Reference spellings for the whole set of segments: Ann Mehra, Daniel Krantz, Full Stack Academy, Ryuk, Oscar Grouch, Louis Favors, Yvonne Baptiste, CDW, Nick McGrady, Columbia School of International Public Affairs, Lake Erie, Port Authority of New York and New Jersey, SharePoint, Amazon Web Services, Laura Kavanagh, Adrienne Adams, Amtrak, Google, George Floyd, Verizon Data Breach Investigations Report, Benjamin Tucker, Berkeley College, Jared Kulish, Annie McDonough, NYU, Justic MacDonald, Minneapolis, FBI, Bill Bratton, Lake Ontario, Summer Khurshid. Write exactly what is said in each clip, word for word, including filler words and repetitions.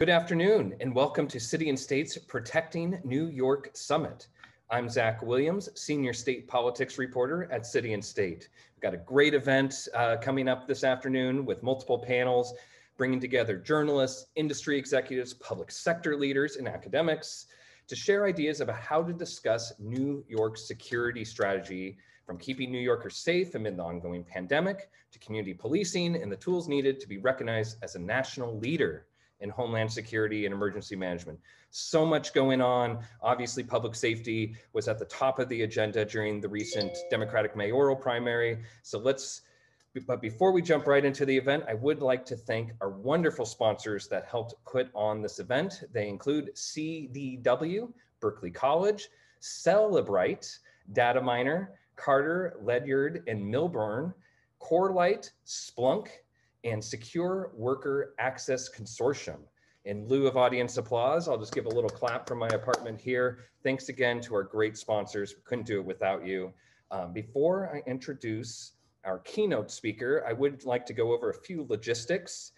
Good afternoon and welcome to City and State's Protecting New York Summit. I'm Zach Williams, Senior State Politics Reporter at City and State. We've got a great event uh, coming up this afternoon with multiple panels, bringing together journalists, industry executives, public sector leaders, and academics to share ideas about how to discuss New York's security strategy, from keeping New Yorkers safe amid the ongoing pandemic to community policing and the tools needed to be recognized as a national leader in homeland security and emergency management. So much going on. Obviously, public safety was at the top of the agenda during the recent Democratic mayoral primary. So let's, but before we jump right into the event, I would like to thank our wonderful sponsors that helped put on this event. They include C D W, Berkeley College, Cellebrite, Dataminr, Carter, Ledyard and Milburn, Corelight, Splunk, and Secure Worker Access Consortium. In lieu of audience applause, I'll just give a little clap from my apartment here. Thanks again to our great sponsors. We couldn't do it without you. Um, before I introduce our keynote speaker, I would like to go over a few logistics.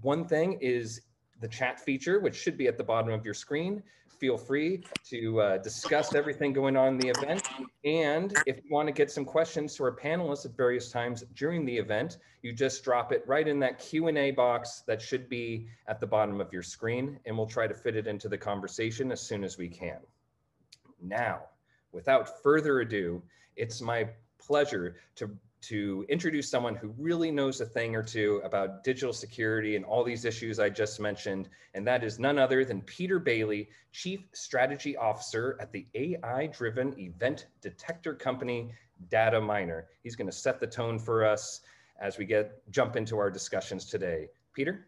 One thing is the chat feature, which should be at the bottom of your screen. Feel free to uh, discuss everything going on in the event. And if you want to get some questions to our panelists at various times during the event, you just drop it right in that Q and A box that should be at the bottom of your screen, and we'll try to fit it into the conversation as soon as we can. Now, without further ado, it's my pleasure to to introduce someone who really knows a thing or two about digital security and all these issues I just mentioned, and that is none other than Peter Bailey, Chief Strategy Officer at the A I-driven event detector company, Dataminr. He's gonna set the tone for us as we get jump into our discussions today. Peter?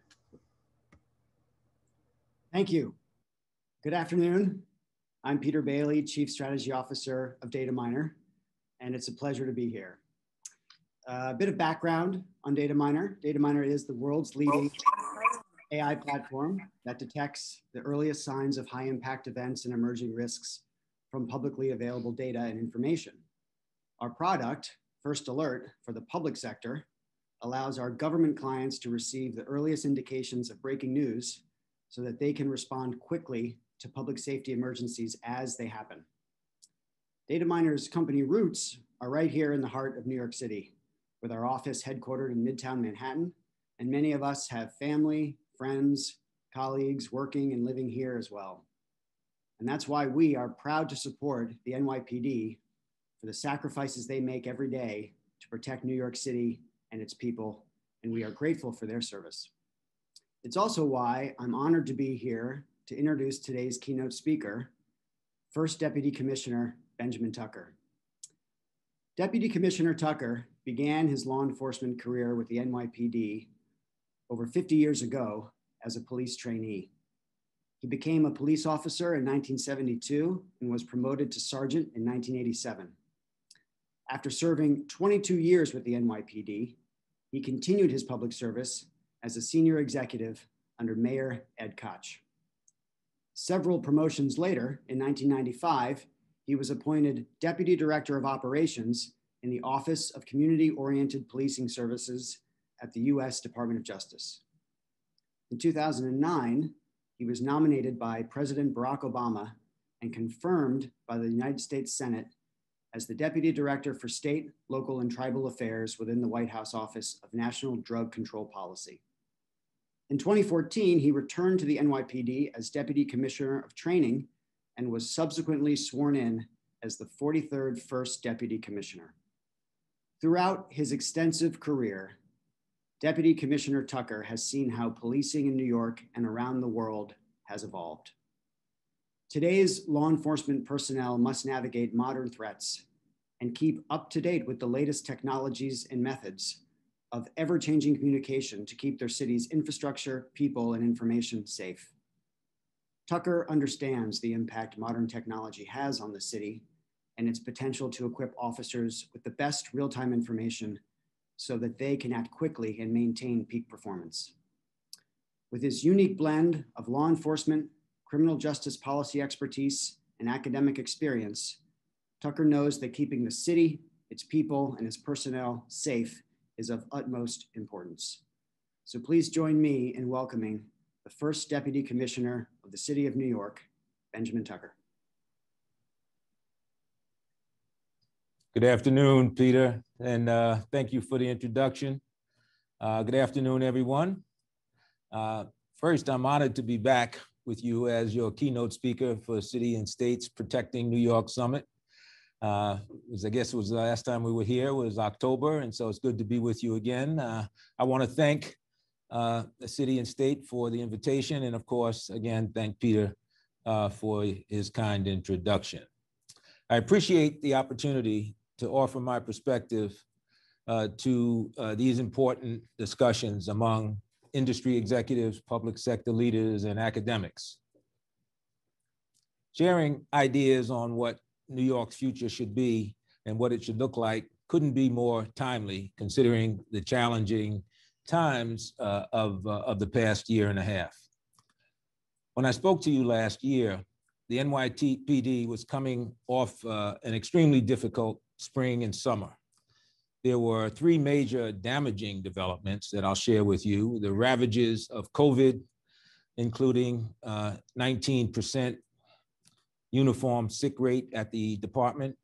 Thank you. Good afternoon. I'm Peter Bailey, Chief Strategy Officer of Dataminr, and it's a pleasure to be here. A uh, bit of background on Dataminr. Dataminr is the world's leading A I platform that detects the earliest signs of high impact events and emerging risks from publicly available data and information. Our product, First Alert, for the public sector, allows our government clients to receive the earliest indications of breaking news so that they can respond quickly to public safety emergencies as they happen. Dataminr's company roots are right here in the heart of New York City, with our office headquartered in Midtown Manhattan. And many of us have family, friends, colleagues working and living here as well. And that's why we are proud to support the N Y P D for the sacrifices they make every day to protect New York City and its people. And we are grateful for their service. It's also why I'm honored to be here to introduce today's keynote speaker, First Deputy Commissioner Benjamin Tucker. Deputy Commissioner Tucker began his law enforcement career with the N Y P D over fifty years ago as a police trainee. He became a police officer in nineteen seventy-two and was promoted to sergeant in nineteen eighty-seven. After serving twenty-two years with the N Y P D, he continued his public service as a senior executive under Mayor Ed Koch. Several promotions later, in nineteen ninety-five, he was appointed Deputy Director of Operations in the Office of Community-Oriented Policing Services at the U S Department of Justice. In two thousand nine, he was nominated by President Barack Obama and confirmed by the United States Senate as the Deputy Director for State, Local, and Tribal Affairs within the White House Office of National Drug Control Policy. In twenty fourteen, he returned to the N Y P D as Deputy Commissioner of Training and was subsequently sworn in as the forty-third First Deputy Commissioner. Throughout his extensive career, Deputy Commissioner Tucker has seen how policing in New York and around the world has evolved. Today's law enforcement personnel must navigate modern threats and keep up to date with the latest technologies and methods of ever-changing communication to keep their city's infrastructure, people, and information safe. Tucker understands the impact modern technology has on the city and its potential to equip officers with the best real-time information so that they can act quickly and maintain peak performance. With his unique blend of law enforcement, criminal justice policy expertise, and academic experience, Tucker knows that keeping the city, its people, and its personnel safe is of utmost importance. So please join me in welcoming the first Deputy Commissioner of the City of New York, Benjamin Tucker. Good afternoon, Peter, and uh, thank you for the introduction. Uh, good afternoon, everyone. Uh, first, I'm honored to be back with you as your keynote speaker for City and States Protecting New York Summit. Uh, was, I guess it was the last time we were here was October, and so it's good to be with you again. Uh, I want to thank uh, the city and state for the invitation, and of course, again, thank Peter uh, for his kind introduction. I appreciate the opportunity to offer my perspective uh, to uh, these important discussions among industry executives, public sector leaders, and academics. Sharing ideas on what New York's future should be and what it should look like couldn't be more timely considering the challenging times uh, of, uh, of the past year and a half. When I spoke to you last year, the N Y P D was coming off uh, an extremely difficult spring and summer. There were three major damaging developments that I'll share with you. The ravages of COVID, including uh, nineteen percent uniform sick rate at the department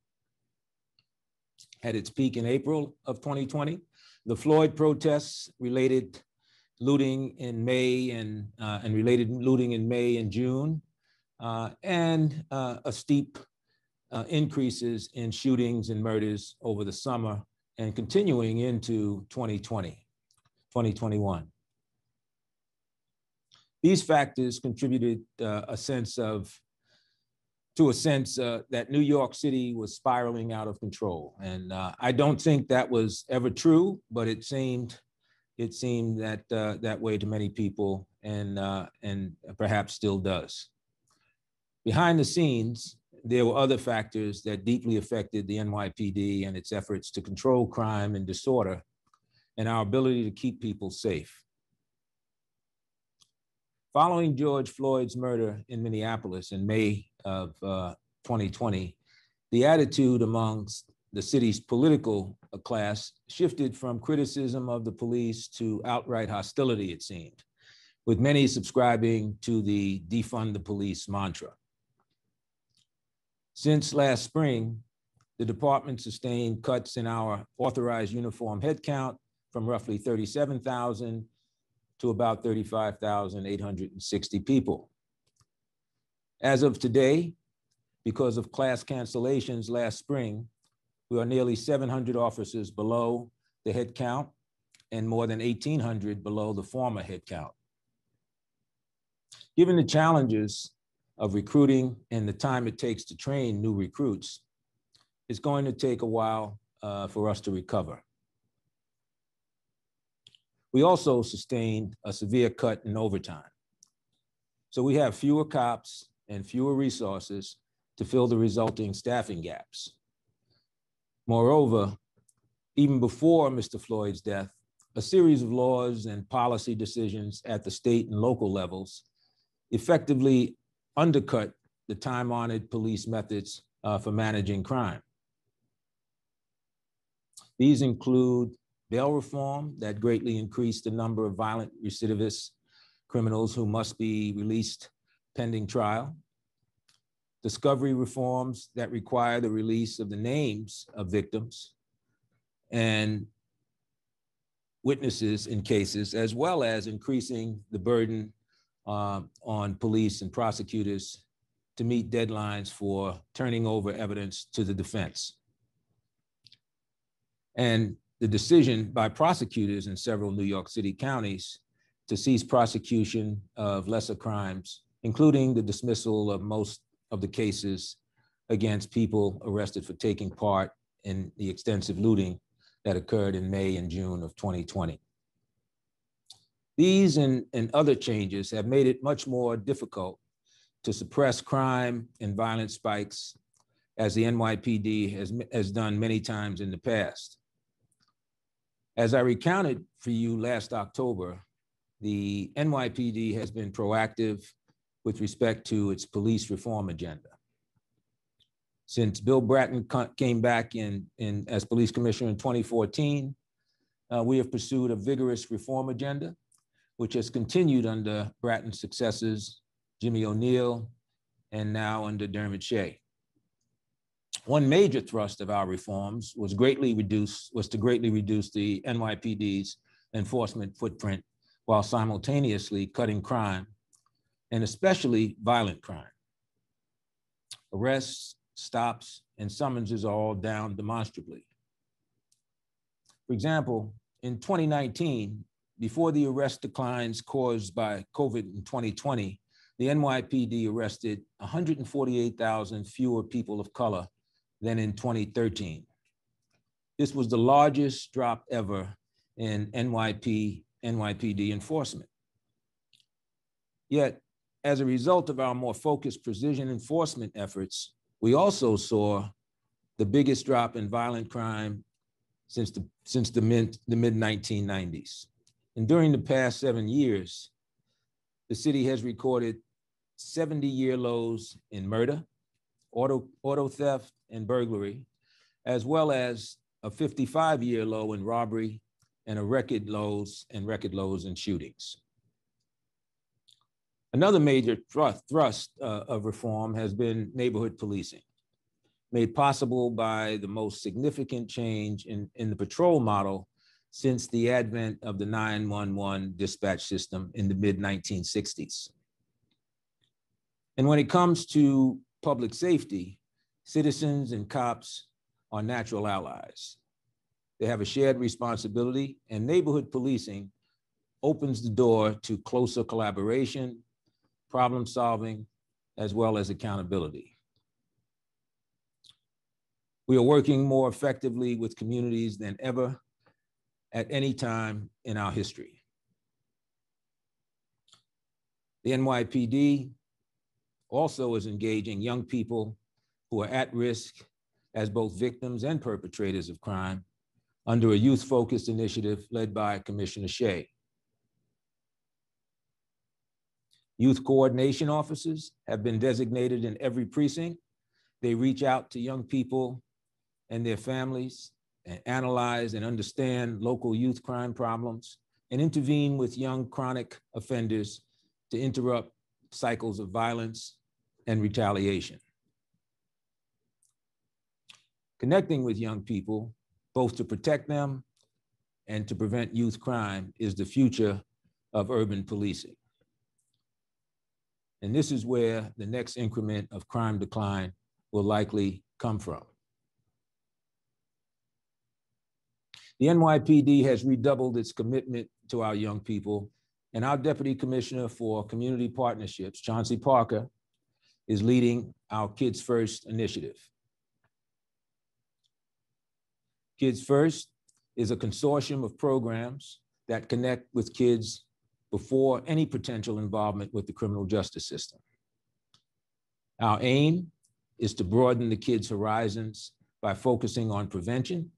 at its peak in April of twenty twenty. The Floyd protests related looting in May and, uh, and related looting in May and June, uh, and uh, a steep uh, increases in shootings and murders over the summer and continuing into twenty twenty, twenty twenty-one. These factors contributed uh, a sense of to a sense uh, that New York City was spiraling out of control. And uh, I don't think that was ever true, but it seemed, it seemed that, uh, that way to many people and, uh, and perhaps still does. Behind the scenes, there were other factors that deeply affected the N Y P D and its efforts to control crime and disorder and our ability to keep people safe. Following George Floyd's murder in Minneapolis in May of uh, twenty twenty, the attitude amongst the city's political class shifted from criticism of the police to outright hostility, it seemed, with many subscribing to the defund the police mantra. Since last spring, the department sustained cuts in our authorized uniform headcount from roughly thirty-seven thousand to about thirty-five thousand eight hundred sixty people. As of today, because of class cancellations last spring, we are nearly seven hundred officers below the head count and more than eighteen hundred below the former head count. Given the challenges of recruiting and the time it takes to train new recruits, it's going to take a while uh, for us to recover. We also sustained a severe cut in overtime. So we have fewer cops and fewer resources to fill the resulting staffing gaps. Moreover, even before Mister Floyd's death, a series of laws and policy decisions at the state and local levels effectively undercut the time-honored police methods uh, for managing crime. These include bail reform that greatly increased the number of violent recidivist criminals who must be released pending trial, discovery reforms that require the release of the names of victims and witnesses in cases, as well as increasing the burden uh, on police and prosecutors to meet deadlines for turning over evidence to the defense. And the decision by prosecutors in several New York City counties to cease prosecution of lesser crimes, including the dismissal of most of the cases against people arrested for taking part in the extensive looting that occurred in May and June of twenty twenty. These and, and other changes have made it much more difficult to suppress crime and violent spikes, as the N Y P D has, has done many times in the past. As I recounted for you last October, the N Y P D has been proactive with respect to its police reform agenda. Since Bill Bratton came back in, in, as police commissioner in twenty fourteen, uh, we have pursued a vigorous reform agenda which has continued under Bratton's successors, Jimmy O'Neill, and now under Dermot Shea. One major thrust of our reforms was greatly reduce, was to greatly reduce the N Y P D's enforcement footprint while simultaneously cutting crime, and especially violent crime. Arrests, stops, and summonses are all down demonstrably. For example, in twenty nineteen, before the arrest declines caused by COVID in twenty twenty, the N Y P D arrested one hundred forty-eight thousand fewer people of color than in twenty thirteen. This was the largest drop ever in N Y P D enforcement. Yet, as a result of our more focused precision enforcement efforts, we also saw the biggest drop in violent crime since the, since the mid nineteen nineties. And during the past seven years, the city has recorded seventy-year lows in murder, auto, auto theft, and burglary, as well as a fifty-five-year low in robbery and a record lows and record lows in shootings. Another major thrust, thrust uh, of reform has been neighborhood policing, made possible by the most significant change in, in the patrol model since the advent of the nine one one dispatch system in the mid nineteen sixties. And when it comes to public safety, citizens and cops are natural allies. They have a shared responsibility, and neighborhood policing opens the door to closer collaboration, problem solving, as well as accountability. We are working more effectively with communities than ever at any time in our history. The N Y P D also is engaging young people who are at risk as both victims and perpetrators of crime under a youth-focused initiative led by Commissioner Shea. Youth coordination officers have been designated in every precinct. They reach out to young people and their families and analyze and understand local youth crime problems and intervene with young chronic offenders to interrupt cycles of violence and retaliation. Connecting with young people, both to protect them and to prevent youth crime, is the future of urban policing. And this is where the next increment of crime decline will likely come from. The N Y P D has redoubled its commitment to our young people, and our Deputy Commissioner for Community Partnerships, Chauncey Parker, is leading our Kids First initiative. Kids First is a consortium of programs that connect with kids before any potential involvement with the criminal justice system. Our aim is to broaden the kids' horizons by focusing on prevention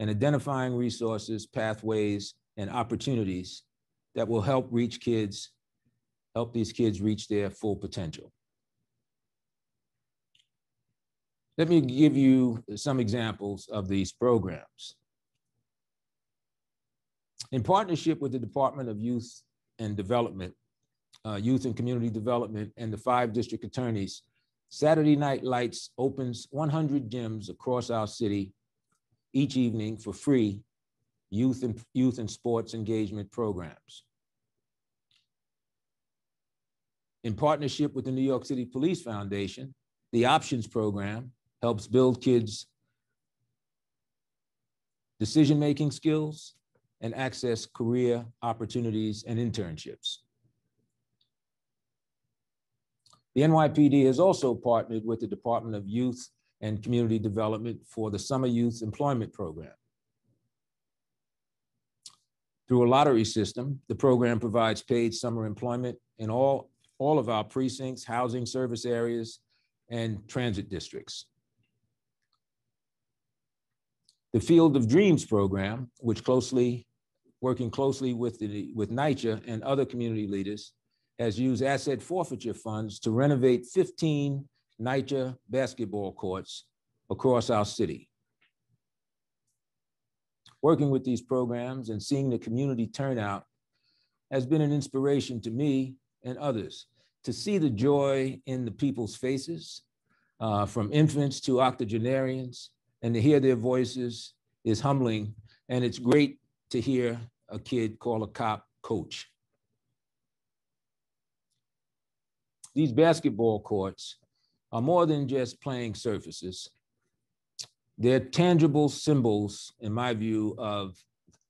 and identifying resources, pathways, and opportunities that will help reach kids, help these kids reach their full potential. Let me give you some examples of these programs. In partnership with the Department of Youth and Development, uh, Youth and Community Development, and the five district attorneys, Saturday Night Lights opens one hundred gyms across our city each evening for free youth and, youth and sports engagement programs. In partnership with the New York City Police Foundation, the Options Program helps build kids' decision-making skills and access career opportunities and internships. The N Y P D has also partnered with the Department of Youth and Community Development for the Summer Youth Employment Program. Through a lottery system, the program provides paid summer employment in all, all of our precincts, housing service areas, and transit districts. The Field of Dreams Program, which closely, working closely with, the, with NYCHA and other community leaders, has used asset forfeiture funds to renovate fifteen NYCHA basketball courts across our city. Working with these programs and seeing the community turnout has been an inspiration to me and others to see the joy in the people's faces, uh, from infants to octogenarians, and to hear their voices is humbling. And it's great to hear a kid call a cop coach. These basketball courts are more than just playing surfaces. They're tangible symbols, in my view, of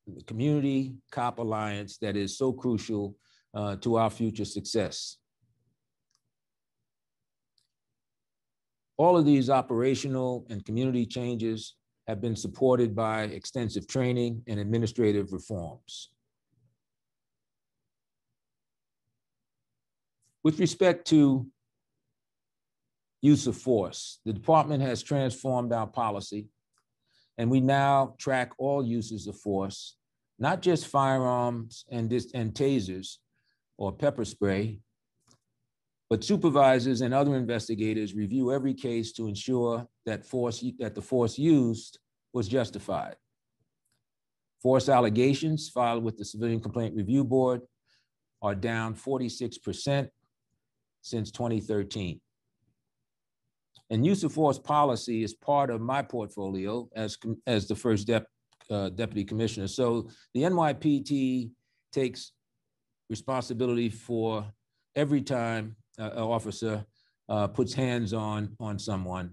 the community cop alliance that is so crucial uh, to our future success. All of these operational and community changes have been supported by extensive training and administrative reforms. With respect to use of force, the department has transformed our policy, and we now track all uses of force, not just firearms and, and tasers or pepper spray, but supervisors and other investigators review every case to ensure that, force, that the force used was justified. Force allegations filed with the Civilian Complaint Review Board are down forty-six percent since twenty thirteen. And use of force policy is part of my portfolio as, as the first dep, uh, deputy commissioner. So the N Y P D takes responsibility for every time Uh, an officer uh, puts hands on, on someone.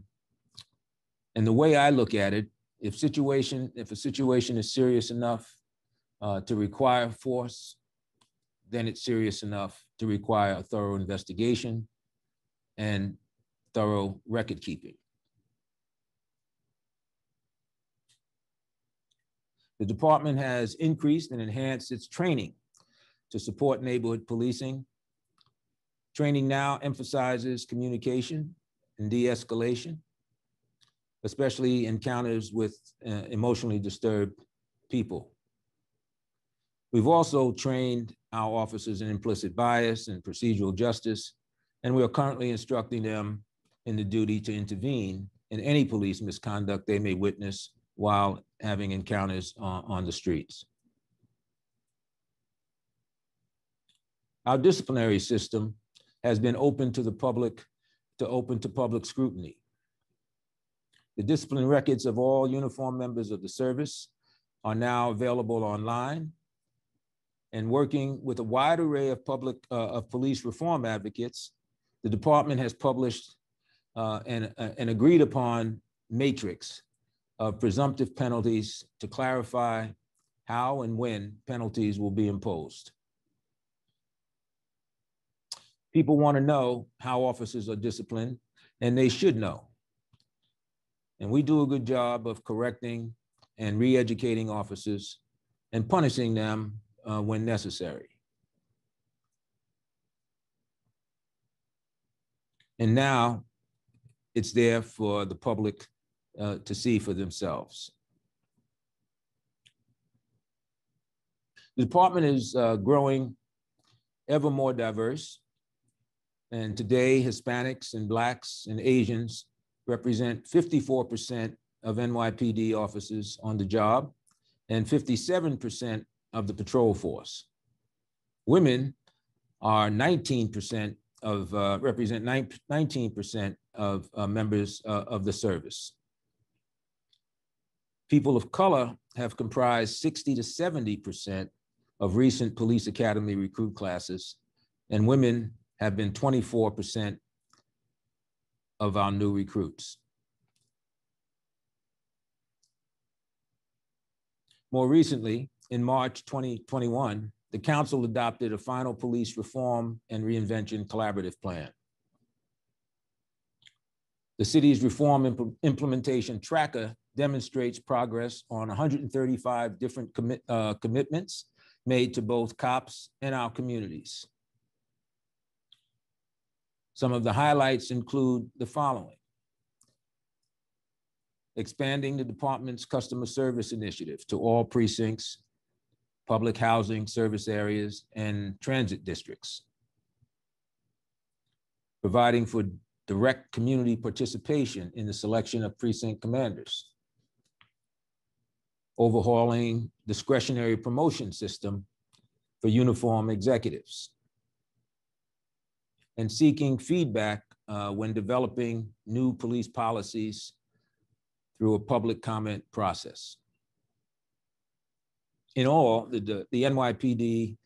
And the way I look at it, if, situation, if a situation is serious enough uh, to require force, then it's serious enough to require a thorough investigation and thorough record keeping. The department has increased and enhanced its training to support neighborhood policing. Training now emphasizes communication and de-escalation, especially encounters with uh, emotionally disturbed people. We've also trained our officers in implicit bias and procedural justice, and we are currently instructing them in the duty to intervene in any police misconduct they may witness while having encounters on, on the streets. Our disciplinary system has been open to the public, to open to public scrutiny. The discipline records of all uniformed members of the service are now available online, and working with a wide array of public, uh, of police reform advocates, the department has published uh, an, uh, an agreed upon matrix of presumptive penalties to clarify how and when penalties will be imposed. People want to know how officers are disciplined, and they should know. And we do a good job of correcting and re-educating officers and punishing them uh, when necessary. And now it's there for the public uh, to see for themselves. The department is uh, growing ever more diverse. And today, Hispanics and Blacks and Asians represent fifty-four percent of N Y P D officers on the job and fifty-seven percent of the patrol force. Women are nineteen percent of, uh, represent nineteen percent of uh, members uh, of the service. People of color have comprised sixty to seventy percent of recent police academy recruit classes, and women have been twenty-four percent of our new recruits. More recently, in March twenty twenty-one, the council adopted a final police reform and reinvention collaborative plan. The city's reform imp- implementation tracker demonstrates progress on one hundred thirty-five different commi- uh, commitments made to both cops and our communities. Some of the highlights include the following. Expanding the department's customer service initiative to all precincts, public housing service areas, and transit districts. Providing for direct community participation in the selection of precinct commanders. Overhauling discretionary promotion system for uniform executives, and seeking feedback uh, when developing new police policies through a public comment process. In all, the, the, the N Y P D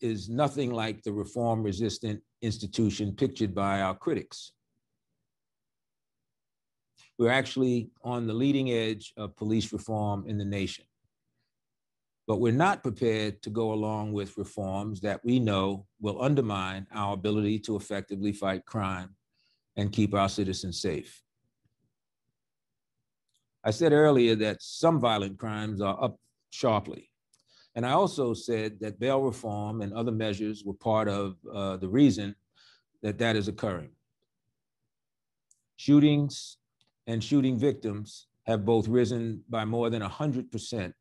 is nothing like the reform-resistant institution pictured by our critics. We're actually on the leading edge of police reform in the nation, but we're not prepared to go along with reforms that we know will undermine our ability to effectively fight crime and keep our citizens safe. I said earlier that some violent crimes are up sharply, and I also said that bail reform and other measures were part of uh, the reason that that is occurring. Shootings and shooting victims have both risen by more than one hundred percent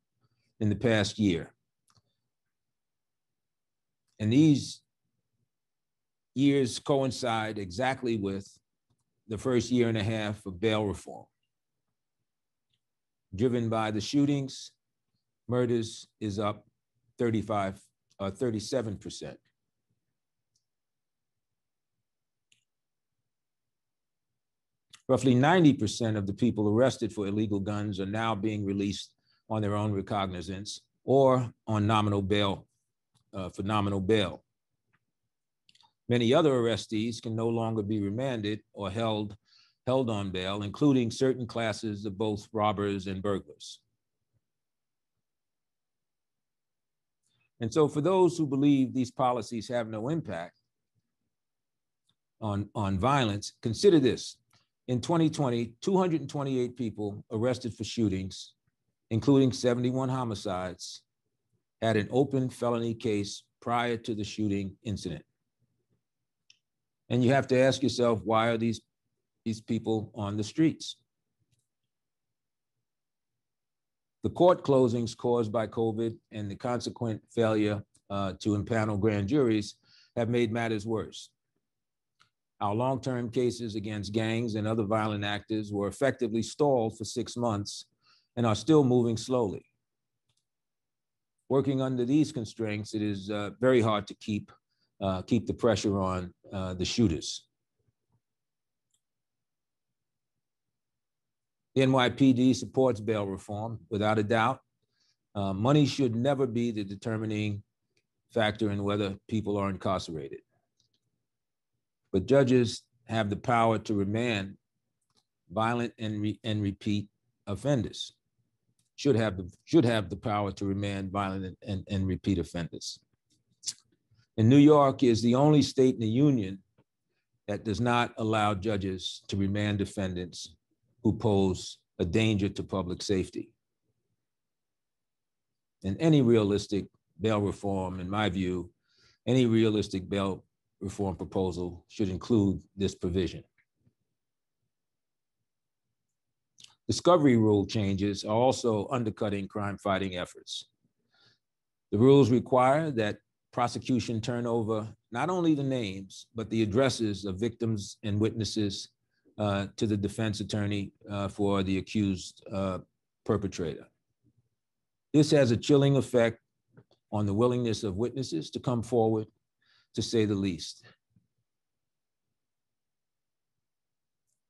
in the past year. And these years coincide exactly with the first year and a half of bail reform. Driven by the shootings, murders is up thirty-five, uh, thirty-seven percent. Roughly ninety percent of the people arrested for illegal guns are now being released on their own recognizance or on nominal bail, uh, for nominal bail. Many other arrestees can no longer be remanded or held, held on bail, including certain classes of both robbers and burglars. And so for those who believe these policies have no impact on, on violence, consider this. In twenty twenty, two hundred twenty-eight people arrested for shootings, including seventy-one homicides, had an open felony case prior to the shooting incident. And you have to ask yourself, why are these, these people on the streets? The court closings caused by COVID and the consequent failure uh, to impanel grand juries have made matters worse. Our long-term cases against gangs and other violent actors were effectively stalled for six months and are still moving slowly. Working under these constraints, it is uh, very hard to keep, uh, keep the pressure on uh, the shooters. The N Y P D supports bail reform, without a doubt. Uh, money should never be the determining factor in whether people are incarcerated. But judges have the power to remand violent and, re and repeat offenders, should have, the, should have the power to remand violent and, and, and repeat offenders. And New York is the only state in the union that does not allow judges to remand defendants who pose a danger to public safety. And any realistic bail reform, in my view, any realistic bail reform proposal should include this provision. Discovery rule changes are also undercutting crime-fighting efforts. The rules require that prosecution turn over not only the names, but the addresses of victims and witnesses Uh, to the defense attorney uh, for the accused uh, perpetrator. This has a chilling effect on the willingness of witnesses to come forward, to say the least.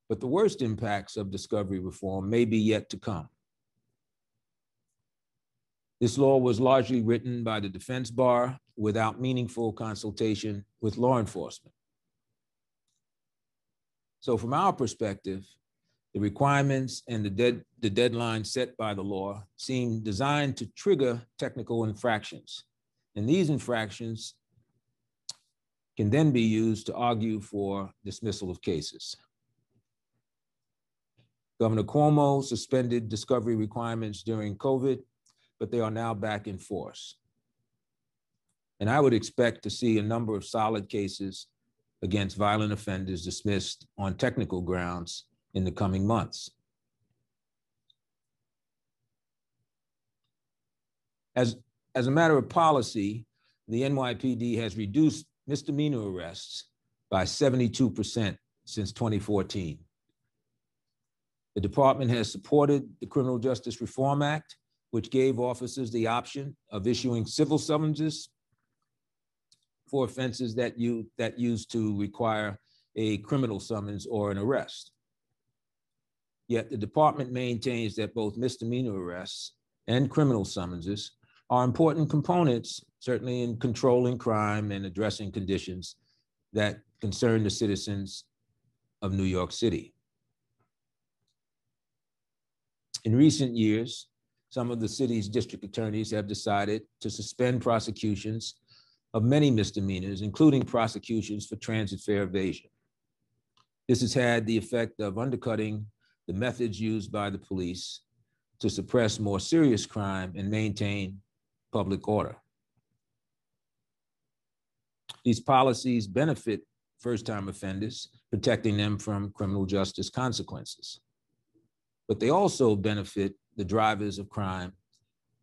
But the worst impacts of discovery reform may be yet to come. This law was largely written by the defense bar without meaningful consultation with law enforcement. So from our perspective, the requirements and the, dead, the deadline set by the law seem designed to trigger technical infractions. And these infractions can then be used to argue for dismissal of cases. Governor Cuomo suspended discovery requirements during COVID, but they are now back in force. And I would expect to see a number of solid cases against violent offenders dismissed on technical grounds in the coming months. As, as a matter of policy, the N Y P D has reduced misdemeanor arrests by seventy-two percent since twenty fourteen. The department has supported the Criminal Justice Reform Act, which gave officers the option of issuing civil summonses for offenses that you that used to require a criminal summons or an arrest. Yet the department maintains that both misdemeanor arrests and criminal summonses are important components, certainly in controlling crime and addressing conditions that concern the citizens of New York City. In recent years, some of the city's district attorneys have decided to suspend prosecutions of many misdemeanors, including prosecutions for transit fare evasion. This has had the effect of undercutting the methods used by the police to suppress more serious crime and maintain public order. These policies benefit first-time offenders, protecting them from criminal justice consequences. But they also benefit the drivers of crime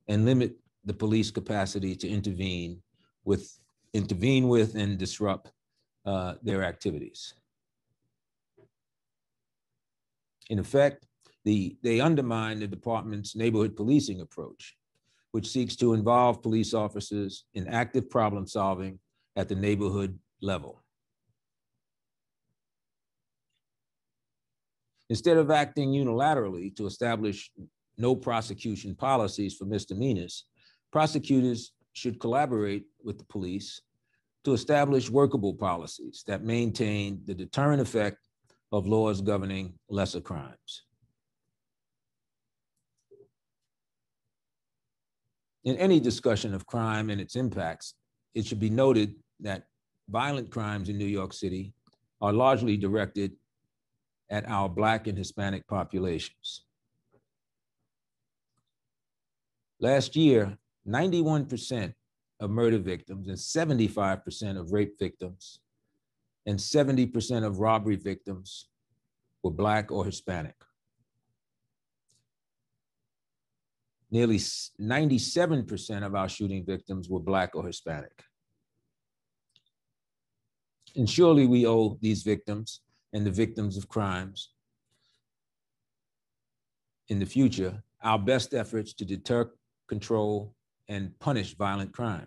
and limit the police capacity to intervene with, intervene with and disrupt uh, their activities. In effect, the, they undermine the department's neighborhood policing approach, which seeks to involve police officers in active problem solving at the neighborhood level. Instead of acting unilaterally to establish no prosecution policies for misdemeanors, prosecutors should collaborate with the police to establish workable policies that maintain the deterrent effect of laws governing lesser crimes. In any discussion of crime and its impacts, it should be noted that violent crimes in New York City are largely directed at our Black and Hispanic populations. Last year, ninety-one percent of murder victims and seventy-five percent of rape victims and seventy percent of robbery victims were Black or Hispanic. Nearly ninety-seven percent of our shooting victims were Black or Hispanic. And surely we owe these victims and the victims of crimes in the future our best efforts to deter, control, and punish violent crime.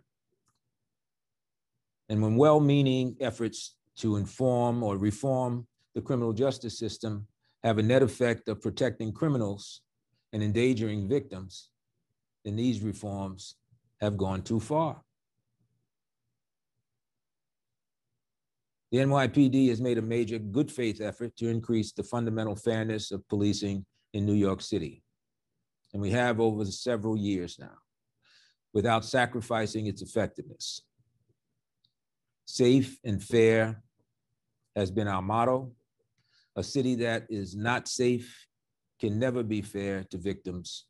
And when well-meaning efforts to inform or reform the criminal justice system have a net effect of protecting criminals and endangering victims, then these reforms have gone too far. The N Y P D has made a major good faith effort to increase the fundamental fairness of policing in New York City. And we have over several years now, without sacrificing its effectiveness. Safe and fair has been our motto. A city that is not safe can never be fair to victims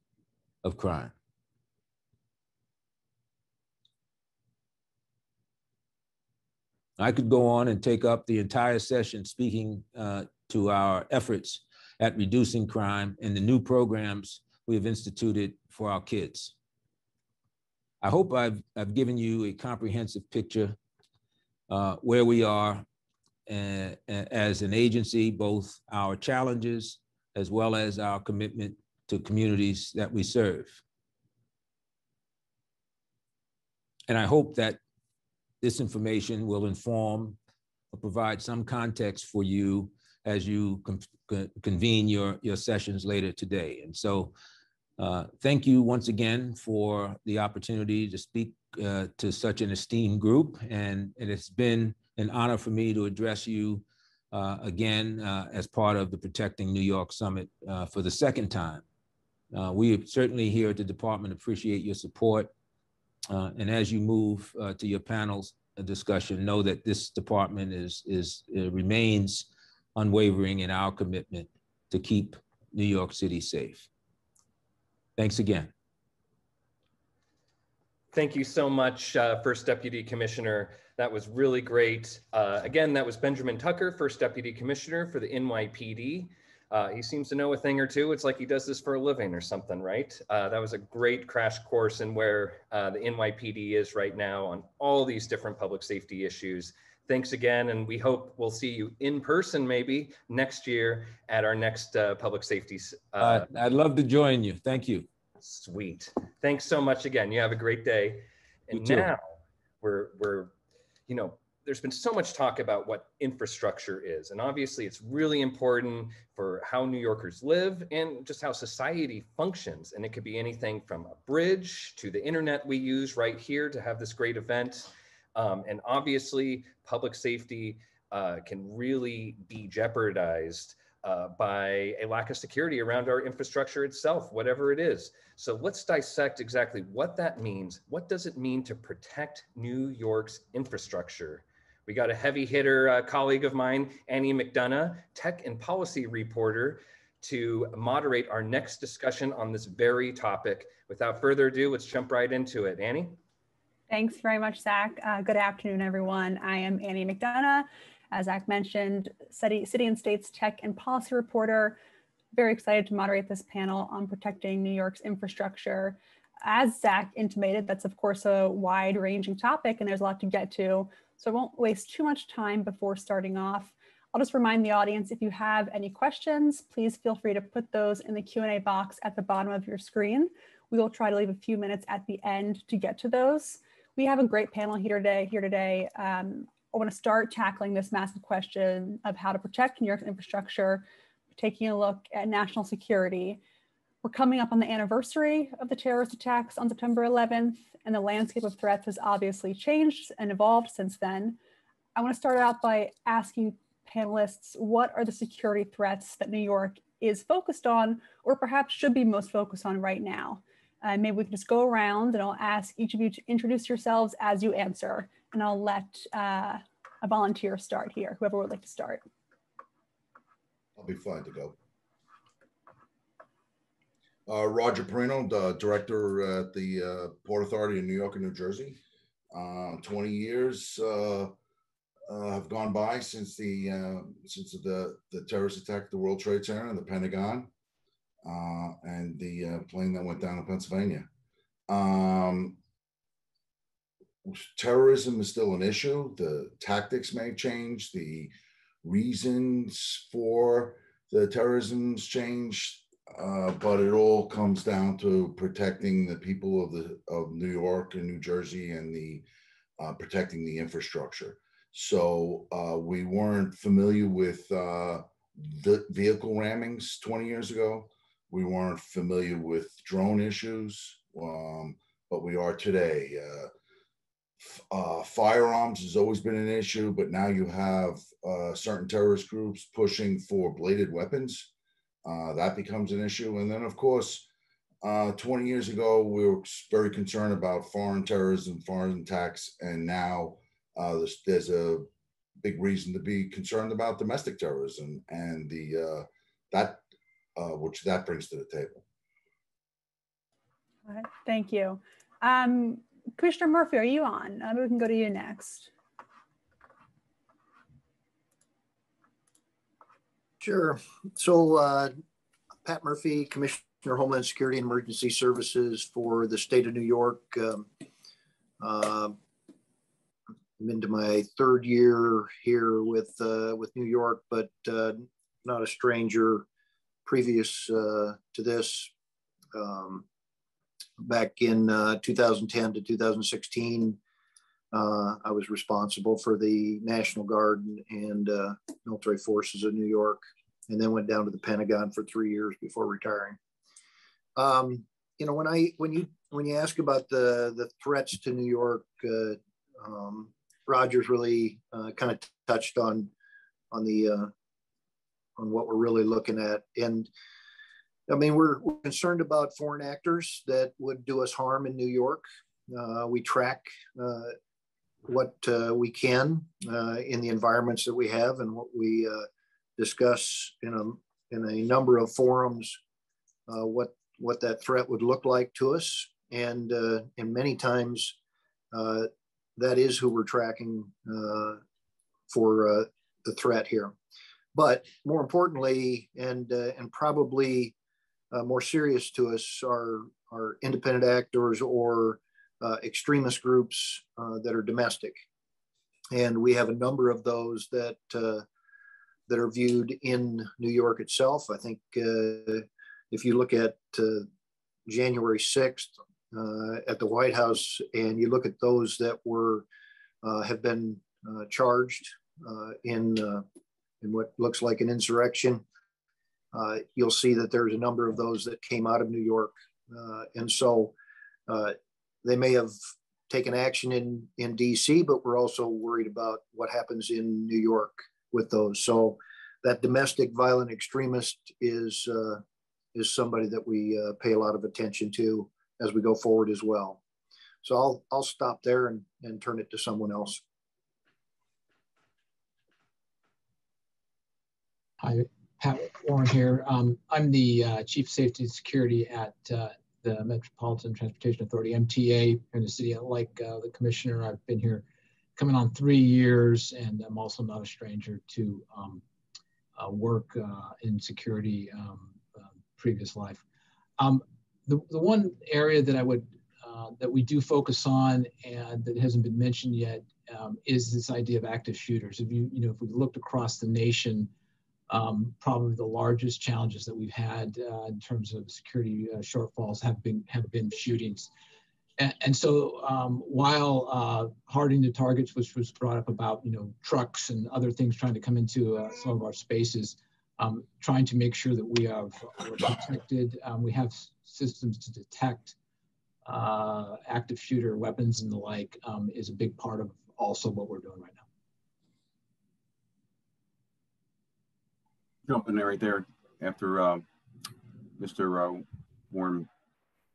of crime. I could go on and take up the entire session speaking uh, to our efforts at reducing crime and the new programs we have instituted for our kids. I hope I've, I've given you a comprehensive picture uh, where we are uh, as an agency, both our challenges as well as our commitment to communities that we serve. And I hope that this information will inform or provide some context for you as you convene your, your sessions later today. And so uh, thank you once again for the opportunity to speak uh, to such an esteemed group. And, and it's been an honor for me to address you uh, again uh, as part of the Protecting New York Summit uh, for the second time. Uh, we certainly here at the department appreciate your support. Uh, and as you move uh, to your panel's discussion, know that this department is, is uh, remains unwavering in our commitment to keep New York City safe. Thanks again. Thank you so much, uh, First Deputy Commissioner. That was really great. Uh, again, that was Benjamin Tucker, First Deputy Commissioner for the N Y P D. Uh, he seems to know a thing or two. It's like he does this for a living or something, right? Uh, that was a great crash course in where uh, the N Y P D is right now on all these different public safety issues. Thanks again, and we hope we'll see you in person maybe next year at our next uh, public safety. Uh, uh, I'd love to join you. Thank you. Sweet. Thanks so much again. You have a great day. And now we're, we're you know, there's been so much talk about what infrastructure is, and obviously it's really important for how New Yorkers live and just how society functions. And it could be anything from a bridge to the internet we use right here to have this great event. Um, and obviously public safety uh, can really be jeopardized uh, by a lack of security around our infrastructure itself, whatever it is. So let's dissect exactly what that means. What does it mean to protect New York's infrastructure? We got a heavy hitter uh, colleague of mine, Annie McDonough, tech and policy reporter, to moderate our next discussion on this very topic. Without further ado, let's jump right into it. Annie? Thanks very much, Zach. Uh, good afternoon, everyone. I am Annie McDonough, as Zach mentioned, city, city and state's tech and policy reporter. Very excited to moderate this panel on protecting New York's infrastructure. As Zach intimated, that's of course a wide-ranging topic and there's a lot to get to. So I won't waste too much time before starting off. I'll just remind the audience, if you have any questions, please feel free to put those in the Q and A box at the bottom of your screen. We will try to leave a few minutes at the end to get to those. We have a great panel here today. Here today. Um, I want to start tackling this massive question of how to protect New York's infrastructure, taking a look at national security. We're coming up on the anniversary of the terrorist attacks on September eleventh, and the landscape of threats has obviously changed and evolved since then. I want to start out by asking panelists, what are the security threats that New York is focused on, or perhaps should be most focused on right now? Uh, maybe we can just go around and I'll ask each of you to introduce yourselves as you answer, and I'll let uh, a volunteer start here, whoever would like to start. I'll be fine to go. Uh, Roger Parrino, the director at the uh, Port Authority of New York and New Jersey. Um, twenty years uh, uh, have gone by since the uh, since the the terrorist attack at the World Trade Center and the Pentagon, uh, and the uh, plane that went down in Pennsylvania. Um, terrorism is still an issue. The tactics may change. The reasons for the terrorism's changed. Uh, but it all comes down to protecting the people of the of New York and New Jersey, and the uh, protecting the infrastructure. So uh, we weren't familiar with uh, the vehicle rammings twenty years ago. We weren't familiar with drone issues, um, but we are today. Uh, uh, firearms has always been an issue, but now you have uh, certain terrorist groups pushing for bladed weapons. Uh, that becomes an issue. And then, of course, uh, twenty years ago, we were very concerned about foreign terrorism, foreign attacks, and now uh, there's, there's a big reason to be concerned about domestic terrorism and the uh, that uh, which that brings to the table. All right. Thank you. Um, Commissioner Murphy, are you on? Uh, we can go to you next. Sure. So uh, Pat Murphy, Commissioner of Homeland Security and Emergency Services for the state of New York. Um, uh, I'm into my third year here with uh, with New York, but uh, not a stranger previous uh, to this. Um, back in uh, two thousand ten to two thousand sixteen, uh, I was responsible for the National Guard and uh, military forces of New York, and then went down to the Pentagon for three years before retiring. Um, you know, when I when you when you ask about the the threats to New York, uh, um, Roger's really uh, kind of touched on on the uh, on what we're really looking at, and I mean we're, we're concerned about foreign actors that would do us harm in New York. Uh, we track uh, what uh, we can uh, in the environments that we have, and what we uh, discuss in a, in a number of forums, uh, what, what that threat would look like to us. And, uh, and many times uh, that is who we're tracking uh, for uh, the threat here. But more importantly, and, uh, and probably uh, more serious to us, are, are independent actors or uh, extremist groups uh, that are domestic. And we have a number of those that uh, that are viewed in New York itself. I think uh, if you look at uh, January sixth uh, at the White House, and you look at those that were uh, have been uh, charged uh, in, uh, in what looks like an insurrection. Uh, you'll see that there's a number of those that came out of New York. Uh, and so uh, they may have taken action in, in D C, but we're also worried about what happens in New York with those. So that domestic violent extremist is, uh, is somebody that we uh, pay a lot of attention to as we go forward as well. So I'll, I'll stop there and, and turn it to someone else. Hi, Pat Warren here. Um, I'm the uh, Chief Safety and Security at uh, the Metropolitan Transportation Authority, M T A, in the city. Like uh, the commissioner, I've been here coming on three years, and I'm also not a stranger to um, uh, work uh, in security um, uh, previous life. Um, the, the one area that I would, uh, that we do focus on and that hasn't been mentioned yet um, is this idea of active shooters. If you, you know, if we looked across the nation, Um, probably the largest challenges that we've had uh, in terms of security uh, shortfalls have been have been shootings, and, and so um, while uh, hardening the targets, which was brought up about you know trucks and other things trying to come into uh, some of our spaces, um, trying to make sure that we have we're protected. Um, we have systems to detect uh, active shooter weapons and the like um, is a big part of also what we're doing right now. Jump in there right there after uh, Mister Uh, Warren.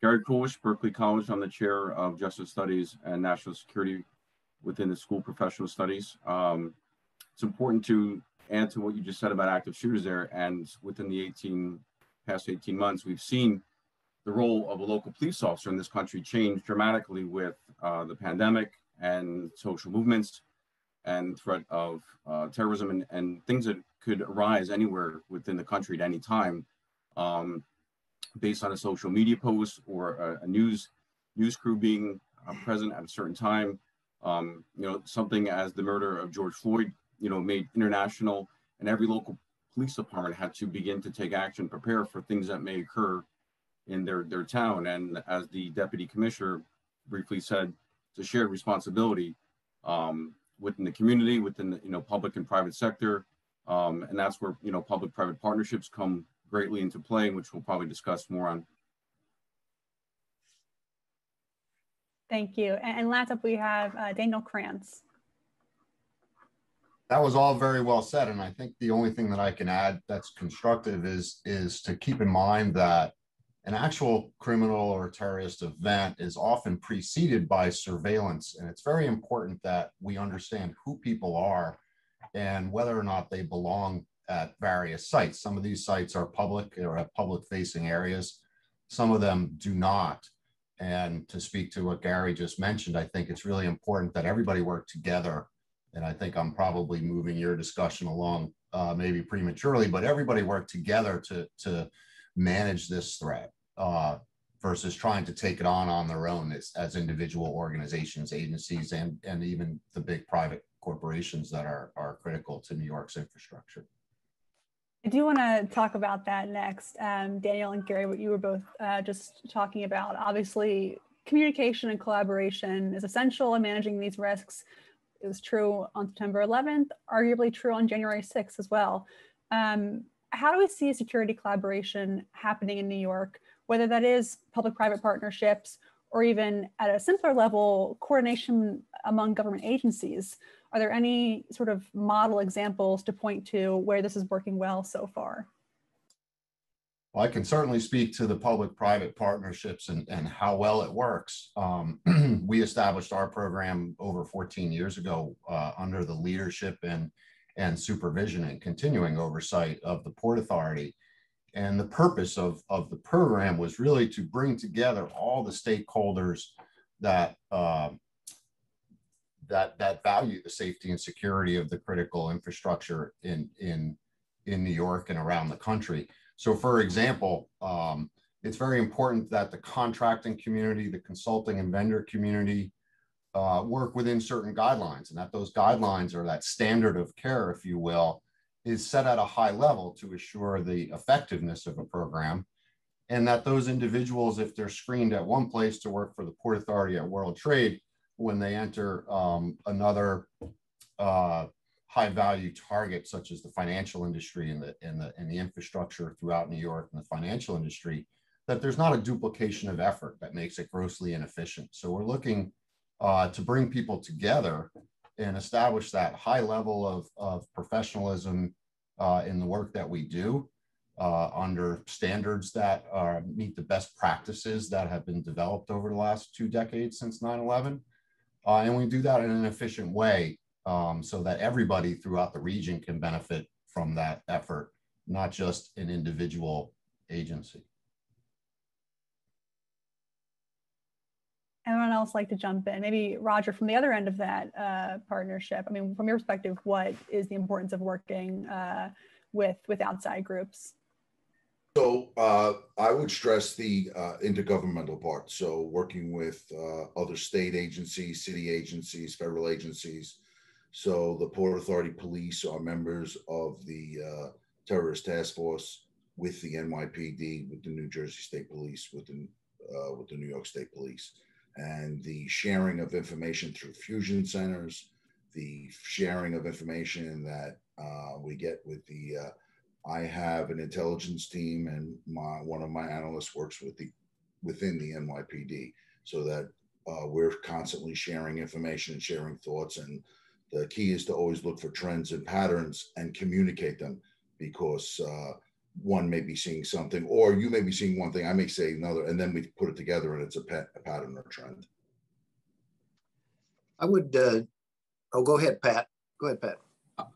Jared Kulish, Berkeley College. I'm the chair of Justice Studies and National Security within the School of Professional Studies. Um, it's important to add to what you just said about active shooters there. And within the eighteen, past eighteen months, we've seen the role of a local police officer in this country change dramatically with uh, the pandemic and social movements and threat of uh, terrorism and, and things that could arise anywhere within the country at any time um, based on a social media post or a, a news news crew being uh, present at a certain time. Um, you know, something as the murder of George Floyd, you know, made international, and every local police department had to begin to take action, prepare for things that may occur in their, their town. And as the deputy commissioner briefly said, it's a shared responsibility um, within the community, within the you know, public and private sector. Um, and that's where, you know, public-private partnerships come greatly into play, which we'll probably discuss more on. Thank you. And, and last up, we have uh, Daniel Krantz. That was all very well said. And I think the only thing that I can add that's constructive is, is to keep in mind that an actual criminal or terrorist event is often preceded by surveillance. And it's very important that we understand who people are and whether or not they belong at various sites. Some of these sites are public or have public facing areas. Some of them do not. And to speak to what Gary just mentioned, I think it's really important that everybody work together. And I think I'm probably moving your discussion along uh, maybe prematurely, but everybody work together to, to manage this threat uh, versus trying to take it on on their own as, as individual organizations, agencies, and, and even the big private corporations that are, are critical to New York's infrastructure. I do want to talk about that next. Um, Daniel and Gary, what you were both uh, just talking about. Obviously, communication and collaboration is essential in managing these risks. It was true on September eleventh, arguably true on January sixth as well. Um, how do we see security collaboration happening in New York, whether that is public-private partnerships or even at a simpler level, coordination among government agencies? Are there any sort of model examples to point to where this is working well so far? Well, I can certainly speak to the public-private partnerships and, and how well it works. Um, we established our program over fourteen years ago uh, under the leadership and, and supervision and continuing oversight of the Port Authority. And the purpose of, of the program was really to bring together all the stakeholders that uh, That, that value the safety and security of the critical infrastructure in, in, in New York and around the country. So for example, um, it's very important that the contracting community, the consulting and vendor community uh, work within certain guidelines, and that those guidelines or that standard of care, if you will, is set at a high level to assure the effectiveness of a program, and that those individuals, if they're screened at one place to work for the Port Authority at World Trade, when they enter um, another uh, high value target, such as the financial industry and the, and, the, and the infrastructure throughout New York and the financial industry, that there's not a duplication of effort that makes it grossly inefficient. So we're looking uh, to bring people together and establish that high level of, of professionalism uh, in the work that we do uh, under standards that are, meet the best practices that have been developed over the last two decades since nine eleven. Uh, and we do that in an efficient way um, so that everybody throughout the region can benefit from that effort, not just an individual agency. Anyone else like to jump in? Maybe Roger, from the other end of that uh, partnership, I mean, from your perspective, what is the importance of working uh, with, with outside groups? So uh, I would stress the uh, intergovernmental part. So working with uh, other state agencies, city agencies, federal agencies. So the Port Authority Police are members of the uh, Terrorist Task Force with the N Y P D, with the New Jersey State Police, with the, uh, with the New York State Police. And the sharing of information through fusion centers, the sharing of information that uh, we get with the, uh, I have an intelligence team and my, one of my analysts works with the, within the N Y P D, so that uh, we're constantly sharing information and sharing thoughts. And the key is to always look for trends and patterns and communicate them, because uh, one may be seeing something, or you may be seeing one thing, I may say another, and then we put it together and it's a, pet, a pattern or trend. I would, uh, oh, go ahead, Pat. Go ahead, Pat.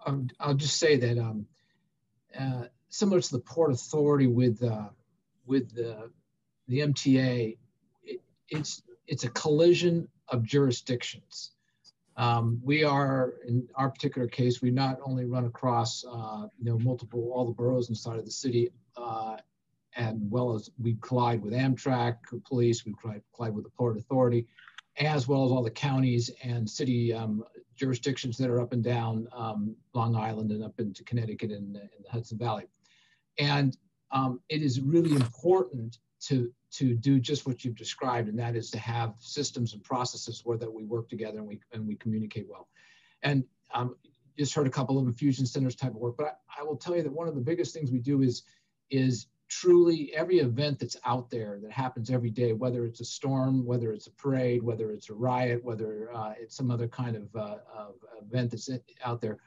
I'll, I'll just say that um, uh, similar to the Port Authority with, uh, with the, the M T A, it, it's, it's a collision of jurisdictions. Um, we are, in our particular case, we not only run across, uh, you know, multiple, all the boroughs inside of the city, uh, and well as we collide with Amtrak police, we collide, collide with the Port Authority, as well as all the counties and city um, jurisdictions that are up and down um, Long Island and up into Connecticut and, and the Hudson Valley. And um, it is really important to to do just what you've described, and that is to have systems and processes where that we work together and we and we communicate well. And um, just heard a couple of infusion centers type of work, but I, I will tell you that one of the biggest things we do is is truly every event that's out there that happens every day, whether it's a storm, whether it's a parade, whether it's a riot, whether uh, it's some other kind of, uh, of event that's out there,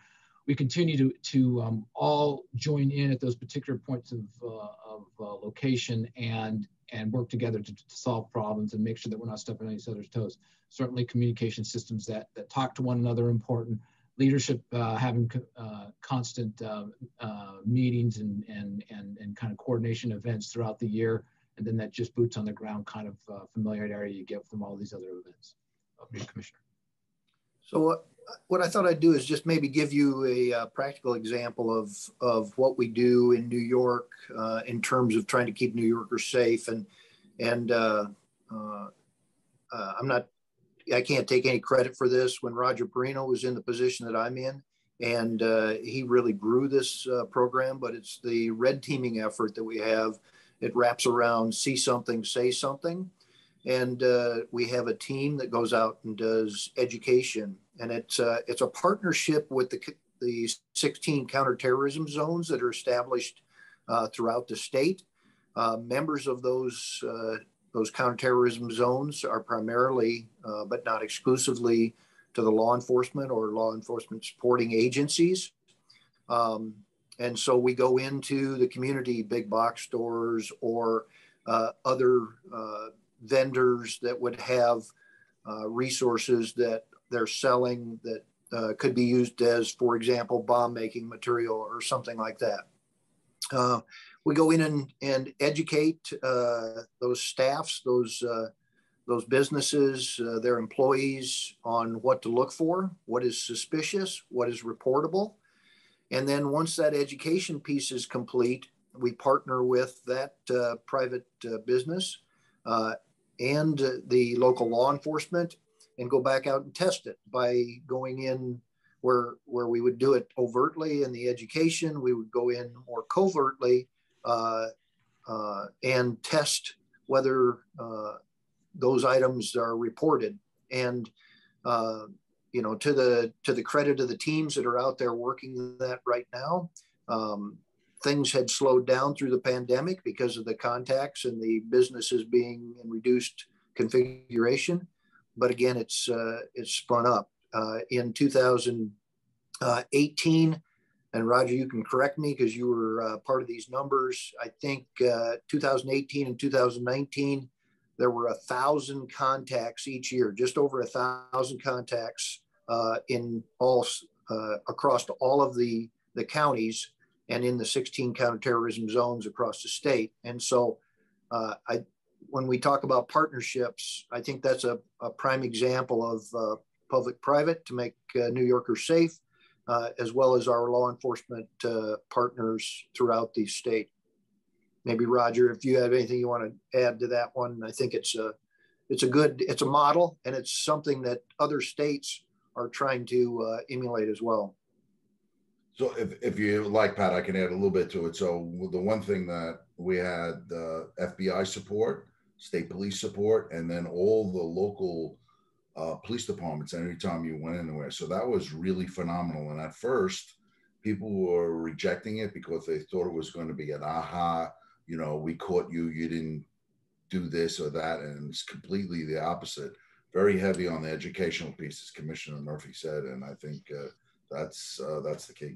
we continue to, to um, all join in at those particular points of, uh, of uh, location and and work together to, to solve problems and make sure that we're not stepping on each other's toes. Certainly communication systems that, that talk to one another are important. Leadership, uh, having co uh, constant uh, uh, meetings and, and, and, and kind of coordination events throughout the year. And then that just boots on the ground kind of uh, familiarity you get from all these other events. Okay, Commissioner. So uh, what I thought I'd do is just maybe give you a uh, practical example of, of what we do in New York uh, in terms of trying to keep New Yorkers safe. And, and uh, uh, uh, I'm not, I can't take any credit for this. When Roger Parrino was in the position that I'm in, and uh, he really grew this uh, program, but it's the red teaming effort that we have. It wraps around see something, say something. And uh, we have a team that goes out and does education. And it's, uh, it's a partnership with the, the sixteen counterterrorism zones that are established uh, throughout the state. Uh, members of those, uh, those counterterrorism zones are primarily, uh, but not exclusively, to the law enforcement or law enforcement supporting agencies. Um, and so we go into the community, big box stores or uh, other uh, vendors that would have uh, resources that they're selling that uh, could be used as, for example, bomb making material or something like that. Uh, we go in and, and educate uh, those staffs, those, uh, those businesses, uh, their employees on what to look for, what is suspicious, what is reportable. And then once that education piece is complete, we partner with that uh, private uh, business uh, and uh, the local law enforcement, and go back out and test it by going in where, where we would do it overtly in the education, we would go in more covertly uh, uh, and test whether uh, those items are reported. And uh, you know, to the to the credit of the teams that are out there working that right now, um, things had slowed down through the pandemic because of the contacts and the businesses being in reduced configuration. But again, it's uh, it's spun up uh, in two thousand eighteen. And Roger, you can correct me because you were uh, part of these numbers. I think uh, two thousand eighteen and two thousand nineteen, there were a thousand contacts each year, just over a thousand contacts uh, in all uh, across all of the the counties and in the sixteen counterterrorism zones across the state. And so, uh, I when we talk about partnerships, I think that's a, a prime example of uh, public-private to make uh, New Yorkers safe. Uh, as well as our law enforcement uh, partners throughout the state. Maybe Roger, if you have anything you want to add to that one, I think it's a, it's a good, it's a model, and it's something that other states are trying to uh, emulate as well. So if, if you like, Pat, I can add a little bit to it. So the one thing that we had uh, F B I support, state police support, and then all the local Uh, police departments anytime you went anywhere. So that was really phenomenal. And at first, people were rejecting it because they thought it was going to be an aha, you know, we caught you, you didn't do this or that. And it's completely the opposite. Very heavy on the educational piece, as Commissioner Murphy said. And I think uh, that's, uh, that's the key.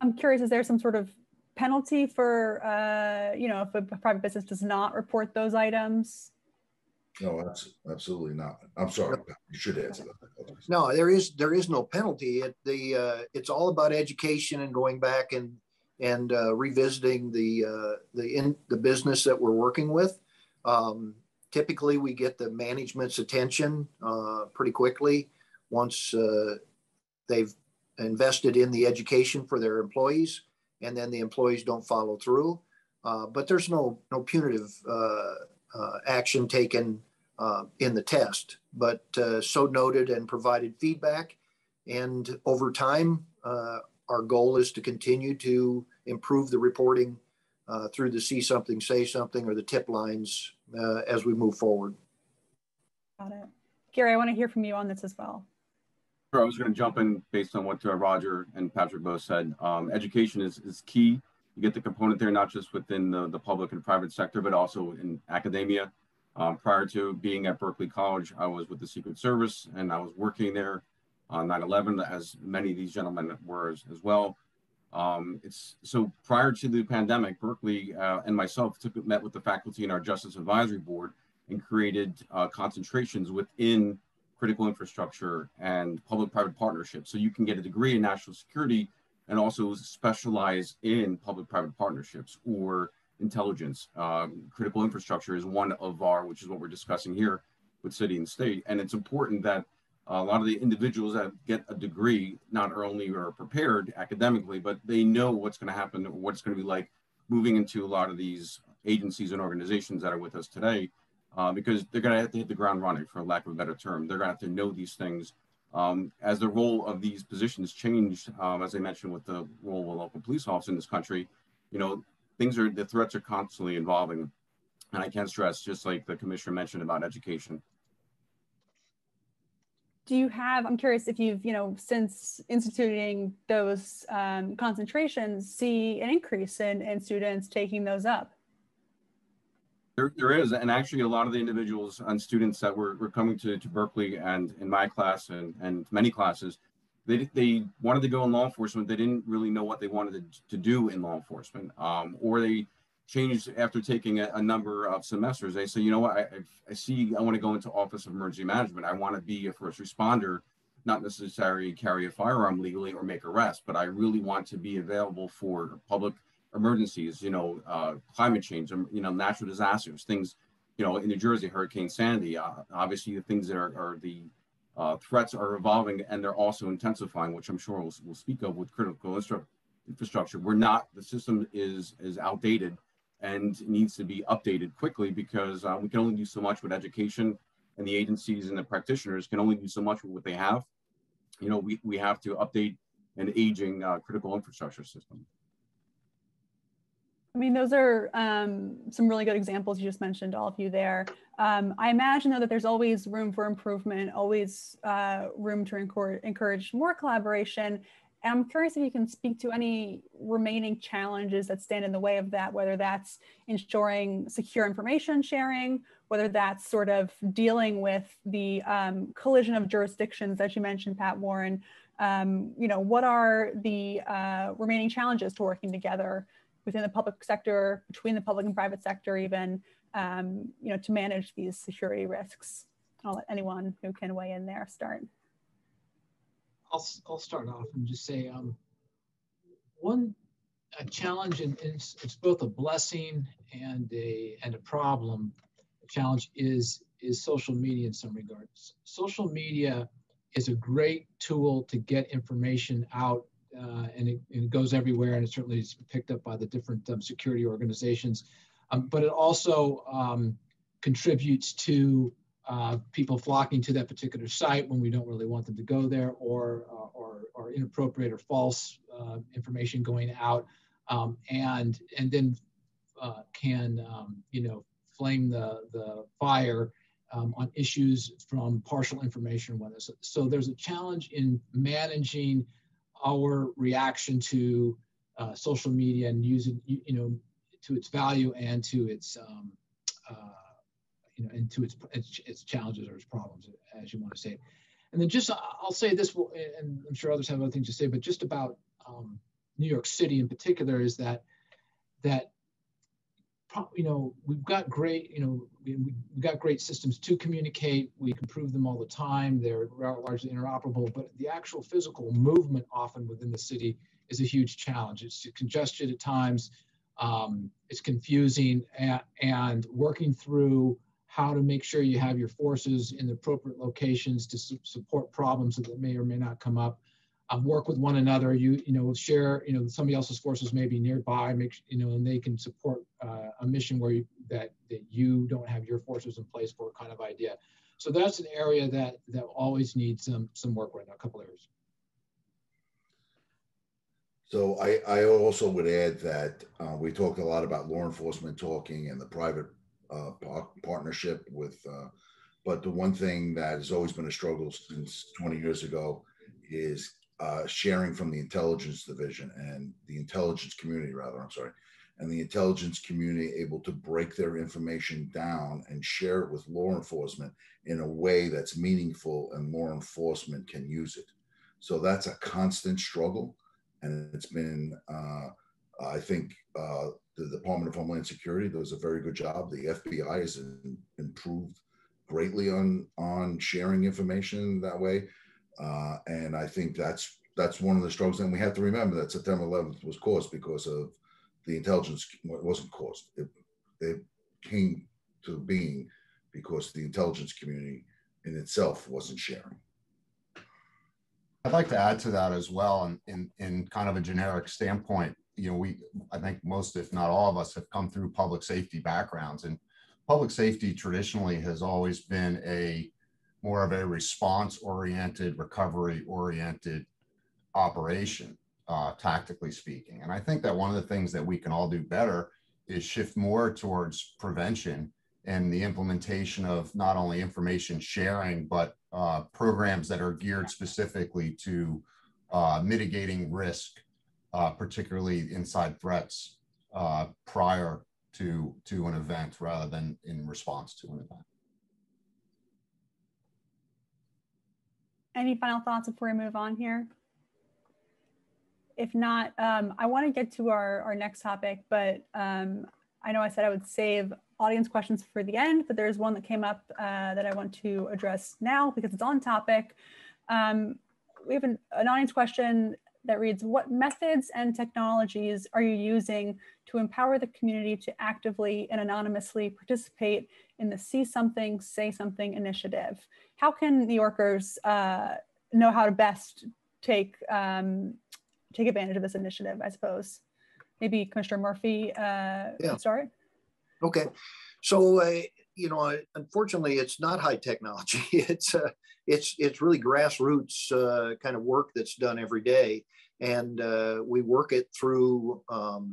I'm curious, is there some sort of penalty for, uh, you know, if a private business does not report those items? No, absolutely not. I'm sorry, you should answer that. No, there is there is no penalty. It, the uh, it's all about education and going back and and uh, revisiting the uh, the in the business that we're working with. Um, typically, we get the management's attention uh, pretty quickly once uh, they've invested in the education for their employees, and then the employees don't follow through. Uh, but there's no no punitive Uh, Uh, action taken uh, in the test, but uh, so noted and provided feedback. And over time, uh, our goal is to continue to improve the reporting uh, through the See Something, Say Something, or the tip lines uh, as we move forward. Got it. Gary, I want to hear from you on this as well. Sure, I was going to jump in based on what uh, Roger and Patrick both said. Um, education is, is key. You get the component there, not just within the, the public and private sector, but also in academia. Um, prior to being at Berkeley College, I was with the Secret Service, and I was working there on nine eleven, as many of these gentlemen were as, as well. Um, it's, so prior to the pandemic, Berkeley uh, and myself took, met with the faculty and our Justice Advisory Board and created uh, concentrations within critical infrastructure and public-private partnerships. So you can get a degree in national security and also specialize in public-private partnerships or intelligence. Um, critical infrastructure is one of our, which is what we're discussing here with city and state. And it's important that a lot of the individuals that get a degree, not only are prepared academically, but they know what's gonna happen, what's gonna be like moving into a lot of these agencies and organizations that are with us today, uh, because they're gonna have to hit the ground running, for lack of a better term. They're gonna have to know these things. Um, as the role of these positions changed, um, as I mentioned, with the role of local police officers in this country, you know, things are, the threats are constantly evolving. And I can't stress, just like the commissioner mentioned about education. Do you have, I'm curious if you've, you know, since instituting those um, concentrations, see an increase in, in students taking those up? There, there is, and actually a lot of the individuals and students that were, were coming to, to Berkeley and in my class and, and many classes, they, they wanted to go in law enforcement. They didn't really know what they wanted to, to do in law enforcement, um, or they changed after taking a, a number of semesters. They say, you know what, I, I see I want to go into Office of Emergency Management. I want to be a first responder, not necessarily carry a firearm legally or make arrests, but I really want to be available for public emergencies, you know, uh, climate change, you know, natural disasters, things, you know, in New Jersey, Hurricane Sandy, uh, obviously the things that are, are the uh, threats are evolving and they're also intensifying, which I'm sure we'll, we'll speak of with critical infrastructure. We're not, the system is, is outdated and needs to be updated quickly because uh, we can only do so much with education, and the agencies and the practitioners can only do so much with what they have. You know, we, we have to update an aging uh, critical infrastructure system. I mean, those are um, some really good examples you just mentioned, all of you there. Um, I imagine, though, that there's always room for improvement, always uh, room to encourage more collaboration. And I'm curious if you can speak to any remaining challenges that stand in the way of that, whether that's ensuring secure information sharing, whether that's sort of dealing with the um, collision of jurisdictions that you mentioned, Pat Warren. Um, you know, what are the uh, remaining challenges to working together within the public sector, between the public and private sector even, um, you know, to manage these security risks? I'll let anyone who can weigh in there start. I'll, I'll start off and just say um, one a challenge, and it's, it's both a blessing and a and a problem. The challenge is is social media in some regards. Social media is a great tool to get information out, uh, and, it, and it goes everywhere, and it certainly is picked up by the different um, security organizations. Um, but it also um, contributes to Uh, people flocking to that particular site when we don't really want them to go there, or uh, or, or inappropriate or false uh, information going out, um, and and then uh, can um, you know flame the the fire um, on issues from partial information. So, so there's a challenge in managing our reaction to uh, social media and using you, you know to its value and to its um, uh, you know, into its, its its challenges or its problems, as you want to say it. And then just, I'll say this, and I'm sure others have other things to say, but just about um, New York City in particular, is that, that you know, we've got great, you know, we, we've got great systems to communicate. We improve them all the time. They're largely interoperable, but the actual physical movement often within the city is a huge challenge. It's congested at times. Um, it's confusing, and, and working through how to make sure you have your forces in the appropriate locations to su support problems that may or may not come up. Um, work with one another. You you know share you know somebody else's forces may be nearby. Make you know and they can support uh, a mission where you, that that you don't have your forces in place for, kind of idea. So that's an area that that always needs some some work right now. A couple areas. So I I also would add that uh, we talked a lot about law enforcement talking and the private Uh, par partnership with, uh, but the one thing that has always been a struggle since twenty years ago is uh, sharing from the intelligence division and the intelligence community, rather, I'm sorry, and the intelligence community able to break their information down and share it with law enforcement in a way that's meaningful and law enforcement can use it. So that's a constant struggle, and it's been, uh, I think, uh, the Department of Homeland Security does a very good job. The F B I has improved greatly on on sharing information that way, uh, and I think that's that's one of the struggles. And we have to remember that September eleventh was caused because of the intelligence. Well, it wasn't caused. It, it came to being because the intelligence community in itself wasn't sharing. I'd like to add to that as well, in in, in kind of a generic standpoint. You know, we, I think most, if not all of us, have come through public safety backgrounds, and public safety traditionally has always been a more of a response-oriented, recovery-oriented operation, uh, tactically speaking. And I think that one of the things that we can all do better is shift more towards prevention and the implementation of not only information sharing, but uh, programs that are geared specifically to uh, mitigating risk, Uh, particularly inside threats, uh, prior to to an event rather than in response to an event. Any final thoughts before we move on here? If not, um, I want to get to our, our next topic, but um, I know I said I would save audience questions for the end, but there's one that came up uh, that I want to address now because it's on topic. Um, we have an, an audience question that reads, what methods and technologies are you using to empower the community to actively and anonymously participate in the See Something, Say Something initiative? How can New Yorkers uh, know how to best take, um, take advantage of this initiative, I suppose? Maybe Commissioner Murphy uh, yeah. can start? Okay, so, uh, you know, unfortunately, it's not high technology. it's uh, It's it's really grassroots uh, kind of work that's done every day, and uh, we work it through um,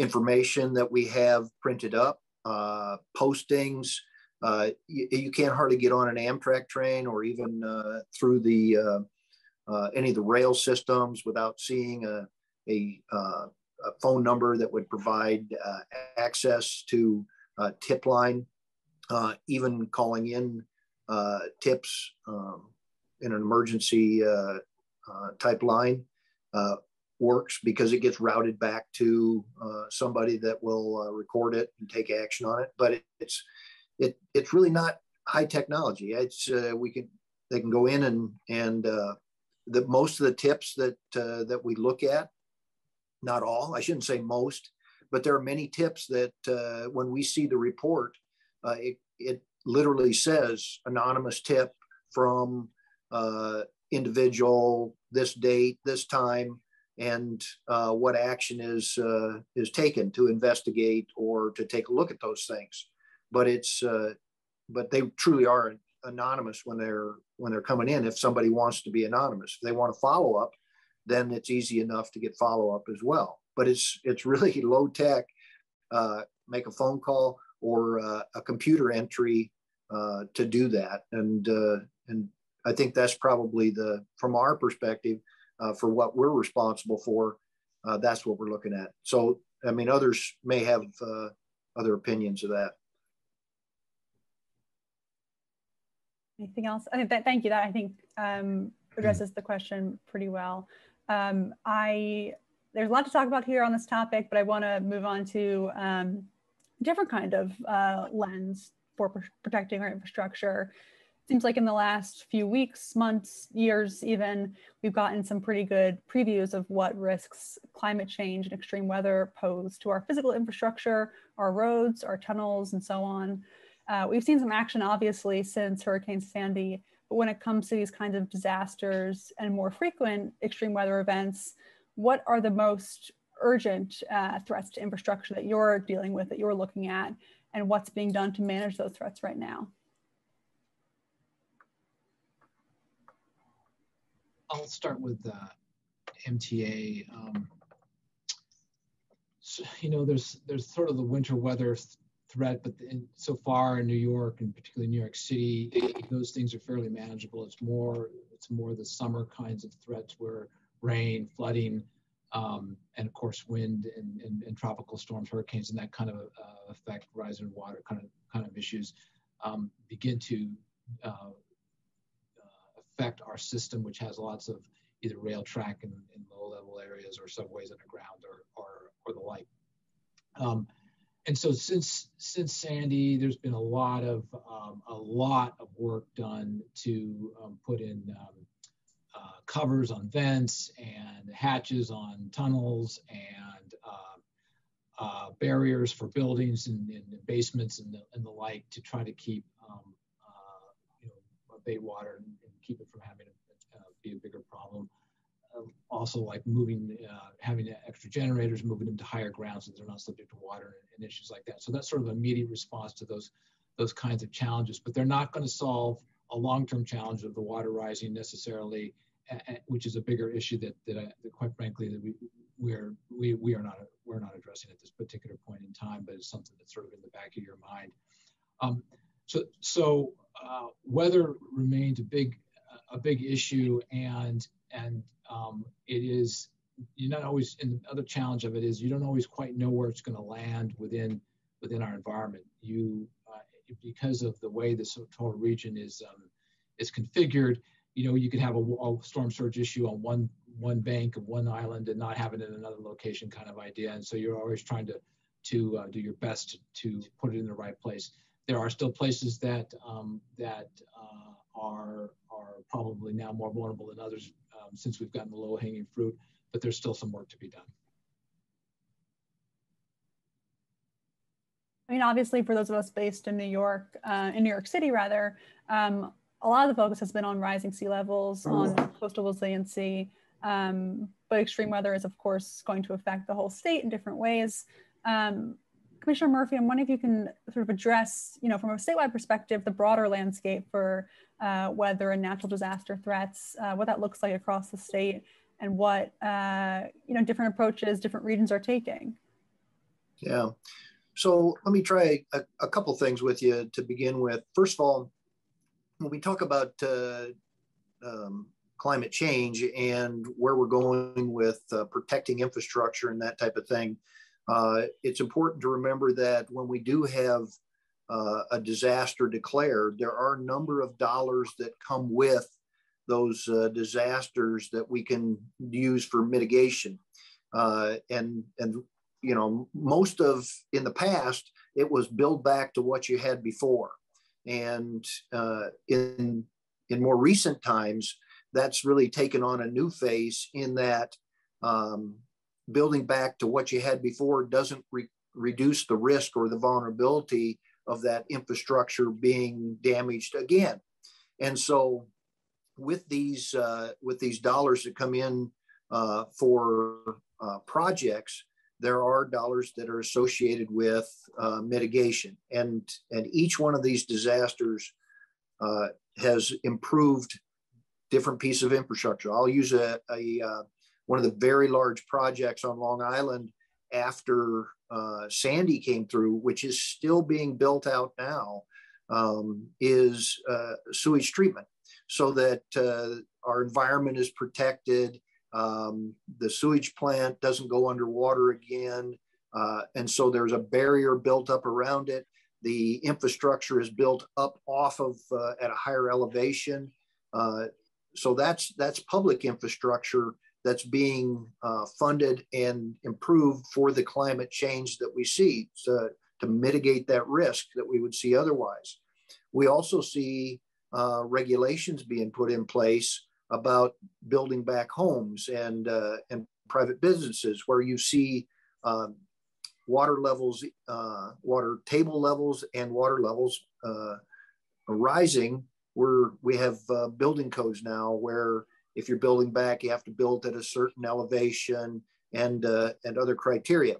information that we have printed up, uh, postings. Uh, you, you can't hardly get on an Amtrak train or even uh, through the uh, uh, any of the rail systems without seeing a, a, uh, a phone number that would provide uh, access to uh, tip line, uh, even calling in uh, tips um, in an emergency uh, uh, type line uh, works, because it gets routed back to uh, somebody that will uh, record it and take action on it. But it, it's It, it's really not high technology. It's uh, we can they can go in and and uh, the most of the tips that uh, that we look at, not all, I shouldn't say most, but there are many tips that uh, when we see the report, uh, it it literally says anonymous tip from uh, individual, this date, this time, and uh, what action is uh, is taken to investigate or to take a look at those things. But it's, uh, but they truly are anonymous when they're when they're coming in. If somebody wants to be anonymous, if they want to follow up, then it's easy enough to get follow up as well. But it's it's really low tech. Uh, make a phone call or uh, a computer entry uh, to do that, and uh, and I think that's probably the from our perspective uh, for what we're responsible for. Uh, that's what we're looking at. So I mean, others may have uh, other opinions of that. Anything else? I think that, thank you. That I think um, addresses the question pretty well. Um, I there's a lot to talk about here on this topic, but I want to move on to um, a different kind of uh, lens for pr protecting our infrastructure. Seems like in the last few weeks, months, years, even, we've gotten some pretty good previews of what risks climate change and extreme weather pose to our physical infrastructure, our roads, our tunnels, and so on. Uh, we've seen some action, obviously, since Hurricane Sandy, but when it comes to these kinds of disasters and more frequent extreme weather events, what are the most urgent uh, threats to infrastructure that you're dealing with, that you're looking at, and what's being done to manage those threats right now? I'll start with uh, M T A. Um, so, you know, there's, there's sort of the winter weather th threat, but in, so far in New York, and particularly New York City, those things are fairly manageable. It's more, it's more the summer kinds of threats where rain, flooding, um, and of course wind and, and, and tropical storms, hurricanes, and that kind of uh, effect, rise in water kind of kind of issues um, begin to uh, uh, affect our system, which has lots of either rail track in, in low-level areas or subways underground or or, or the like. Um, And so since since Sandy, there's been a lot of um, a lot of work done to um, put in um, uh, covers on vents and hatches on tunnels and uh, uh, barriers for buildings and, and basements and the, and the like, to try to keep um, uh, you know, abate water and, and keep it from having to uh, be a bigger problem. Also, like moving, uh, having extra generators, moving them to higher ground so they're not subject to water and issues like that. So that's sort of an immediate response to those those kinds of challenges. But they're not going to solve a long-term challenge of the water rising necessarily, which is a bigger issue that that, I, that quite frankly that we we're we we are not we're not addressing at this particular point in time. But it's something that's sort of in the back of your mind. Um, so so uh, weather remains a big a big issue, and and Um, it is, you're not always, and the other challenge of it is you don't always quite know where it's going to land within within our environment. You, uh, because of the way this whole region is um, is configured, you know, you could have a, a storm surge issue on one one bank of one island and not have it in another location, kind of idea. And so you're always trying to to uh, do your best to, to put it in the right place. There are still places that um, that uh, are are probably now more vulnerable than others, Um, since we've gotten the low-hanging fruit, but there's still some work to be done. I mean, obviously, for those of us based in New York, uh, in New York City rather, um, a lot of the focus has been on rising sea levels, on coastal resiliency, um, but extreme weather is, of course, going to affect the whole state in different ways. Um, Commissioner Murphy, I'm wondering if you can sort of address, you know, from a statewide perspective, the broader landscape for uh, weather and natural disaster threats, uh, what that looks like across the state, and what, uh, you know, different approaches different regions are taking. Yeah. So let me try a, a couple things with you to begin with. First of all, when we talk about uh, um, climate change and where we're going with uh, protecting infrastructure and that type of thing, uh, it's important to remember that when we do have uh, a disaster declared, there are a number of dollars that come with those uh, disasters that we can use for mitigation. Uh, and, and you know, most of, in the past, it was build back to what you had before. And uh, in, in more recent times, that's really taken on a new face in that um, building back to what you had before doesn't re reduce the risk or the vulnerability of that infrastructure being damaged again. And so with these, uh, with these dollars that come in uh, for uh, projects, there are dollars that are associated with uh, mitigation. And, and each one of these disasters uh, has improved different piece of infrastructure. I'll use a, a uh, one of the very large projects on Long Island after uh, Sandy came through, which is still being built out now, um, is uh, sewage treatment, so that uh, our environment is protected. Um, the sewage plant doesn't go underwater again. Uh, and so there's a barrier built up around it. The infrastructure is built up off of uh, at a higher elevation. Uh, so that's, that's public infrastructure that's being uh, funded and improved for the climate change that we see, so to mitigate that risk that we would see otherwise. We also see uh, regulations being put in place about building back homes and, uh, and private businesses, where you see um, water levels, uh, water table levels and water levels uh, rising. We're, we have uh, building codes now where if you're building back, you have to build at a certain elevation and, uh, and other criteria.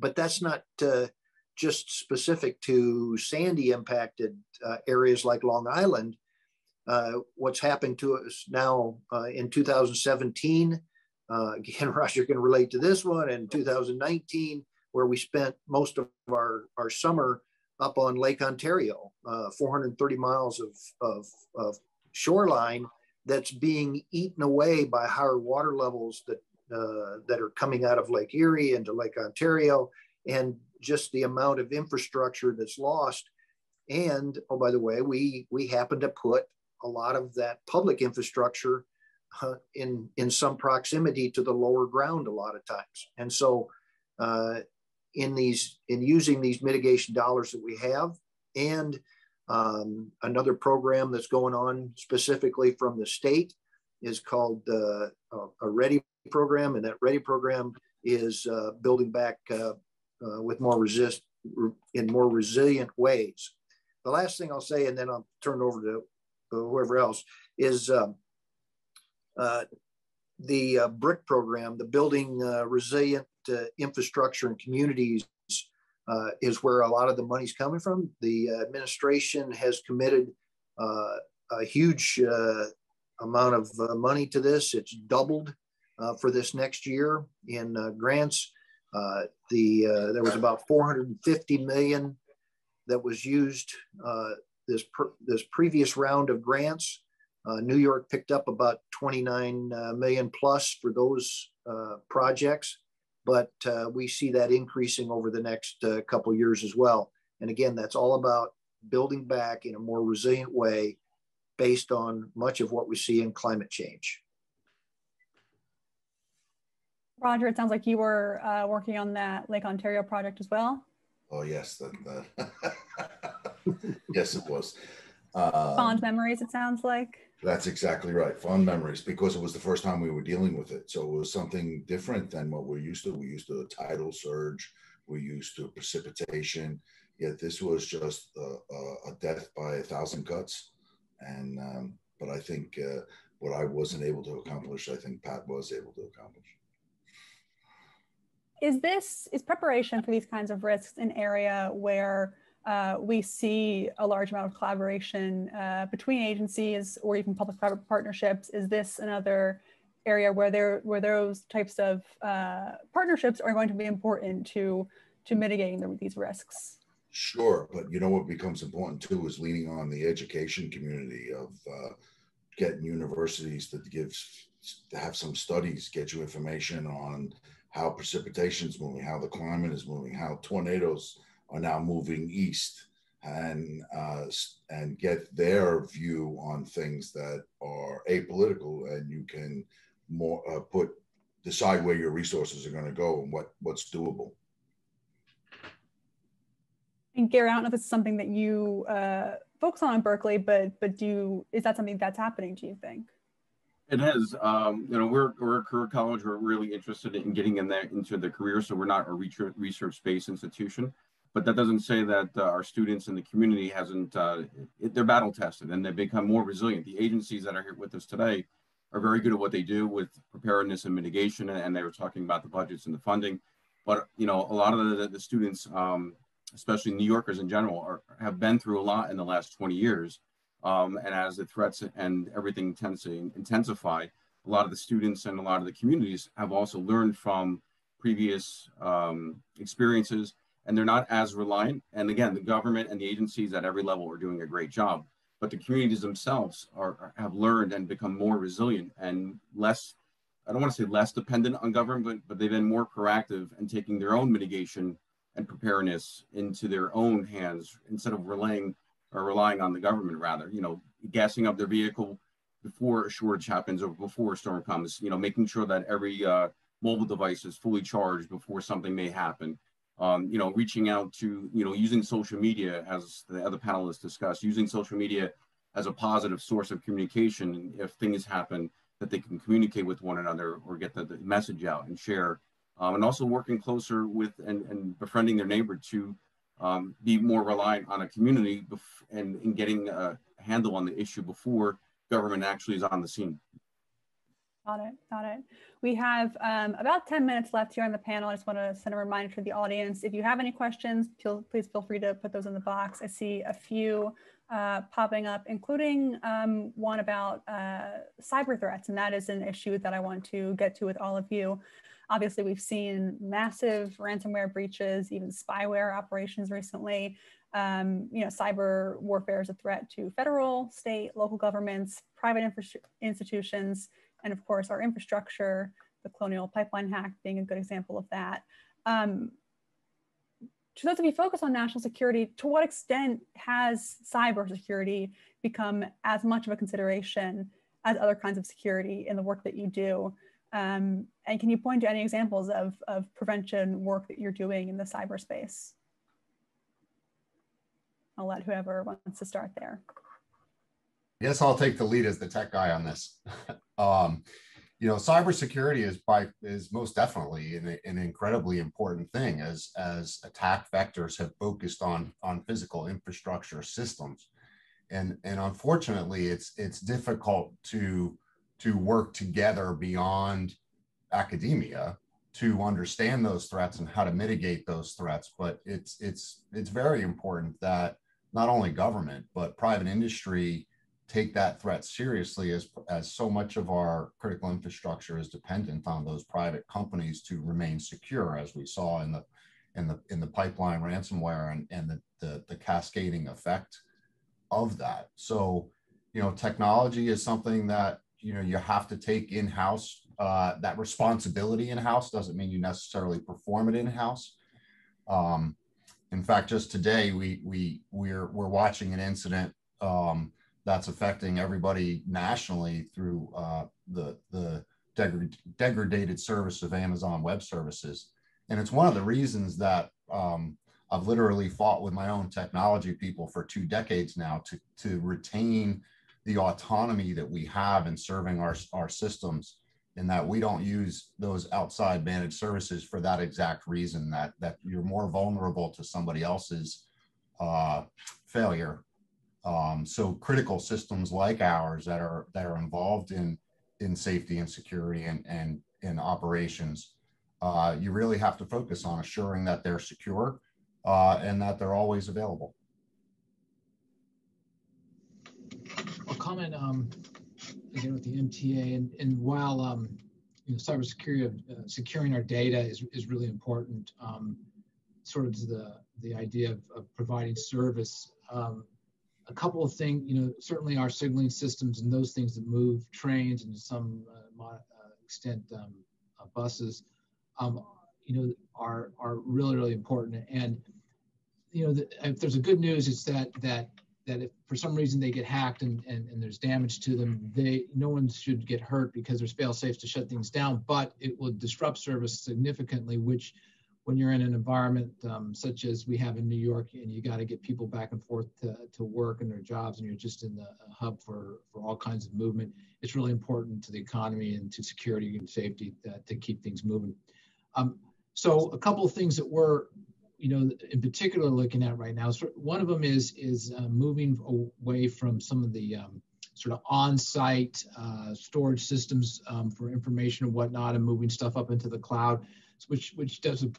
But that's not uh, just specific to Sandy impacted uh, areas like Long Island. Uh, what's happened to us now uh, in two thousand seventeen, uh, again, Roger can relate to this one, and two thousand nineteen, where we spent most of our, our summer up on Lake Ontario, uh, four hundred thirty miles of, of, of shoreline that's being eaten away by higher water levels that, uh, that are coming out of Lake Erie into Lake Ontario, and just the amount of infrastructure that's lost. And, oh, by the way, we, we happen to put a lot of that public infrastructure uh, in, in some proximity to the lower ground a lot of times. And so uh, in these, in using these mitigation dollars that we have, and um, another program that's going on specifically from the state is called uh, a READY program. And that READY program is uh, building back uh, uh, with more resist in more resilient ways. The last thing I'll say, and then I'll turn it over to whoever else, is um, uh, the uh, BRIC program, the Building uh, Resilient uh, Infrastructure and Communities, uh, is where a lot of the money's coming from. The uh, administration has committed uh, a huge uh, amount of uh, money to this. It's doubled uh, for this next year in uh, grants. Uh, the uh, there was about four hundred fifty million dollars that was used uh, This, per, this previous round of grants. uh, New York picked up about twenty-nine million plus for those uh, projects, but uh, we see that increasing over the next uh, couple of years as well. And again, that's all about building back in a more resilient way based on much of what we see in climate change. Roger, it sounds like you were uh, working on that Lake Ontario project as well. Oh, yes. That, that. Yes, it was. Uh, Fond memories, it sounds like. That's exactly right. Fond memories, because it was the first time we were dealing with it. So it was something different than what we're used to. We're used to a tidal surge. We're used to precipitation. Yet this was just a, a death by a thousand cuts. And um, but I think uh, what I wasn't able to accomplish, I think Pat was able to accomplish. Is this, is preparation for these kinds of risks an area where uh, we see a large amount of collaboration uh, between agencies or even public-private partnerships? Is this another area where there where those types of uh, partnerships are going to be important to to mitigating the, these risks? Sure, but you know what becomes important too is leaning on the education community of uh, getting universities that give, to have some studies, get you information on how precipitation is moving, how the climate is moving, how tornadoes are now moving east, and uh, and get their view on things that are apolitical, and you can more uh, put decide where your resources are going to go and what what's doable. And Gary, I don't know if it's something that you uh, focus on in Berkeley, but but do is that something that's happening? Do you think? It is. Um, you know, we're we're a career college. We're really interested in getting in there into the career, so we're not a research-based institution. But that doesn't say that uh, our students in the community hasn't, uh, it, they're battle tested and they've become more resilient. The agencies that are here with us today are very good at what they do with preparedness and mitigation. And they were talking about the budgets and the funding. But, you know, a lot of the, the students, um, especially New Yorkers in general, are, have been through a lot in the last twenty years. Um, and as the threats and everything tends to intensify, a lot of the students and a lot of the communities have also learned from previous um, experiences, and they're not as reliant. And again, the government and the agencies at every level are doing a great job, but the communities themselves are, have learned and become more resilient and less, I don't want to say less dependent on government, but they've been more proactive and taking their own mitigation and preparedness into their own hands instead of relying or relying on the government rather, you know, gassing up their vehicle before a shortage happens or before a storm comes, you know, making sure that every uh, mobile device is fully charged before something may happen. Um, you know, reaching out to, you know, using social media, as the other panelists discussed, using social media as a positive source of communication. If things happen, that they can communicate with one another or get the, the message out and share. Um, and also working closer with and, and befriending their neighbor to um, be more reliant on a community and, and getting a handle on the issue before government actually is on the scene. Got it, got it. We have um, about ten minutes left here on the panel. I just want to send a reminder to the audience. If you have any questions, please feel free to put those in the box. I see a few uh, popping up, including um, one about uh, cyber threats, and that is an issue that I want to get to with all of you. Obviously, we've seen massive ransomware breaches, even spyware operations recently. Um, you know, cyber warfare is a threat to federal, state, local governments, private institutions, and of course our infrastructure, the Colonial Pipeline hack being a good example of that. Um, to those of you focused on national security, to what extent has cybersecurity become as much of a consideration as other kinds of security in the work that you do? Um, and can you point to any examples of, of prevention work that you're doing in the cyberspace? I'll let whoever wants to start there. I guess I'll take the lead as the tech guy on this. um, you know, cybersecurity is by is most definitely an, an incredibly important thing as as attack vectors have focused on on physical infrastructure systems, and and unfortunately, it's it's difficult to to work together beyond academia to understand those threats and how to mitigate those threats. But it's it's it's very important that not only government but private industry take that threat seriously, as, as so much of our critical infrastructure is dependent on those private companies to remain secure, as we saw in the in the in the pipeline ransomware and, and the, the, the cascading effect of that. So, you know, technology is something that, you know, you have to take in-house. Uh, that responsibility in-house doesn't mean you necessarily perform it in-house. Um, in fact, just today we we we're we're watching an incident um, that's affecting everybody nationally through uh, the, the deg degraded service of Amazon Web Services. And it's one of the reasons that um, I've literally fought with my own technology people for two decades now to, to retain the autonomy that we have in serving our, our systems, and that we don't use those outside managed services for that exact reason, that, that you're more vulnerable to somebody else's uh, failure. Um, so critical systems like ours that are that are involved in in safety and security and and in operations, uh, you really have to focus on assuring that they're secure uh, and that they're always available. I'll comment um, again with the M T A, and, and while um, you know, cybersecurity, uh, securing our data is is really important. Um, sort of the, the idea of, of providing service, um, a couple of things, you know, certainly our signaling systems and those things that move trains and to some uh, extent um, uh, buses, um, you know, are, are really, really important. And, you know, the, if there's a good news, it's that, that, that if for some reason they get hacked and, and, and there's damage to them, they, no one should get hurt because there's fail safes to shut things down, but it will disrupt service significantly, which when you're in an environment um, such as we have in New York, and you got to get people back and forth to, to work and their jobs, and you're just in the hub for, for all kinds of movement, it's really important to the economy and to security and safety that, to keep things moving. Um, so a couple of things that we're, you know, in particular looking at right now, so one of them is, is uh, moving away from some of the um, sort of on-site uh, storage systems um, for information and whatnot, and moving stuff up into the cloud, which, which does a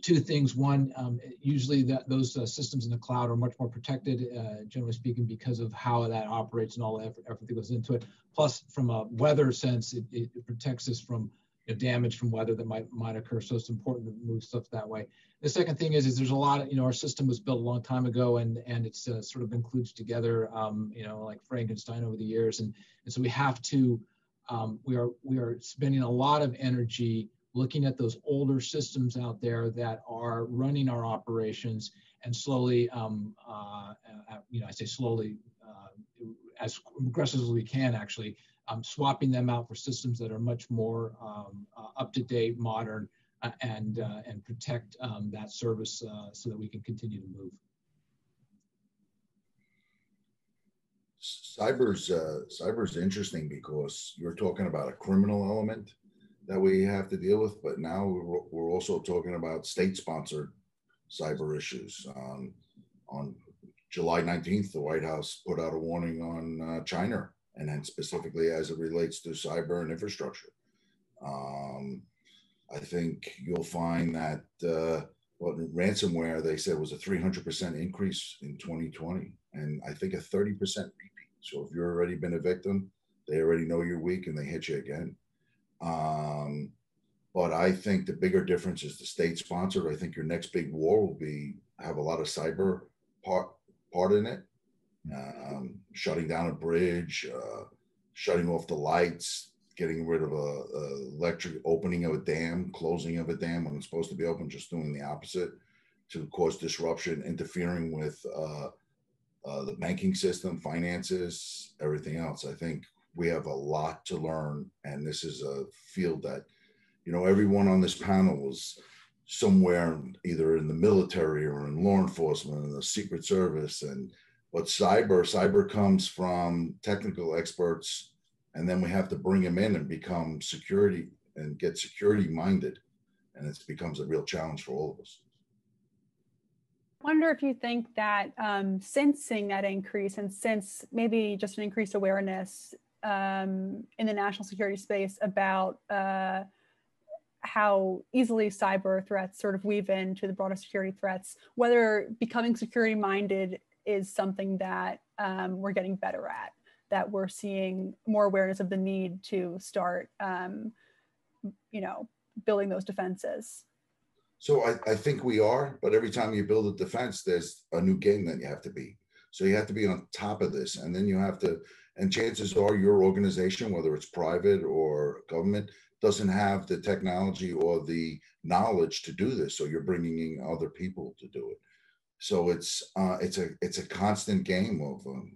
two things. One, um, usually that those uh, systems in the cloud are much more protected, uh, generally speaking, because of how that operates and all the effort, effort that goes into it. Plus, from a weather sense, it, it protects us from you know, damage from weather that might might occur. So it's important to move stuff that way. The second thing is, is there's a lot of, you know, our system was built a long time ago, and and it's uh, sort of been kludged together, um, you know, like Frankenstein over the years, and and so we have to, um, we are we are spending a lot of energy looking at those older systems out there that are running our operations, and slowly, um, uh, you know, I say slowly, uh, as aggressively as we can actually, um, swapping them out for systems that are much more um, uh, up-to-date, modern, uh, and, uh, and protect um, that service uh, so that we can continue to move. Cyber's, uh, cyber's interesting because you're talking about a criminal element that we have to deal with, but now we're also talking about state-sponsored cyber issues. Um, on July nineteenth, the White House put out a warning on uh, China, and then specifically as it relates to cyber and infrastructure. Um, I think you'll find that uh, what ransomware, they said, was a three hundred percent increase in twenty twenty, and I think a thirty percent repeat. So if you've already been a victim, they already know you're weak and they hit you again. Um, but I think the bigger difference is the state sponsored. I think your next big war will be, have a lot of cyber part, part in it. Um, shutting down a bridge, uh, shutting off the lights, getting rid of a, a electric, opening of a dam, closing of a dam when it's supposed to be open, just doing the opposite to cause disruption, interfering with, uh, uh, the banking system, finances, everything else. I think we have a lot to learn, and this is a field that, you know, everyone on this panel was somewhere either in the military or in law enforcement and the Secret Service. And but cyber, cyber comes from technical experts, and then we have to bring them in and become security and get security minded. And it becomes a real challenge for all of us. Wonder if you think that um, since seeing that increase, and since maybe just an increased awareness Um, in the national security space about uh, how easily cyber threats sort of weave into the broader security threats, whether becoming security minded is something that um, we're getting better at, that we're seeing more awareness of the need to start, um, you know, building those defenses. So I, I think we are, but every time you build a defense, there's a new game that you have to be. So you have to be on top of this, and then you have to, and chances are your organization, whether it's private or government, doesn't have the technology or the knowledge to do this. So you're bringing in other people to do it. So it's uh, it's a it's a constant game of um,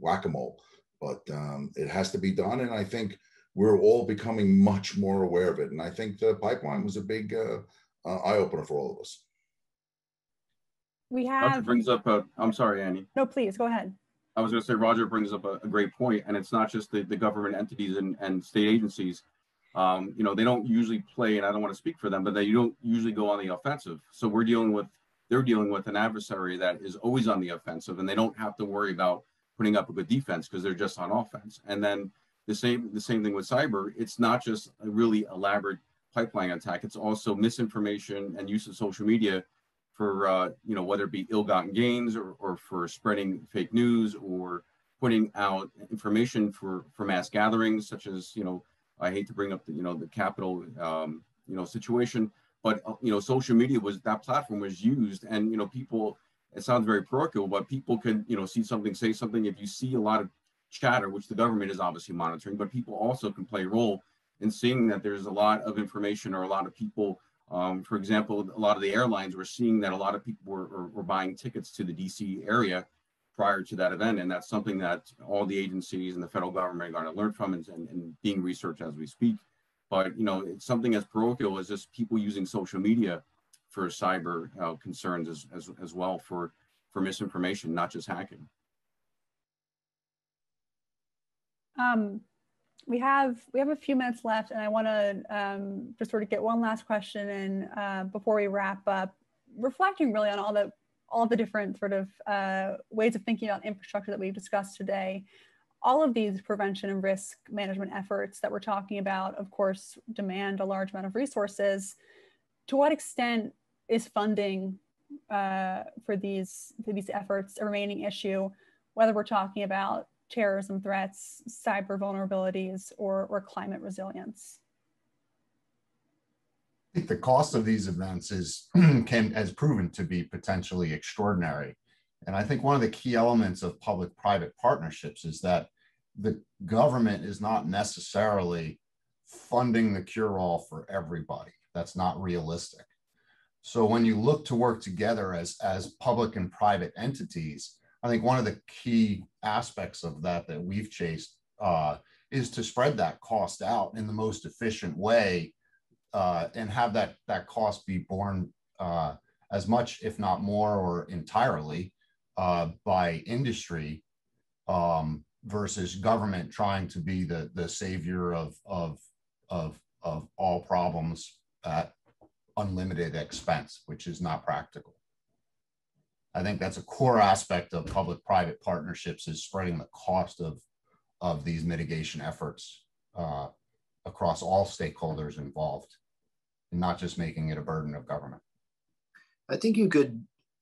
whack-a-mole, but um, it has to be done. And I think we're all becoming much more aware of it. And I think the pipeline was a big uh, uh, eye-opener for all of us. We have. That brings up a, I'm sorry, Annie. No, please go ahead. I was going to say, Roger brings up a, a great point, and it's not just the, the government entities and, and state agencies. Um, you know, they don't usually play, and I don't want to speak for them, but they don't usually go on the offensive. So we're dealing with, they're dealing with an adversary that is always on the offensive, and they don't have to worry about putting up a good defense because they're just on offense. And then the same, the same thing with cyber. It's not just a really elaborate pipeline attack. It's also misinformation and use of social media for, uh, you know, whether it be ill-gotten gains or, or for spreading fake news or putting out information for, for mass gatherings, such as, you know, I hate to bring up the, you know, the Capitol, um, you know, situation, But, you know, social media was, that platform was used, and, you know, people, it sounds very parochial, but people can, you know, see something, say something. If you see a lot of chatter, which the government is obviously monitoring, but people also can play a role in seeing that there's a lot of information, or a lot of people, um, for example, a lot of the airlines were seeing that a lot of people were, were, were buying tickets to the D C area prior to that event. And that's something that all the agencies and the federal government are going to learn from, and, and, and being researched as we speak. But, you know, it's something as parochial as just people using social media for cyber uh, concerns as, as, as well, for, for misinformation, not just hacking. Um, we have we have a few minutes left, and I want to um, just sort of get one last question in uh, before we wrap up, reflecting really on all the, all the different sort of uh, ways of thinking about infrastructure that we've discussed today. All of these prevention and risk management efforts that we're talking about, of course, demand a large amount of resources. To what extent is funding uh, for these, for these efforts a remaining issue, whether we're talking about terrorism threats, cyber vulnerabilities, or, or climate resilience? I think the cost of these events is can, has proven to be potentially extraordinary. And I think one of the key elements of public-private partnerships is that the government is not necessarily funding the cure-all for everybody. That's not realistic. So when you look to work together as, as public and private entities, I think one of the key aspects of that that we've chased uh, is to spread that cost out in the most efficient way, uh, and have that, that cost be borne uh, as much, if not more, or entirely, Uh, by industry, um, versus government trying to be the, the savior of, of, of, of all problems at unlimited expense, which is not practical. I think that's a core aspect of public-private partnerships, is spreading the cost of, of these mitigation efforts uh, across all stakeholders involved, and not just making it a burden of government. I think you could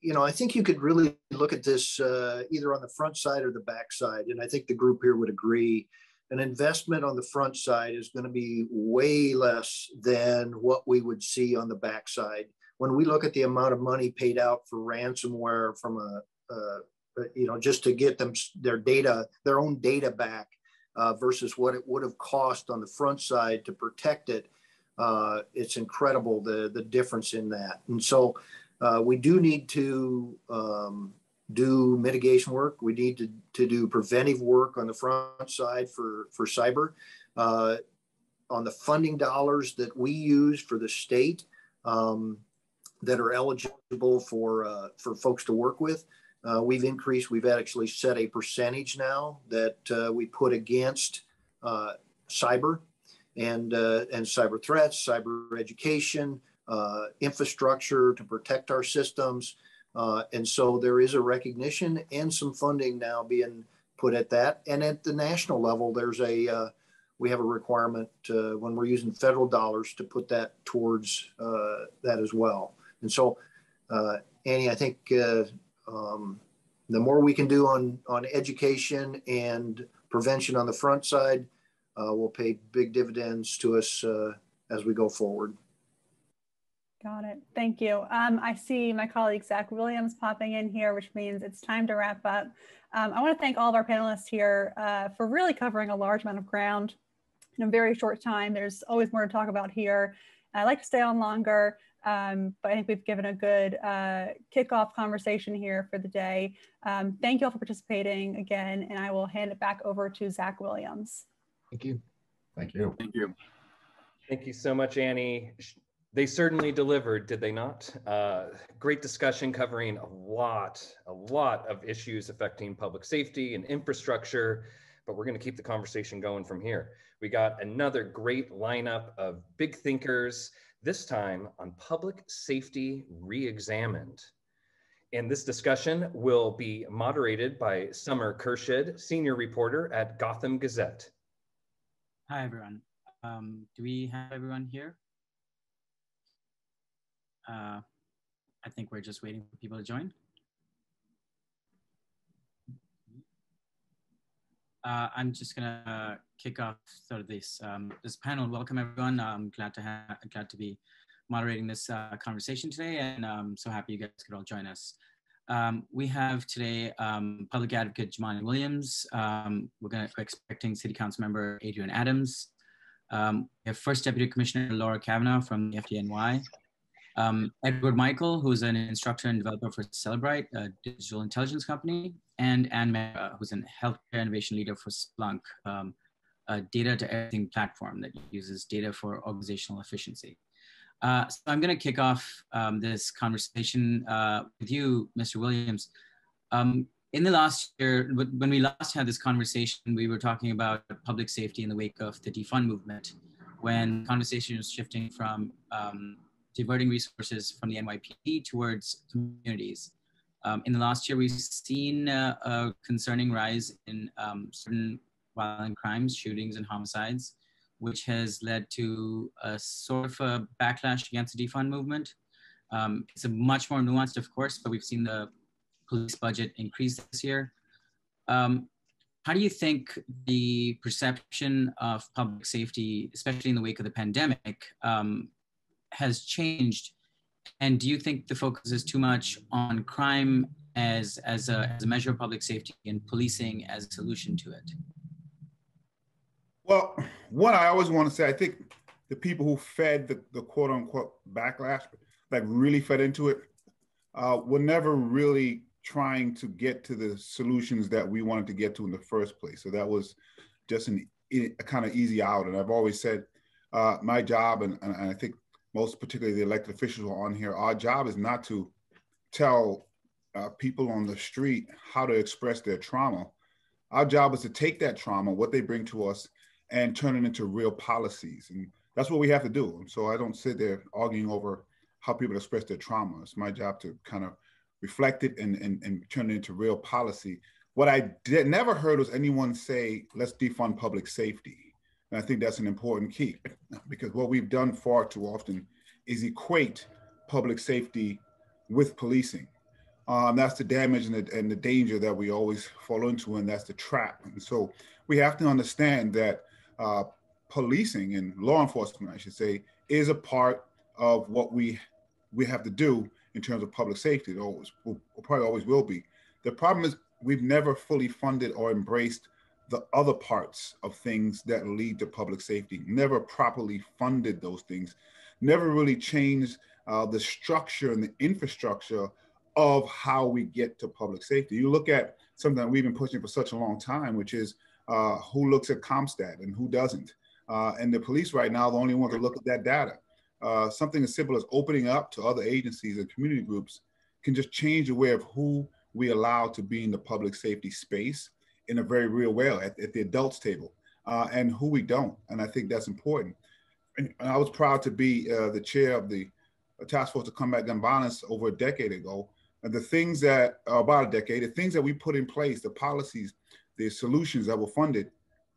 You know, I think you could really look at this uh, either on the front side or the back side. And I think the group here would agree, an investment on the front side is going to be way less than what we would see on the back side. When we look at the amount of money paid out for ransomware from a, uh, you know, just to get them their data, their own data back, uh, versus what it would have cost on the front side to protect it, uh, it's incredible, the, the difference in that. And so, Uh, we do need to um, do mitigation work. We need to, to do preventive work on the front side for, for cyber. Uh, on the funding dollars that we use for the state um, that are eligible for, uh, for folks to work with, uh, we've increased, we've actually set a percentage now that uh, we put against uh, cyber and, uh, and cyber threats, cyber education, Uh, infrastructure to protect our systems. Uh, and so there is a recognition and some funding now being put at that. And at the national level, there's a, uh, we have a requirement uh, when we're using federal dollars to put that towards uh, that as well. And so, uh, Annie, I think uh, um, the more we can do on, on education and prevention on the front side uh, will pay big dividends to us uh, as we go forward. Got it. Thank you. Um, I see my colleague Zach Williams popping in here, which means it's time to wrap up. Um, I want to thank all of our panelists here uh, for really covering a large amount of ground in a very short time. There's always more to talk about here. I like to stay on longer, um, but I think we've given a good uh, kickoff conversation here for the day. Um, thank you all for participating again, and I will hand it back over to Zach Williams. Thank you. Thank you. Thank you. Thank you so much, Annie. They certainly delivered, did they not? Uh, great discussion covering a lot, a lot of issues affecting public safety and infrastructure, but we're gonna keep the conversation going from here. We got another great lineup of big thinkers, this time on public safety re-examined. And this discussion will be moderated by Summer Khurshid, senior reporter at Gotham Gazette. Hi, everyone. Um, do we have everyone here? Uh, I think we're just waiting for people to join. Uh, I'm just gonna kick off sort of this um, this panel. Welcome everyone. I'm glad to have glad to be moderating this uh, conversation today, and I'm so happy you guys could all join us. Um, we have today um, Public Advocate Jumaane Williams. Um, we're going to be expecting City Council Member Adrienne Adams. Um, we have First Deputy Commissioner Laura Kavanagh from the F D N Y. Um, Edward Michael, who's an instructor and developer for Cellebrite, a digital intelligence company, and Ann Mehra, who's a healthcare innovation leader for Splunk, um, a data-to-everything platform that uses data for organizational efficiency. Uh, so I'm going to kick off um, this conversation uh, with you, Mister Williams. Um, in the last year, when we last had this conversation, we were talking about public safety in the wake of the defund movement, when the conversation was shifting from um, diverting resources from the N Y P D towards communities. Um, in the last year, we've seen uh, a concerning rise in um, certain violent crimes, shootings, and homicides, which has led to a sort of a backlash against the defund movement. Um, it's a much more nuanced, of course, but we've seen the police budget increase this year. Um, how do you think the perception of public safety, especially in the wake of the pandemic, um, has changed? And do you think the focus is too much on crime as, as, a, as a measure of public safety and policing as a solution to it? Well, one, I always want to say, I think the people who fed the, the quote unquote backlash, like really fed into it, uh, were never really trying to get to the solutions that we wanted to get to in the first place. So that was just an, a kind of easy out. And I've always said uh, my job, and, and I think most particularly the elected officials who are on here, our job is not to tell uh, people on the street how to express their trauma. Our job is to take that trauma, what they bring to us, and turn it into real policies. And that's what we have to do. So I don't sit there arguing over how people express their trauma. It's my job to kind of reflect it and, and, and turn it into real policy. What I did, never heard was anyone say, let's defund public safety. And I think that's an important key, because what we've done far too often is equate public safety with policing. Um, that's the damage and the, and the danger that we always fall into, and that's the trap. And so we have to understand that Uh, policing and law enforcement, I should say, is a part of what we we have to do in terms of public safety. It always will, probably always will be. The problem is we've never fully funded or embraced the other parts of things that lead to public safety, never properly funded those things, never really changed uh, the structure and the infrastructure of how we get to public safety. You look at something that we've been pushing for such a long time, which is Uh, who looks at CompStat and who doesn't. Uh, and the police right now, the only one to look at that data. Uh, something as simple as opening up to other agencies and community groups can just change the way of who we allow to be in the public safety space in a very real way at, at the adults table, uh, and who we don't. And I think that's important. And, and I was proud to be uh, the chair of the Task Force to Combat Gun Violence over a decade ago. And the things that, uh, about a decade, the things that we put in place, the policies, the solutions that were funded,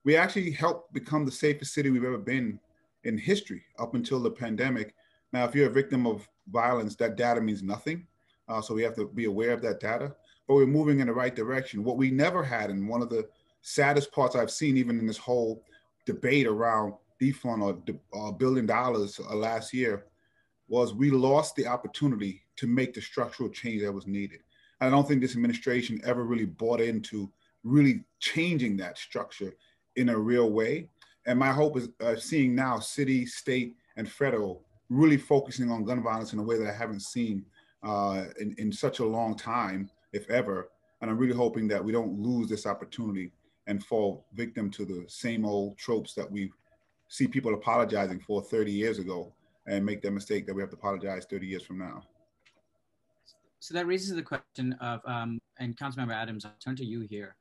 we actually helped become the safest city we've ever been in history up until the pandemic. Now, if you're a victim of violence, that data means nothing. Uh, so we have to be aware of that data, but we're moving in the right direction. What we never had, and one of the saddest parts I've seen, even in this whole debate around defund or de uh, billion dollars uh, last year, was we lost the opportunity to make the structural change that was needed. And I don't think this administration ever really bought into really changing that structure in a real way. And my hope is uh, seeing now city, state, and federal really focusing on gun violence in a way that I haven't seen uh, in, in such a long time, if ever. And I'm really hoping that we don't lose this opportunity and fall victim to the same old tropes that we see people apologizing for thirty years ago and make that mistake that we have to apologize thirty years from now. So that raises the question of, um, and Councilmember Adams, I'll turn to you here.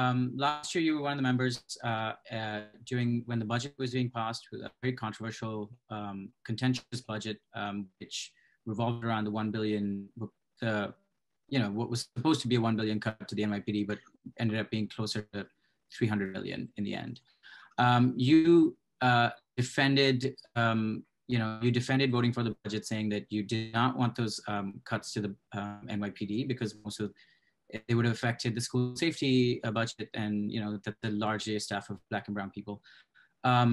Um, last year, you were one of the members uh, uh, during when the budget was being passed, with a very controversial, um, contentious budget, um, which revolved around the one billion, uh, you know, what was supposed to be a one billion cut to the N Y P D, but ended up being closer to three hundred million in the end. Um, you uh, defended, um, you know, you defended voting for the budget, saying that you did not want those um, cuts to the um, N Y P D because most of they would have affected the school safety budget and, you know, the, the large staff of Black and brown people. Um,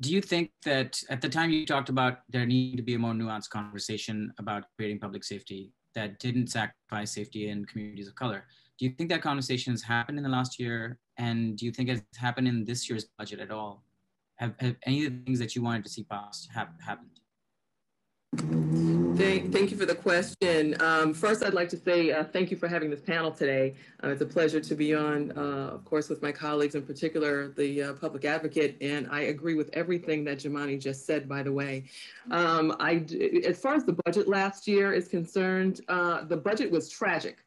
do you think that at the time you talked about there needed to be a more nuanced conversation about creating public safety that didn't sacrifice safety in communities of color? Do you think that conversation has happened in the last year? And do you think it's happened in this year's budget at all? Have, have any of the things that you wanted to see passed have happened? Thank, thank you for the question. Um, first, I'd like to say uh, thank you for having this panel today. Uh, it's a pleasure to be on, uh, of course, with my colleagues, in particular, the uh, public advocate. And I agree with everything that Jumaane just said, by the way. Um, I, as far as the budget last year is concerned, uh, the budget was tragic.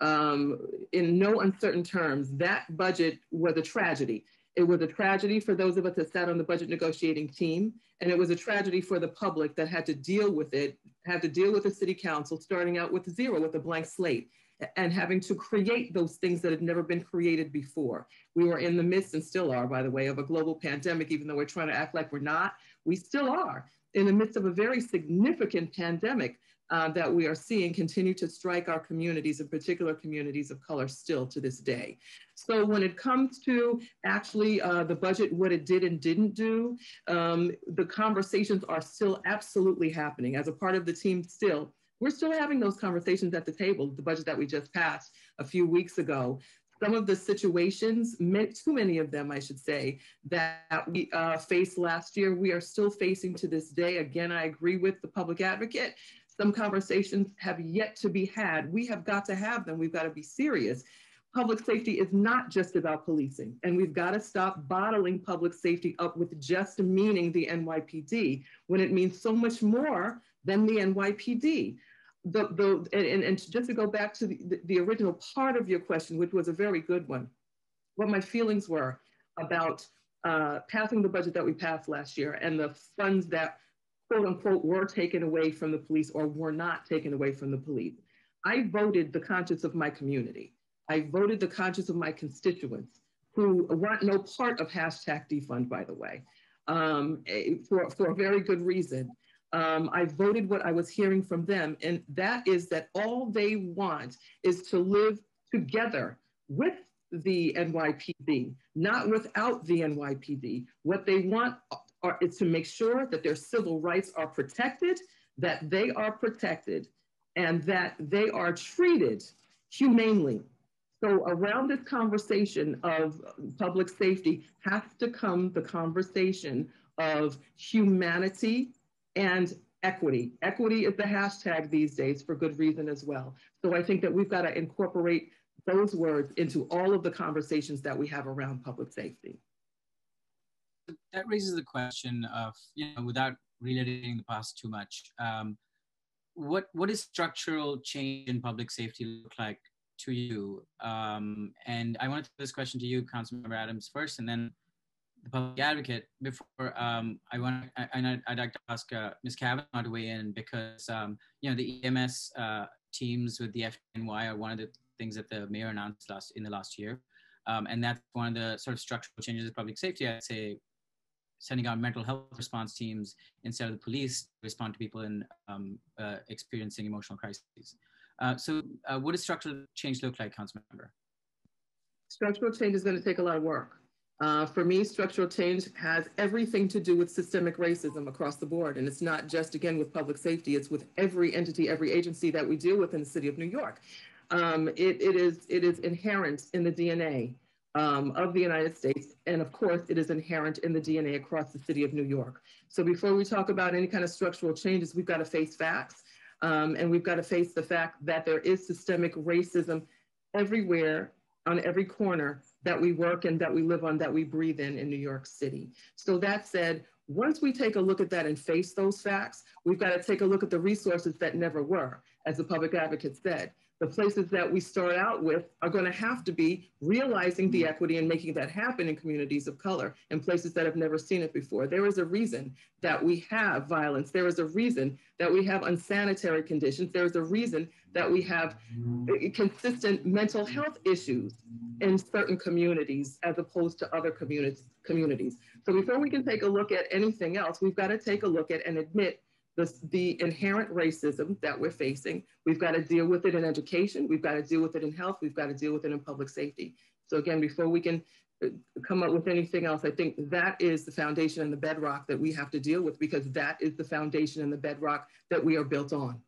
Um, in no uncertain terms, that budget was a tragedy. It was a tragedy for those of us that sat on the budget negotiating team, and it was a tragedy for the public that had to deal with it, had to deal with the city council, starting out with zero, with a blank slate, and having to create those things that had never been created before. We were in the midst, and still are, by the way, of a global pandemic, even though we're trying to act like we're not, we still are in the midst of a very significant pandemic uh, that we are seeing continue to strike our communities, in particular communities of color, still to this day. So when it comes to actually uh, the budget, what it did and didn't do, um, the conversations are still absolutely happening. As a part of the team still, we're still having those conversations at the table, the budget that we just passed a few weeks ago. Some of the situations, too many of them, I should say, that we uh, faced last year, we are still facing to this day. Again, I agree with the public advocate. Some conversations have yet to be had. We have got to have them. We've got to be serious. Public safety is not just about policing, and we've got to stop bottling public safety up with just meaning the N Y P D, when it means so much more than the N Y P D. The, the, and, and just to go back to the, the original part of your question, which was a very good one, what my feelings were about uh, passing the budget that we passed last year and the funds that, quote unquote, were taken away from the police or were not taken away from the police. I voted the conscience of my community. I voted the conscience of my constituents, who want no part of hashtag defund, by the way, um, for, for a very good reason. Um, I voted what I was hearing from them, and that is that all they want is to live together with the N Y P D, not without the N Y P D. What they want are, is to make sure that their civil rights are protected, that they are protected, and that they are treated humanely. So around this conversation of public safety has to come the conversation of humanity and equity. Equity is the hashtag these days, for good reason as well. So I think that we've got to incorporate those words into all of the conversations that we have around public safety. That raises the question of, you know, without relitigating the past too much, um, what what is structural change in public safety look like to you? Um, and I want to throw this question to you, Councilmember Adams, first, and then the public advocate. Before um, I want, I, I, I'd like to ask uh, Miz Kavanagh to weigh in, because um, you know, the E M S uh, teams with the F D N Y are one of the things that the mayor announced last in the last year, um, and that's one of the sort of structural changes in public safety. I'd say sending out mental health response teams instead of the police to respond to people in um, uh, experiencing emotional crises. Uh, so uh, what does structural change look like, Councilmember? Structural change is going to take a lot of work. Uh, for me, structural change has everything to do with systemic racism across the board. And it's not just, again, with public safety. It's with every entity, every agency that we deal with in the city of New York. Um, it, it, is, it is inherent in the D N A um, of the United States. And of course, it is inherent in the D N A across the city of New York. So before we talk about any kind of structural changes, we've got to face facts. Um, and we've got to face the fact that there is systemic racism everywhere, on every corner that we work and that we live on, that we breathe in in New York City. So that said, once we take a look at that and face those facts, we've got to take a look at the resources that never were, as the public advocate said. The places that we start out with are going to have to be realizing the equity and making that happen in communities of color and places that have never seen it before. There is a reason that we have violence. There is a reason that we have unsanitary conditions. There is a reason that we have consistent mental health issues in certain communities as opposed to other communities. So before we can take a look at anything else, we've got to take a look at and admit The, the inherent racism that we're facing. We've got to deal with it in education. We've got to deal with it in health. We've got to deal with it in public safety. So again, before we can come up with anything else. I think that is the foundation and the bedrock that we have to deal with, because that is the foundation and the bedrock that we are built on.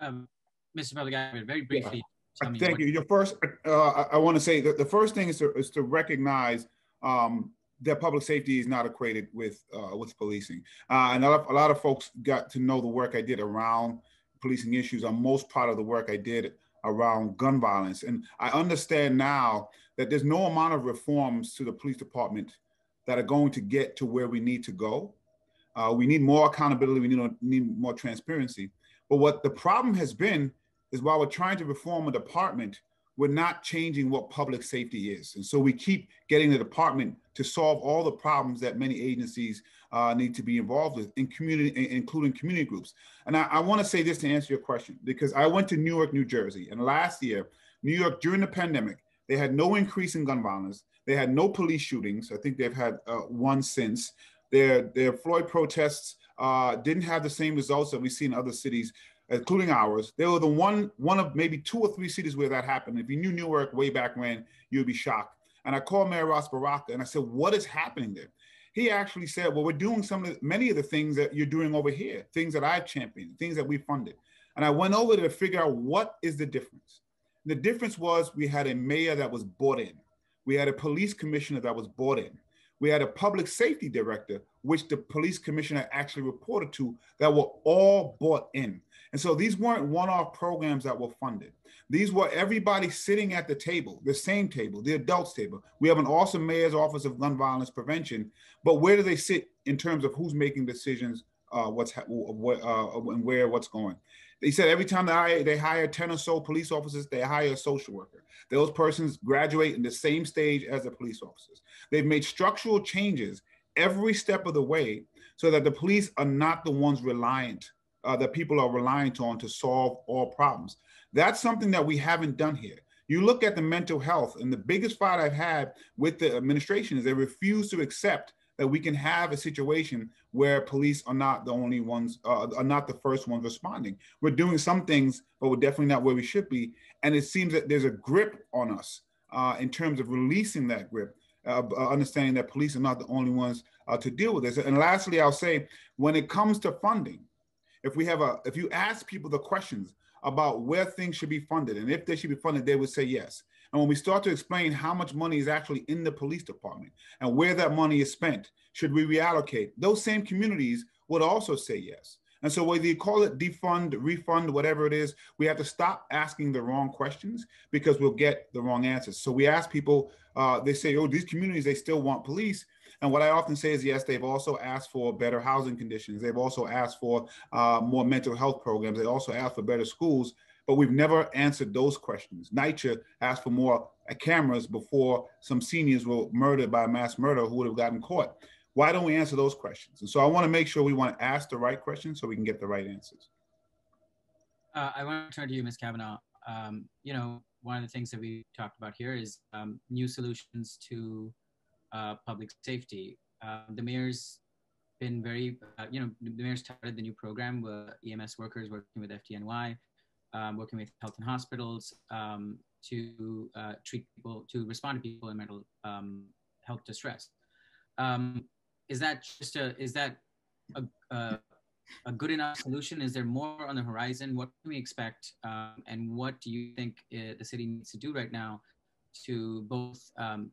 Um, Mister Bellagami, very briefly. Yeah. Thank what... you. Your first, uh, I, I want to say that the first thing is to, is to recognize um, that public safety is not equated with uh, with policing. Uh, and a lot, of, a lot of folks got to know the work I did around policing issues. I'm most proud of the work I did around gun violence. And I understand now that there's no amount of reforms to the police department that are going to get to where we need to go. Uh, we need more accountability, we need, need more transparency. But what the problem has been is while we're trying to reform a department, we're not changing what public safety is. And so we keep getting the department to solve all the problems that many agencies uh, need to be involved with, in community, including community groups. And I, I wanna say this to answer your question, because I went to Newark, New Jersey, and last year, New York, during the pandemic, they had no increase in gun violence. They had no police shootings. I think they've had uh, one since. Their, their Floyd protests uh, didn't have the same results that we see in other cities, including ours. They were the one, one of maybe two or three cities where that happened. If you knew Newark way back when, you'd be shocked. And I called Mayor Ross Baraka and I said, what is happening there? He actually said, well, we're doing some of the, many of the things that you're doing over here, things that I championed, things that we funded. And I went over to figure out what is the difference. The difference was we had a mayor that was bought in. We had a police commissioner that was bought in. We had a public safety director, which the police commissioner actually reported to, that were all bought in. And so these weren't one-off programs that were funded. These were everybody sitting at the table, the same table, the adults table. We have an awesome mayor's office of gun violence prevention, but where do they sit in terms of who's making decisions, uh, what's ha what, uh, and where what's going? They said every time they hire ten or so police officers, they hire a social worker. Those persons graduate in the same stage as the police officers. They've made structural changes every step of the way so that the police are not the ones reliant, uh, that people are reliant on to solve all problems. That's something that we haven't done here. You look at the mental health, and the biggest fight I've had with the administration is they refuse to accept that we can have a situation where police are not the only ones, uh, are not the first ones responding. We're doing some things, but we're definitely not where we should be. And it seems that there's a grip on us uh, in terms of releasing that grip, uh, understanding that police are not the only ones uh, to deal with this. And lastly, I'll say, when it comes to funding, if we have a, if you ask people the questions about where things should be funded and if they should be funded, they would say yes. And when we start to explain how much money is actually in the police department and where that money is spent, should we reallocate? Those same communities would also say yes. And so whether you call it defund, refund, whatever it is, we have to stop asking the wrong questions because we'll get the wrong answers. So we ask people, uh, they say, oh, these communities, they still want police. And what I often say is, yes, they've also asked for better housing conditions. They've also asked for uh, more mental health programs. They also asked for better schools. But we've never answered those questions. NYCHA asked for more cameras before some seniors were murdered by mass murder who would have gotten caught. Why don't we answer those questions? And so I want to make sure we want to ask the right questions so we can get the right answers. Uh, I want to turn to you, Miz Kavanagh. Um, you know, one of the things that we talked about here is um, new solutions to uh, public safety. Uh, the mayor's been very, uh, you know, the mayor's started the new program with E M S workers working with F D N Y. Um, working with health and hospitals um, to uh, treat people, to respond to people in mental um, health distress. Um, is that just a, is that a, a, a good enough solution? Is there more on the horizon? What can we expect? Um, and what do you think uh, the city needs to do right now to both um,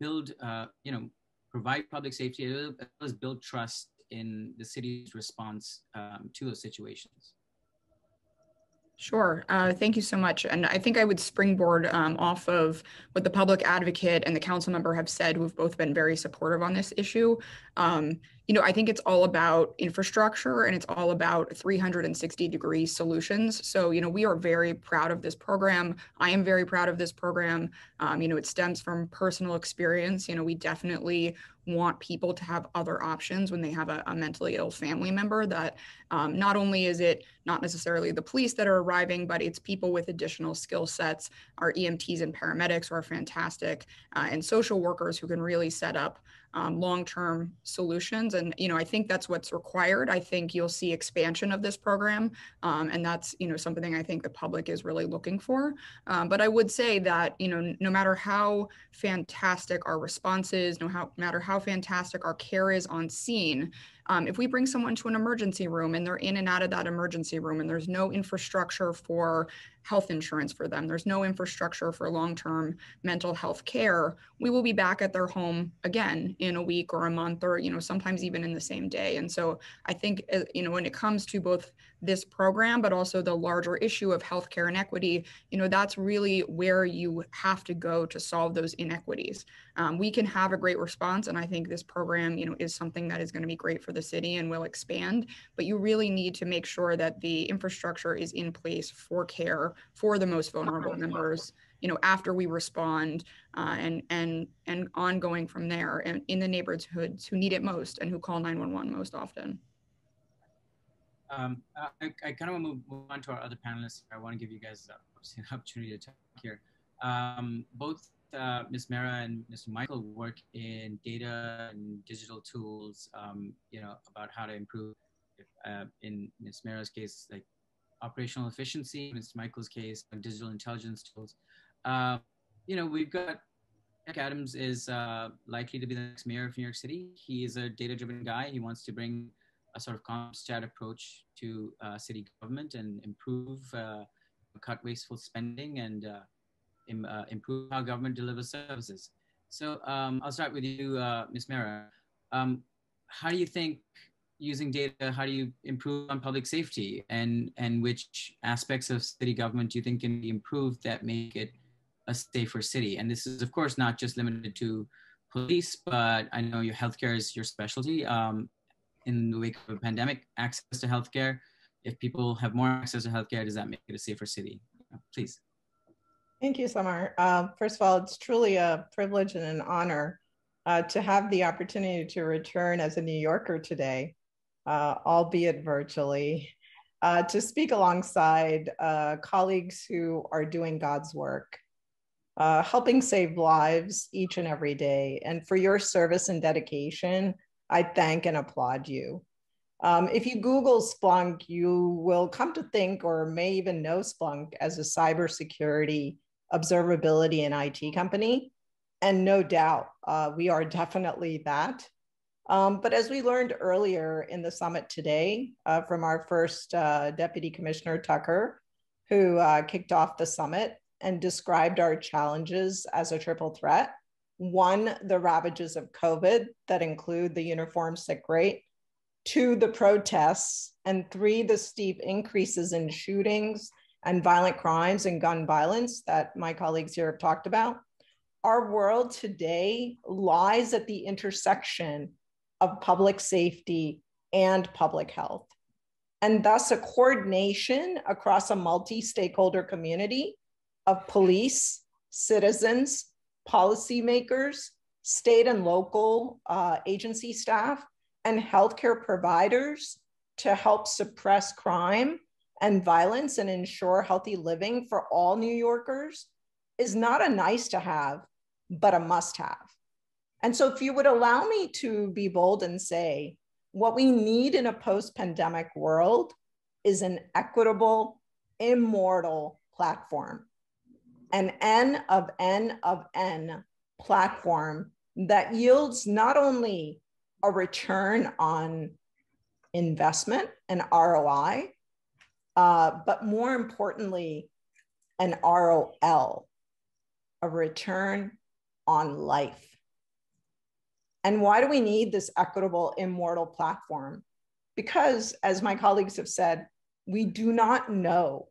build, uh, you know, provide public safety as well as build trust in the city's response um, to those situations? Sure. Uh, thank you so much. And I think I would springboard um, off of what the public advocate and the council member have said. We've both been very supportive on this issue. Um, you know, I think it's all about infrastructure and it's all about three sixty degree solutions. So, you know, we are very proud of this program. I am very proud of this program. Um, you know, it stems from personal experience. You know, we definitely want people to have other options when they have a, a mentally ill family member, that um, not only is it not necessarily the police that are arriving, but it's people with additional skill sets. Our E M Ts and paramedics are fantastic, uh, and social workers who can really set up um, long-term solutions. And, you know, I think that's what's required. I think you'll see expansion of this program. Um, and that's, you know, something I think the public is really looking for. Um, but I would say that, you know, no matter how fantastic our response is, no how, matter how fantastic our care is on scene, Um, if we bring someone to an emergency room and they're in and out of that emergency room and there's no infrastructure for health insurance for them, there's no infrastructure for long-term mental health care, we will be back at their home again in a week or a month or, you know, sometimes even in the same day. And so I think, you know, when it comes to both this program, but also the larger issue of healthcare inequity, you know, that's really where you have to go to solve those inequities. Um, we can have a great response. And I think this program, you know, is something that is going to be great for the city and will expand, but you really need to make sure that the infrastructure is in place for care for the most vulnerable members, you know, after we respond uh, and and and ongoing from there and in the neighborhoods who need it most and who call nine one one most often. Um, I, I kind of want to move on to our other panelists. I want to give you guys an opportunity to talk here. Um, both uh, Miz Mehra and Mister Michael work in data and digital tools, um, you know, about how to improve, uh, in Miz Mehra's case, like operational efficiency, Mister Michael's case, digital intelligence tools. Uh, you know, we've got, Zach Adams is uh, likely to be the next mayor of New York City. He is a data-driven guy. He wants to bring a sort of comp-stat approach to uh, city government and improve, uh, cut wasteful spending and uh, im uh, improve how government delivers services. So um, I'll start with you, uh, Miz Mehra. Um, how do you think using data, how do you improve on public safety, and, and which aspects of city government do you think can be improved that make it a safer city? And this is of course not just limited to police, but I know your healthcare is your specialty. Um, in the wake of a pandemic, access to healthcare. If people have more access to healthcare, does that make it a safer city? Please. Thank you, Samar. Uh, first of all, it's truly a privilege and an honor uh, to have the opportunity to return as a New Yorker today, uh, albeit virtually, uh, to speak alongside uh, colleagues who are doing God's work, uh, helping save lives each and every day. And for your service and dedication, I thank and applaud you. Um, if you Google Splunk, you will come to think or may even know Splunk as a cybersecurity, observability, and I T company. And no doubt, uh, we are definitely that. Um, but as we learned earlier in the summit today uh, from our first uh, Deputy Commissioner Tucker, who uh, kicked off the summit and described our challenges as a triple threat. One, the ravages of COVID that include the uniform sick rate, two, the protests, and three, the steep increases in shootings and violent crimes and gun violence that my colleagues here have talked about. Our world today lies at the intersection of public safety and public health. And thus a coordination across a multi-stakeholder community of police, citizens, policymakers, state and local uh, agency staff, and healthcare providers to help suppress crime and violence and ensure healthy living for all New Yorkers is not a nice to have, but a must have. And so if you would allow me to be bold and say, what we need in a post-pandemic world is an equitable, immortal platform. An N of N of N platform that yields not only a return on investment and R O I, uh, but more importantly, an R O L, a return on life. And why do we need this equitable, immortal platform? Because, as my colleagues have said, we do not know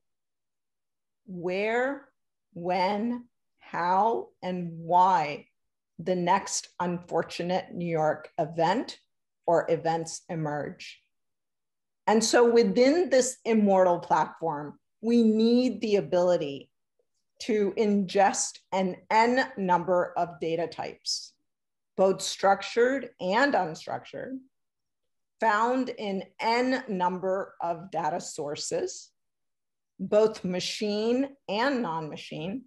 where, when, how, and why the next unfortunate New York event or events emerge. And so within this immortal platform, we need the ability to ingest an N number of data types, both structured and unstructured, found in N number of data sources, both machine and non-machine,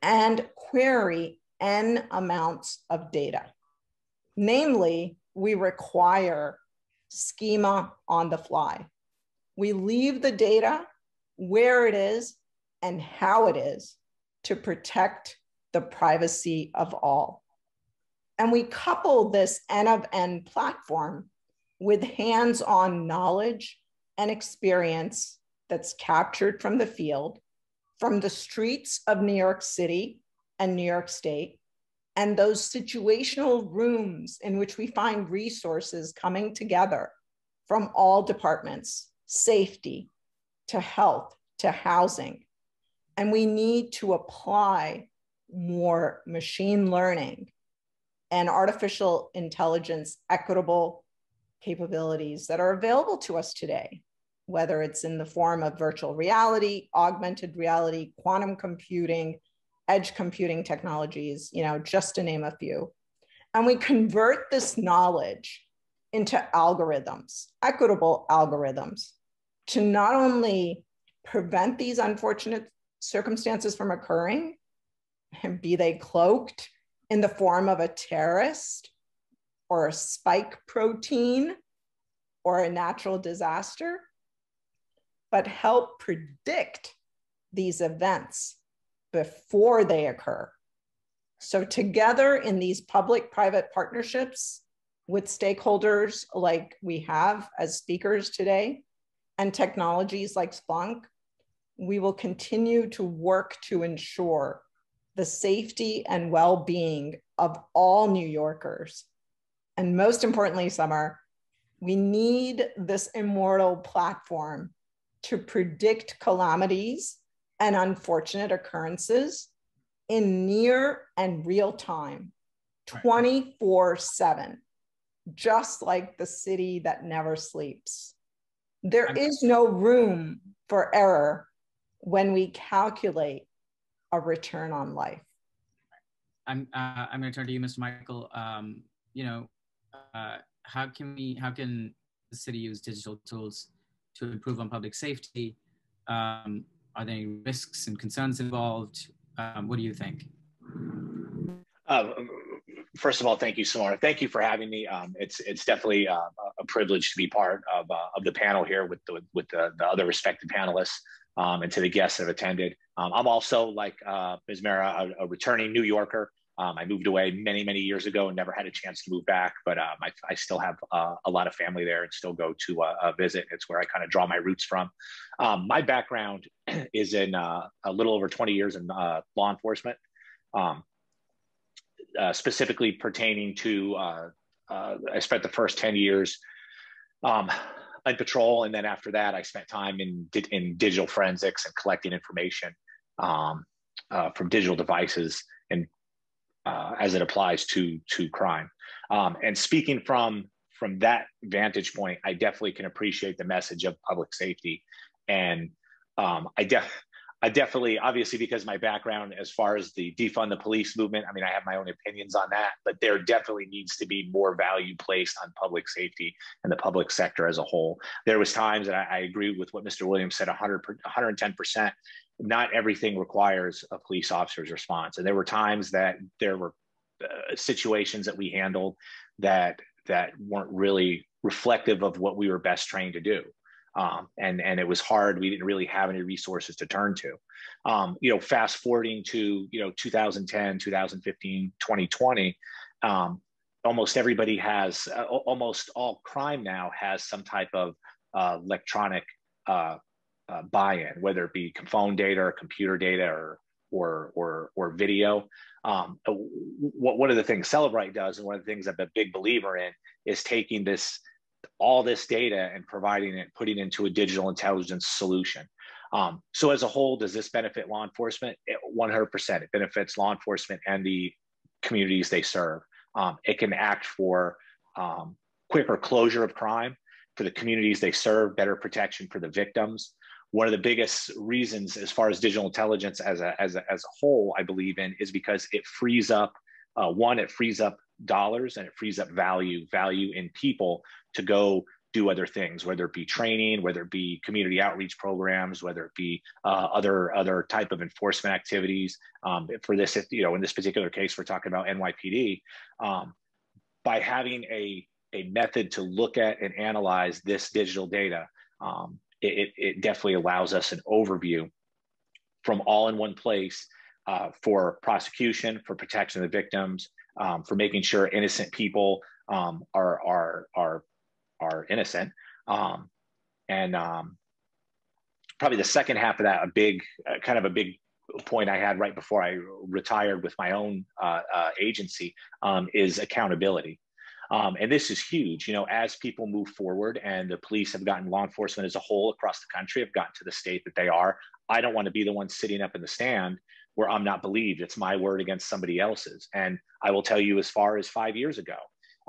and query N amounts of data. Namely, we require schema on the fly. We leave the data where it is and how it is to protect the privacy of all. And we couple this N of N platform with hands-on knowledge and experience that's captured from the field, from the streets of New York City and New York State, and those situational rooms in which we find resources coming together from all departments, safety to health to housing. And we need to apply more machine learning and artificial intelligence equitable capabilities that are available to us today, whether it's in the form of virtual reality, augmented reality, quantum computing, edge computing technologies, you know, just to name a few. And we convert this knowledge into algorithms, equitable algorithms, to not only prevent these unfortunate circumstances from occurring, and be they cloaked in the form of a terrorist or a spike protein or a natural disaster, but help predict these events before they occur. So together in these public-private partnerships with stakeholders like we have as speakers today and technologies like Splunk, we will continue to work to ensure the safety and well-being of all New Yorkers. And most importantly, Summer, we need this immortal platform to predict calamities and unfortunate occurrences in near and real time, twenty-four seven, just like the city that never sleeps. There is no room for error when we calculate a return on life. I'm, uh, I'm gonna turn to you, Mister Michael. Um, you know, uh, how can we, how can the city use digital tools to improve on public safety? Um, Are there any risks and concerns involved? Um, what do you think? Um, first of all, thank you, Simona. Thank you for having me. Um, it's it's definitely uh, a privilege to be part of, uh, of the panel here with the, with the, the other respected panelists um, and to the guests that have attended. Um, I'm also, like uh, Miz Mehra, a, a returning New Yorker. Um, I moved away many, many years ago and never had a chance to move back, but um, I, I still have uh, a lot of family there and still go to uh, a visit. It's where I kind of draw my roots from. Um, my background is in uh, a little over twenty years in uh, law enforcement, um, uh, specifically pertaining to, uh, uh, I spent the first ten years um, in patrol. And then after that, I spent time in, in digital forensics and collecting information um, uh, from digital devices and Uh, as it applies to to crime. Um, and speaking from from that vantage point, I definitely can appreciate the message of public safety. And um, I, def I definitely, obviously, because my background as far as the defund the police movement, I mean, I have my own opinions on that, but there definitely needs to be more value placed on public safety and the public sector as a whole. There was times that I, I agree with what Mister Williams said, one hundred, one hundred ten percent. Not everything requires a police officer's response. And there were times that there were uh, situations that we handled that that weren't really reflective of what we were best trained to do. Um, and, and it was hard. We didn't really have any resources to turn to. Um, you know, fast forwarding to, you know, two thousand ten, two thousand fifteen, twenty twenty, um, almost everybody has, uh, almost all crime now has some type of uh, electronic uh, Uh, buy-in, whether it be phone data or computer data or or or, or video. Um, what one of the things Cellebrite does, and one of the things I'm a big believer in, is taking this all this data and providing it, putting it into a digital intelligence solution. Um, so as a whole, does this benefit law enforcement? It, one hundred percent. It benefits law enforcement and the communities they serve. Um, it can act for um, quicker closure of crime for the communities they serve, better protection for the victims. One of the biggest reasons as far as digital intelligence as a, as a, as a whole, I believe in, is because it frees up, uh, one, it frees up dollars and it frees up value, value in people to go do other things, whether it be training, whether it be community outreach programs, whether it be uh, other, other type of enforcement activities. Um, for this, you know, in this particular case, we're talking about N Y P D. Um, by having a, a method to look at and analyze this digital data, um, it, it definitely allows us an overview from all in one place uh, for prosecution, for protection of the victims, um, for making sure innocent people um, are, are, are, are innocent. Um, and um, probably the second half of that, a big, uh, kind of a big point I had right before I retired with my own uh, uh, agency um, is accountability. Um, and this is huge, you know, as people move forward and the police have gotten, law enforcement as a whole across the country have gotten to the state that they are. I don't want to be the one sitting up in the stand where I'm not believed. It's my word against somebody else's. And I will tell you, as far as five years ago,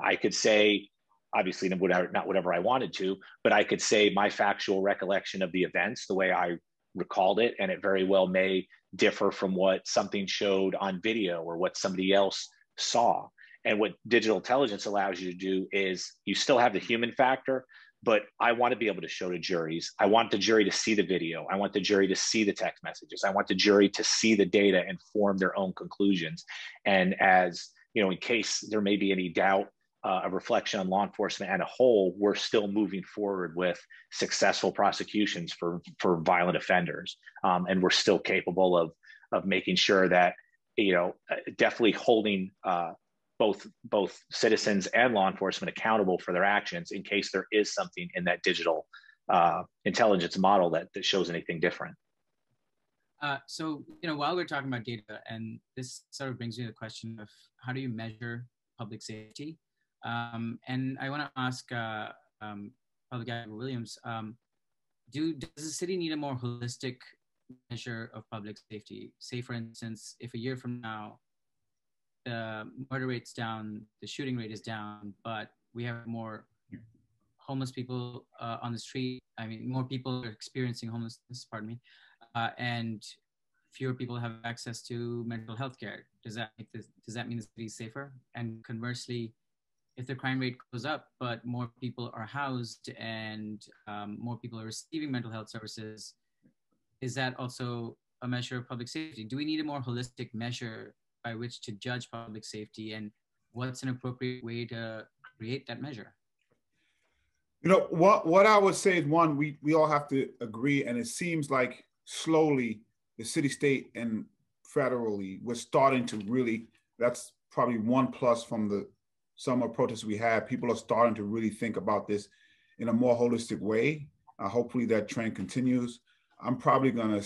I could say, obviously not whatever I wanted to, but I could say my factual recollection of the events, the way I recalled it, and it very well may differ from what something showed on video or what somebody else saw. And what digital intelligence allows you to do is you still have the human factor, but I want to be able to show to juries. I want the jury to see the video. I want the jury to see the text messages. I want the jury to see the data and form their own conclusions. And as you know, in case there may be any doubt, uh, a reflection on law enforcement as a whole, we're still moving forward with successful prosecutions for, for violent offenders. Um, and we're still capable of, of making sure that, you know, definitely holding, uh, both both citizens and law enforcement accountable for their actions in case there is something in that digital uh, intelligence model that, that shows anything different. Uh, so, you know, while we're talking about data, and this sort of brings me to the question of how do you measure public safety? Um, and I want to ask uh, um, Public Advocate Williams, um, do, does the city need a more holistic measure of public safety? Say, for instance, if a year from now, the murder rate's down, the shooting rate is down, but we have more homeless people uh, on the street. I mean, more people are experiencing homelessness, pardon me, uh, and fewer people have access to mental health care. Does that make this, does that mean the city's safer? And conversely, if the crime rate goes up, but more people are housed and um, more people are receiving mental health services, is that also a measure of public safety? Do we need a more holistic measure by which to judge public safety, and what's an appropriate way to create that measure? You know, what, what I would say is, one, we, we all have to agree, and it seems like slowly the city, state, and federally, we're starting to really, that's probably one plus from the summer protests we had, people are starting to really think about this in a more holistic way. Uh, hopefully that trend continues. I'm probably gonna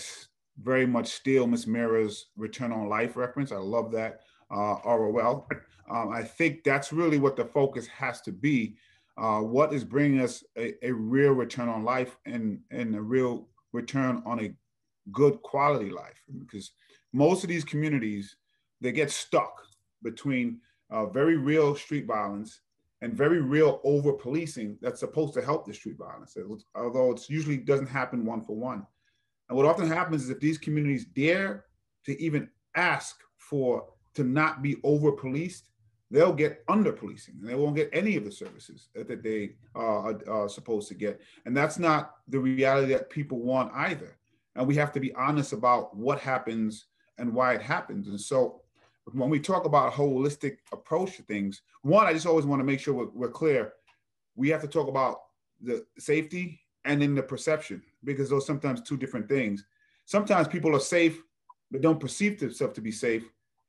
very much steal Miz Mehra's Return on Life reference. I love that, uh, R O L. Um, I think that's really what the focus has to be. Uh, what is bringing us a, a real return on life and, and a real return on a good quality life? Because most of these communities, they get stuck between uh, very real street violence and very real over-policing that's supposed to help the street violence, although it usually doesn't happen one for one. And what often happens is if these communities dare to even ask for, to not be over-policed, they'll get under-policing and they won't get any of the services that they uh, are, are supposed to get. And that's not the reality that people want either. And we have to be honest about what happens and why it happens. And so when we talk about a holistic approach to things, one, I just always want to make sure we're, we're clear. We have to talk about the safety and in the perception, because those sometimes two different things. Sometimes people are safe, but don't perceive themselves to be safe.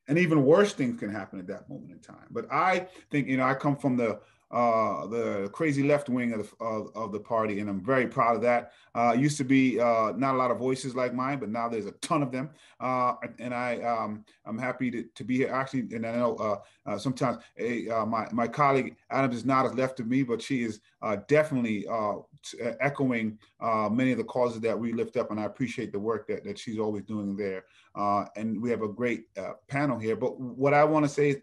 And even worse things can happen at that moment in time. But I think, you know, I come from the uh, the crazy left wing of the, of, of the party, and I'm very proud of that. Uh, used to be uh, not a lot of voices like mine, but now there's a ton of them. Uh, and I, um, I'm happy to, to be here. Actually, and I know uh, uh, sometimes a, uh, my, my colleague Adams is not as left of me, but she is uh, definitely uh, echoing uh, many of the causes that we lift up, and I appreciate the work that, that she's always doing there. Uh, and we have a great uh, panel here. But what I want to say is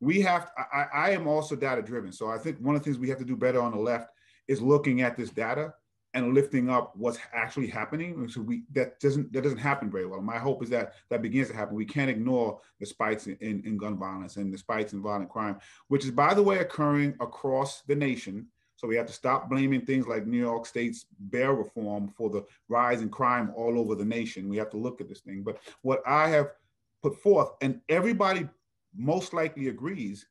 we have, I, I am also data driven. So I think one of the things we have to do better on the left is looking at this data and lifting up what's actually happening. So we, that doesn't, that doesn't happen very well. My hope is that that begins to happen. We can't ignore the spikes in, in, in gun violence and the spikes in violent crime, which is, by the way, occurring across the nation. So we have to stop blaming things like New York State's bail reform for the rise in crime all over the nation. We have to look at this thing. But what I have put forth, and everybody most likely agrees,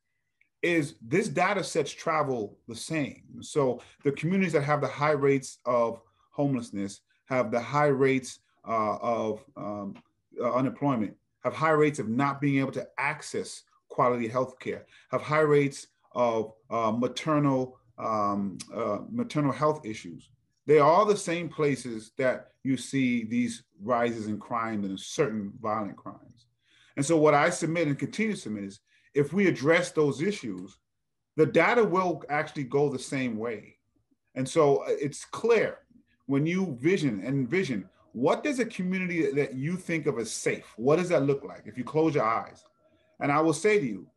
is this data sets travel the same. So the communities that have the high rates of homelessness have the high rates uh, of um, uh, unemployment, have high rates of not being able to access quality healthcare, have high rates of uh, maternal um, uh, maternal health issues. They are all the same places that you see these rises in crime and in certain violent crimes. And so what I submit and continue to submit is, if we address those issues, the data will actually go the same way. And so it's clear when you vision and envision, what does a community that you think of as safe, what does that look like if you close your eyes? And I will say to you,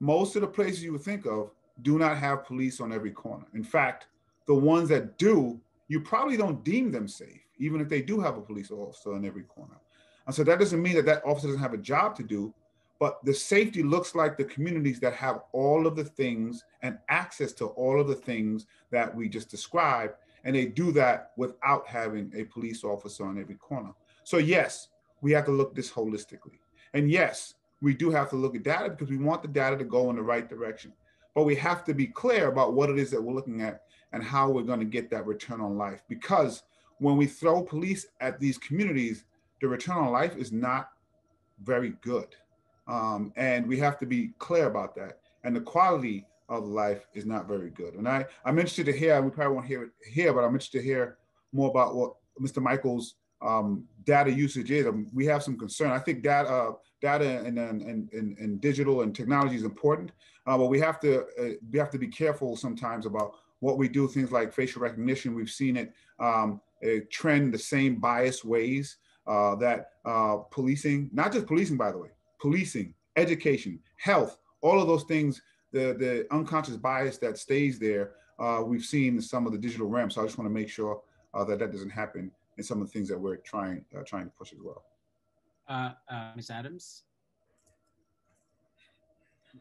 most of the places you would think of do not have police on every corner. In fact, the ones that do, you probably don't deem them safe, even if they do have a police officer in every corner. And so that doesn't mean that that officer doesn't have a job to do, but the safety looks like the communities that have all of the things and access to all of the things that we just described, and they do that without having a police officer on every corner. So yes, we have to look this holistically. And yes, we do have to look at data because we want the data to go in the right direction. But we have to be clear about what it is that we're looking at and how we're going to get that return on life. Because when we throw police at these communities, the return on life is not very good. Um, and we have to be clear about that. And the quality of life is not very good. And I, I'm interested to hear, we probably won't hear it here, but I'm interested to hear more about what Mister Michael's um, data usage is. Um, we have some concern. I think data, uh, data and, and, and, and digital and technology is important, uh, but we have, to, uh, we have to be careful sometimes about what we do, things like facial recognition. We've seen it, um, it trend the same biased ways uh, that uh, policing, not just policing, by the way, policing, education, health, all of those things, the, the unconscious bias that stays there, uh, we've seen some of the digital realm. So I just want to make sure uh, that that doesn't happen in some of the things that we're trying, uh, trying to push as well. Uh, uh, Miz Adams?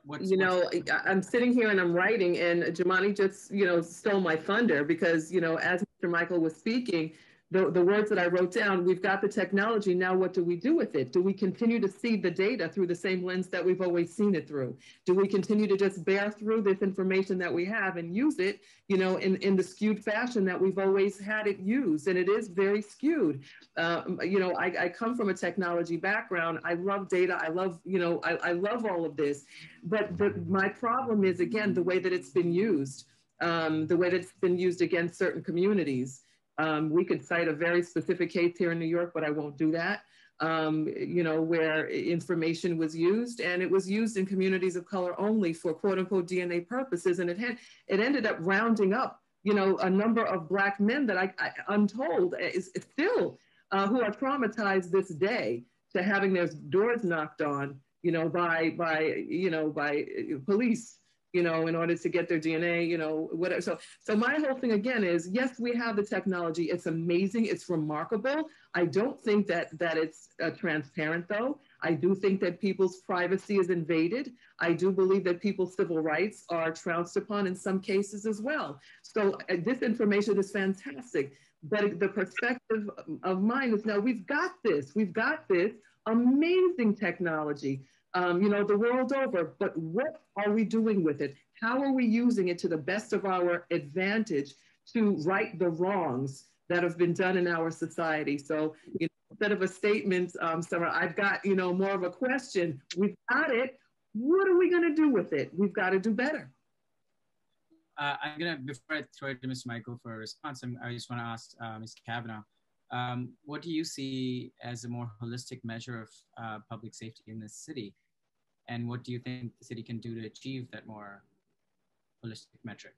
What's, you know, I'm sitting here and I'm writing, and Jumaane just, you know, stole my thunder because, you know, as Mister Michael was speaking, the, the words that I wrote down, we've got the technology, now what do we do with it? Do we continue to see the data through the same lens that we've always seen it through? Do we continue to just bear through this information that we have and use it, you know, in, in the skewed fashion that we've always had it used? And it is very skewed. Uh, you know, I, I come from a technology background. I love data. I love, you know, I, I love all of this. But the, my problem is, again, the way that it's been used, um, the way that it's been used against certain communities. Um, we could cite a very specific case here in New York, but I won't do that, um, you know, where information was used, and it was used in communities of color only for quote unquote D N A purposes. And it had, it ended up rounding up, you know, a number of Black men that I, I I'm told is still, uh, who are traumatized this day to having their doors knocked on, you know, by, by, you know, by police, you know, in order to get their D N A, you know, whatever. So, so my whole thing again is, yes, we have the technology. It's amazing. It's remarkable. I don't think that, that it's uh, transparent though. I do think that people's privacy is invaded. I do believe that people's civil rights are trounced upon in some cases as well. So uh, this information is fantastic, but the perspective of mine is, now we've got this, we've got this amazing technology. Um, you know, the world over, but what are we doing with it? How are we using it to the best of our advantage to right the wrongs that have been done in our society? So, you know, instead of a statement, um, Sarah, I've got, you know, more of a question. We've got it. What are we going to do with it? We've got to do better. Uh, I'm going to, before I throw it to Mister Michael for a response, I'm, I just want to ask uh, Miz Kavanagh. Um, what do you see as a more holistic measure of uh, public safety in this city? And what do you think the city can do to achieve that more holistic metric?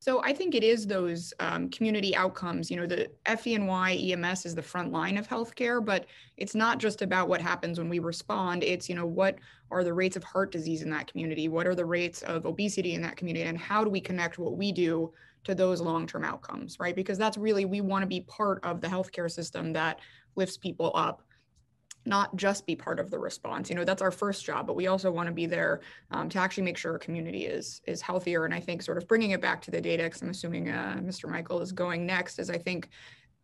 So I think it is those um, community outcomes. You know, the F D N Y E M S is the front line of healthcare, but it's not just about what happens when we respond. It's, you know, what are the rates of heart disease in that community? What are the rates of obesity in that community? And how do we connect what we do to those long-term outcomes, right? Because that's really, we want to be part of the healthcare system that lifts people up, not just be part of the response. You know, that's our first job, but we also want to be there um, to actually make sure our community is is healthier. And I think sort of bringing it back to the data, because I'm assuming uh, Mister Michael is going next, is I think,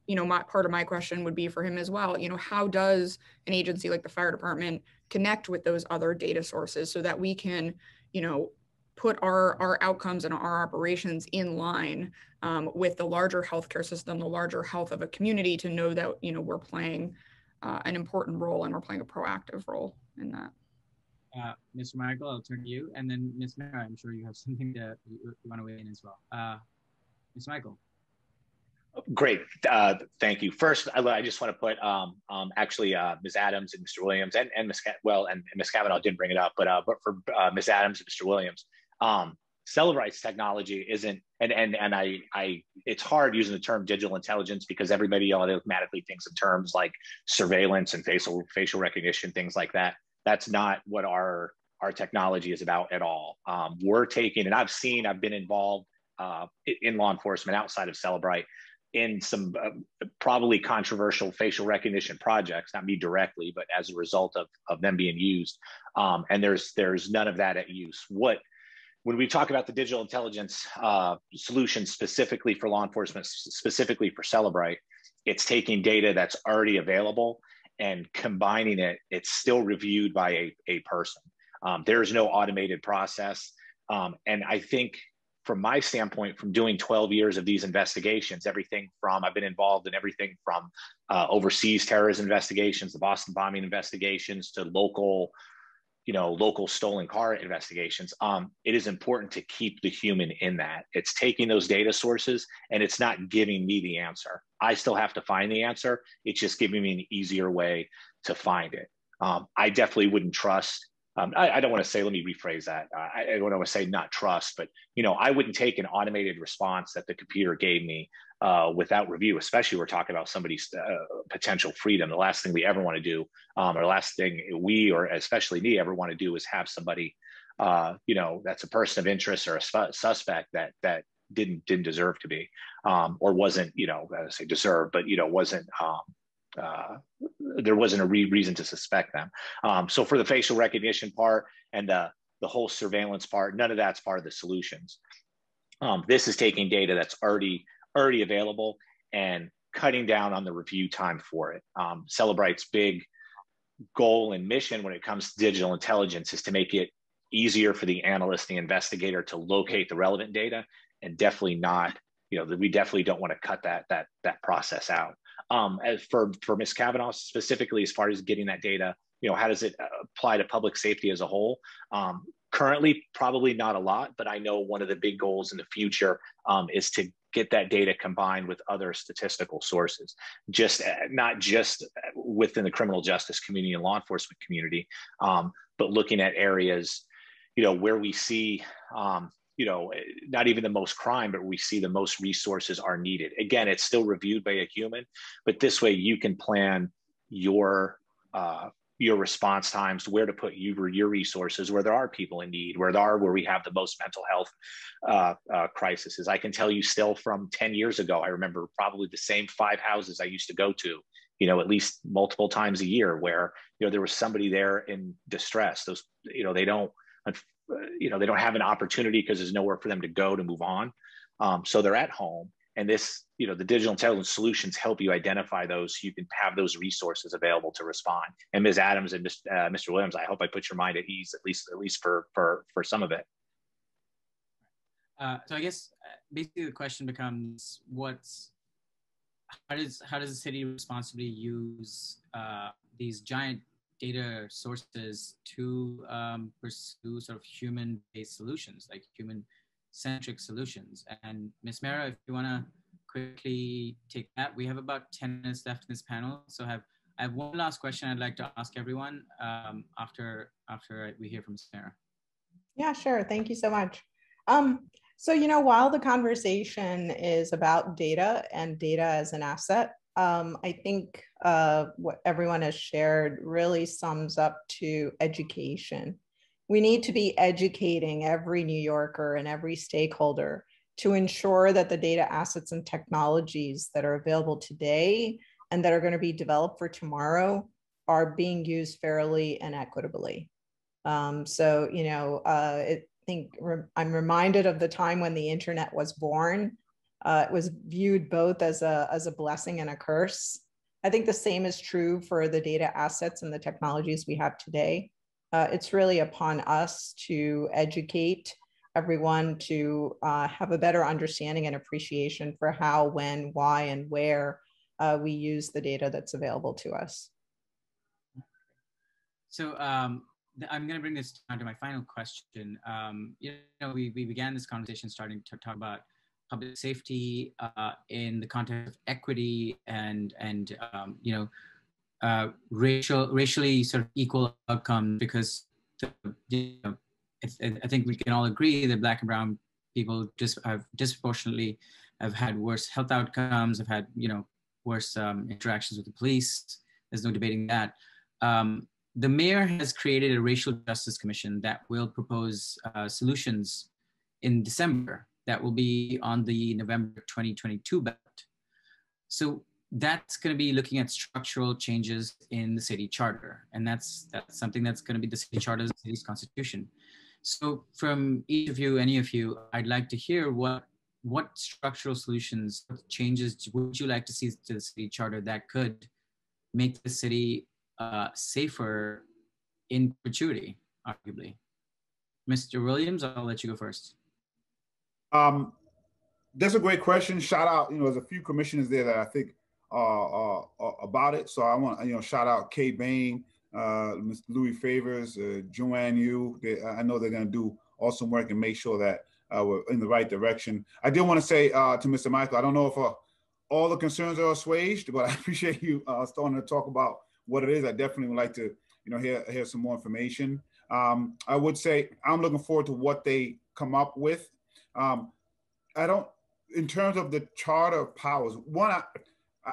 you know, my, part of my question would be for him as well. You know, how does an agency like the fire department connect with those other data sources so that we can, you know, put our, our outcomes and our operations in line um, with the larger healthcare system, the larger health of a community, to know that, you know, we're playing uh, an important role and we're playing a proactive role in that. Uh, Mister Michael, I'll turn to you, and then Miz Mehra, I'm sure you have something that you, you want to weigh in as well. Uh, Miz Michael. Great, uh, thank you. First, I, I just want to put um, um, actually uh, Miz Adams and Mister Williams, and and Miz well, and Miz Kavanagh didn't bring it up, but uh, but for uh, Miz Adams and Mister Williams, um, Cellebrite's technology isn't, and and and I I it's hard using the term digital intelligence because everybody automatically thinks of terms like surveillance and facial facial recognition, things like that. That's not what our our technology is about at all. Um, we're taking, and I've seen, I've been involved uh, in law enforcement outside of Cellebrite in some uh, probably controversial facial recognition projects, not me directly, but as a result of, of them being used. Um, and there's there's none of that at use. What, when we talk about the digital intelligence uh, solutions specifically for law enforcement, specifically for Cellebrite, it's taking data that's already available and combining it. It's still reviewed by a, a person. Um, there is no automated process. Um, and I think from my standpoint, from doing twelve years of these investigations, everything from, I've been involved in everything from uh, overseas terrorist investigations, the Boston bombing investigations, to local, you know, local stolen car investigations. Um, it is important to keep the human in that. It's taking those data sources and it's not giving me the answer. I still have to find the answer. It's just giving me an easier way to find it. Um, I definitely wouldn't trust. Um, I, I don't want to say, let me rephrase that. Uh, I, I don't want to say not trust, but, you know, I wouldn't take an automated response that the computer gave me uh, without review, especially we're talking about somebody's uh, potential freedom. The last thing we ever want to do, um, or last thing we, or especially me, ever want to do is have somebody, uh, you know, that's a person of interest or a suspect that, that didn't, didn't deserve to be, um, or wasn't, you know, I say deserve, but, you know, wasn't, um, Uh, there wasn't a re reason to suspect them. Um, so for the facial recognition part and the, the whole surveillance part, none of that's part of the solutions. Um, this is taking data that's already, already available and cutting down on the review time for it. Um, Cellebrite's big goal and mission when it comes to digital intelligence is to make it easier for the analyst, the investigator, to locate the relevant data, and definitely not, you know, we definitely don't want to cut that, that, that process out. Um, as for, for Miz Kavanagh specifically, as far as getting that data, you know, how does it apply to public safety as a whole? Um, currently, probably not a lot, but I know one of the big goals in the future um, is to get that data combined with other statistical sources, just uh, not just within the criminal justice community and law enforcement community, um, but looking at areas, you know, where we see, um, you know, not even the most crime, but we see the most resources are needed. Again, it's still reviewed by a human, but this way you can plan your uh, your response times, where to put you, your resources, where there are people in need, where there are, where we have the most mental health uh, uh, crises. I can tell you still from ten years ago, I remember probably the same five houses I used to go to, you know, at least multiple times a year, where, you know, there was somebody there in distress. Those, you know, they don't, you know, they don't have an opportunity because there's nowhere for them to go to move on. Um, so they're at home, and this, you know, the digital intelligence solutions help you identify those. So you can have those resources available to respond. And Miz Adams and Miz, uh, Mister Williams, I hope I put your mind at ease, at least, at least for, for, for some of it. Uh, so I guess basically the question becomes, what's, how does, how does the city responsibly use uh, these giant data sources to um, pursue sort of human-based solutions, like human-centric solutions? And Miz Mehra, if you want to quickly take that, we have about ten minutes left in this panel. So have, I have one last question I'd like to ask everyone um, after, after we hear from Miz Mehra. Yeah, sure. Thank you so much. Um, so, you know, while the conversation is about data and data as an asset, Um, I think uh, what everyone has shared really sums up to education. We need to be educating every New Yorker and every stakeholder to ensure that the data assets and technologies that are available today and that are going to be developed for tomorrow are being used fairly and equitably. Um, so, you know, uh, I think re- I'm reminded of the time when the internet was born. Uh, it was viewed both as a, as a blessing and a curse. I think the same is true for the data assets and the technologies we have today. Uh, it's really upon us to educate everyone to uh, have a better understanding and appreciation for how, when, why, and where uh, we use the data that's available to us. So um, I'm going to bring this down to my final question. Um, you know, we, we began this conversation starting to talk about public safety uh, in the context of equity and, and um, you know, uh, racial, racially sort of equal outcomes, because the, you know, I think we can all agree that Black and brown people just have disproportionately have had worse health outcomes, have had, you know, worse um, interactions with the police. There's no debating that. Um, the mayor has created a racial justice commission that will propose uh, solutions in December that will be on the November twenty twenty-two ballot. So that's going to be looking at structural changes in the city charter. And that's, that's something that's going to be the city charter of the city's constitution. So from each of you, any of you, I'd like to hear what, what structural solutions, what changes would you like to see to the city charter that could make the city uh, safer in perpetuity, arguably? Mister Williams, I'll let you go first. Um, that's a great question. Shout out, you know, there's a few commissioners there that I think are, are, are about it. So I want, you know, shout out Kay Bain, Uh, Mister Louis Favors, uh, Joanne Yu. They, I know they're going to do awesome work and make sure that uh, we're in the right direction. I do want to say uh, to Mister Michael, I don't know if uh, all the concerns are assuaged, but I appreciate you uh, starting to talk about what it is. I definitely would like to, you know, hear, hear some more information. Um, I would say I'm looking forward to what they come up with. Um, I don't, in terms of the charter of powers, one, I,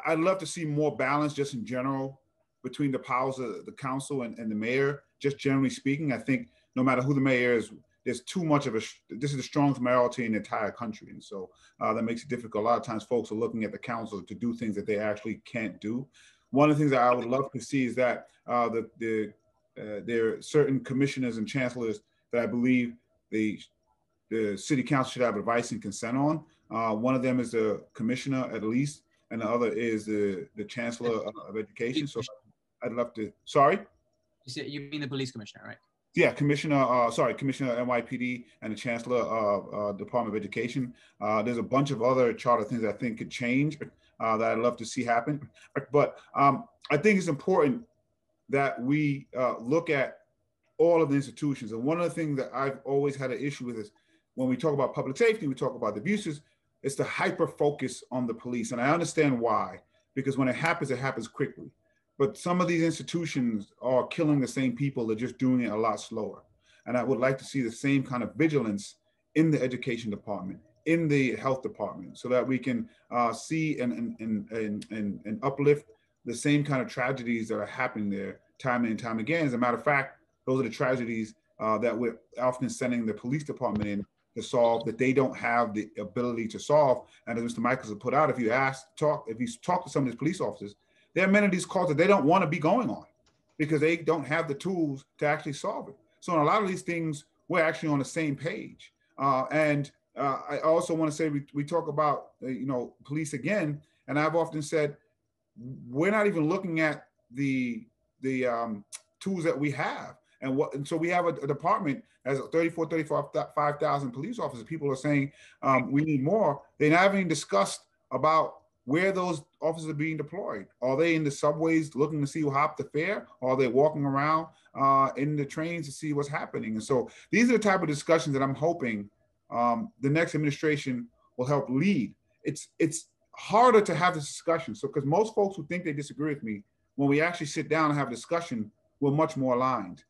I'd love to see more balance just in general between the powers of the council and, and the mayor, just generally speaking. I think no matter who the mayor is, there's too much of a, this is the strongest mayoralty in the entire country. And so uh, that makes it difficult. A lot of times folks are looking at the council to do things that they actually can't do. One of the things that I would love to see is that uh, the, the, uh, there are certain commissioners and chancellors that I believe the, the city council should have advice and consent on. Uh, one of them is the commissioner at least, and the other is the, the chancellor of education. So I'd love to, sorry? You mean the police commissioner, right? Yeah, commissioner, uh, sorry, commissioner N Y P D and the chancellor of uh, uh, Department of Education. Uh, there's a bunch of other charter things I think could change uh, that I'd love to see happen. But um, I think it's important that we uh, look at all of the institutions. And one of the things that I've always had an issue with is when we talk about public safety, we talk about the abuses, it's the hyper-focus on the police. And I understand why, because when it happens, it happens quickly. But some of these institutions are killing the same people. They're just doing it a lot slower. And I would like to see the same kind of vigilance in the education department, in the health department, so that we can uh, see and, and, and, and, and uplift the same kind of tragedies that are happening there time and time again. As a matter of fact, those are the tragedies uh, that we're often sending the police department in to solve, that they don't have the ability to solve. And as Mister Michaels has put out, if you ask, talk, if you talk to some of these police officers, there are many of these calls that they don't want to be going on because they don't have the tools to actually solve it. So in a lot of these things, we're actually on the same page. Uh, and uh, I also want to say, we, we talk about, uh, you know, police again, and I've often said, we're not even looking at the, the um, tools that we have. And, what, and so we have a, a department as thirty-four, thirty-five thousand police officers. People are saying um, we need more. They haven't even discussed about where those officers are being deployed. Are they in the subways looking to see who hopped the fare? Are they walking around uh, in the trains to see what's happening? And so these are the type of discussions that I'm hoping um, the next administration will help lead. It's, it's harder to have this discussion. So, because most folks who think they disagree with me, when we actually sit down and have a discussion, we're much more aligned.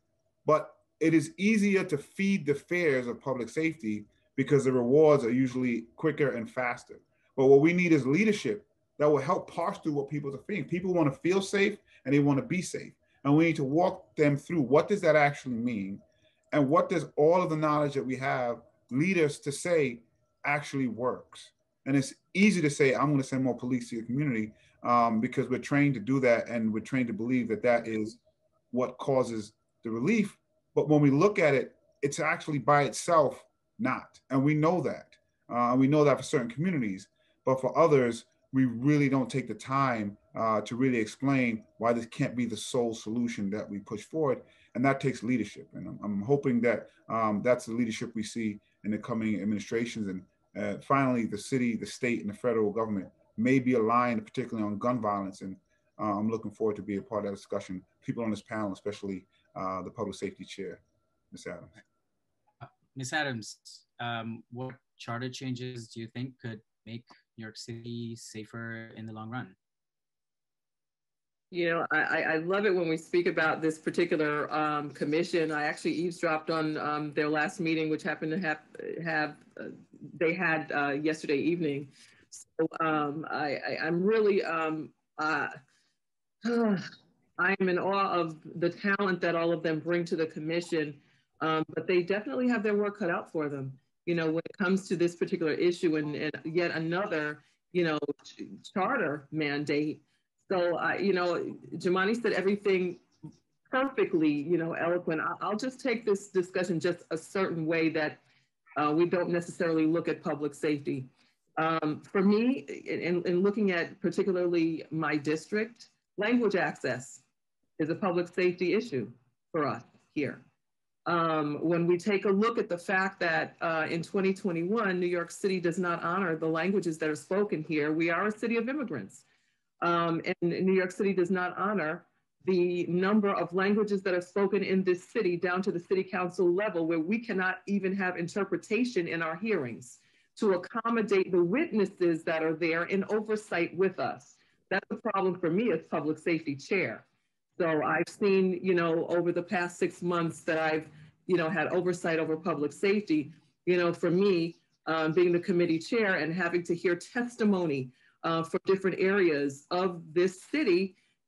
But it is easier to feed the fears of public safety because the rewards are usually quicker and faster. But what we need is leadership that will help parse through what people are feeling. People want to feel safe and they want to be safe. And we need to walk them through what does that actually mean? And what does all of the knowledge that we have lead us to say actually works? And it's easy to say, I'm going to send more police to the community um, because we're trained to do that. And we're trained to believe that that is what causes the relief. But when we look at it, it's actually by itself not. And we know that. Uh, we know that for certain communities, but for others, we really don't take the time uh, to really explain why this can't be the sole solution that we push forward. And that takes leadership. And I'm, I'm hoping that um, that's the leadership we see in the coming administrations. And uh, finally, the city, the state, and the federal government may be aligned, particularly on gun violence. And uh, I'm looking forward to be a part of that discussion. People on this panel, especially uh, the public safety chair, Miz Adams. Miz Adams, um, what charter changes do you think could make New York City safer in the long run? You know, I, I love it when we speak about this particular um, commission. I actually eavesdropped on um, their last meeting, which happened to have, have uh, they had uh, yesterday evening. So um, I, I, I'm really, um, uh, I'm in awe of the talent that all of them bring to the commission, um, but they definitely have their work cut out for them. You know, when it comes to this particular issue and, and yet another, you know, ch charter mandate. So, uh, you know, Jumaane said everything perfectly, you know, eloquent. I'll just take this discussion just a certain way that uh, we don't necessarily look at public safety. Um, for me, in, in looking at particularly my district, language access is a public safety issue for us here. Um, when we take a look at the fact that uh, in twenty twenty-one, New York City does not honor the languages that are spoken here, we are a city of immigrants. Um, and New York City does not honor the number of languages that are spoken in this city down to the city council level, where we cannot even have interpretation in our hearings to accommodate the witnesses that are there in oversight with us. That's a problem for me as public safety chair. So I've seen, you know, over the past six months that I've, you know, had oversight over public safety, you know, for me, um, being the committee chair and having to hear testimony Uh, for different areas of this city,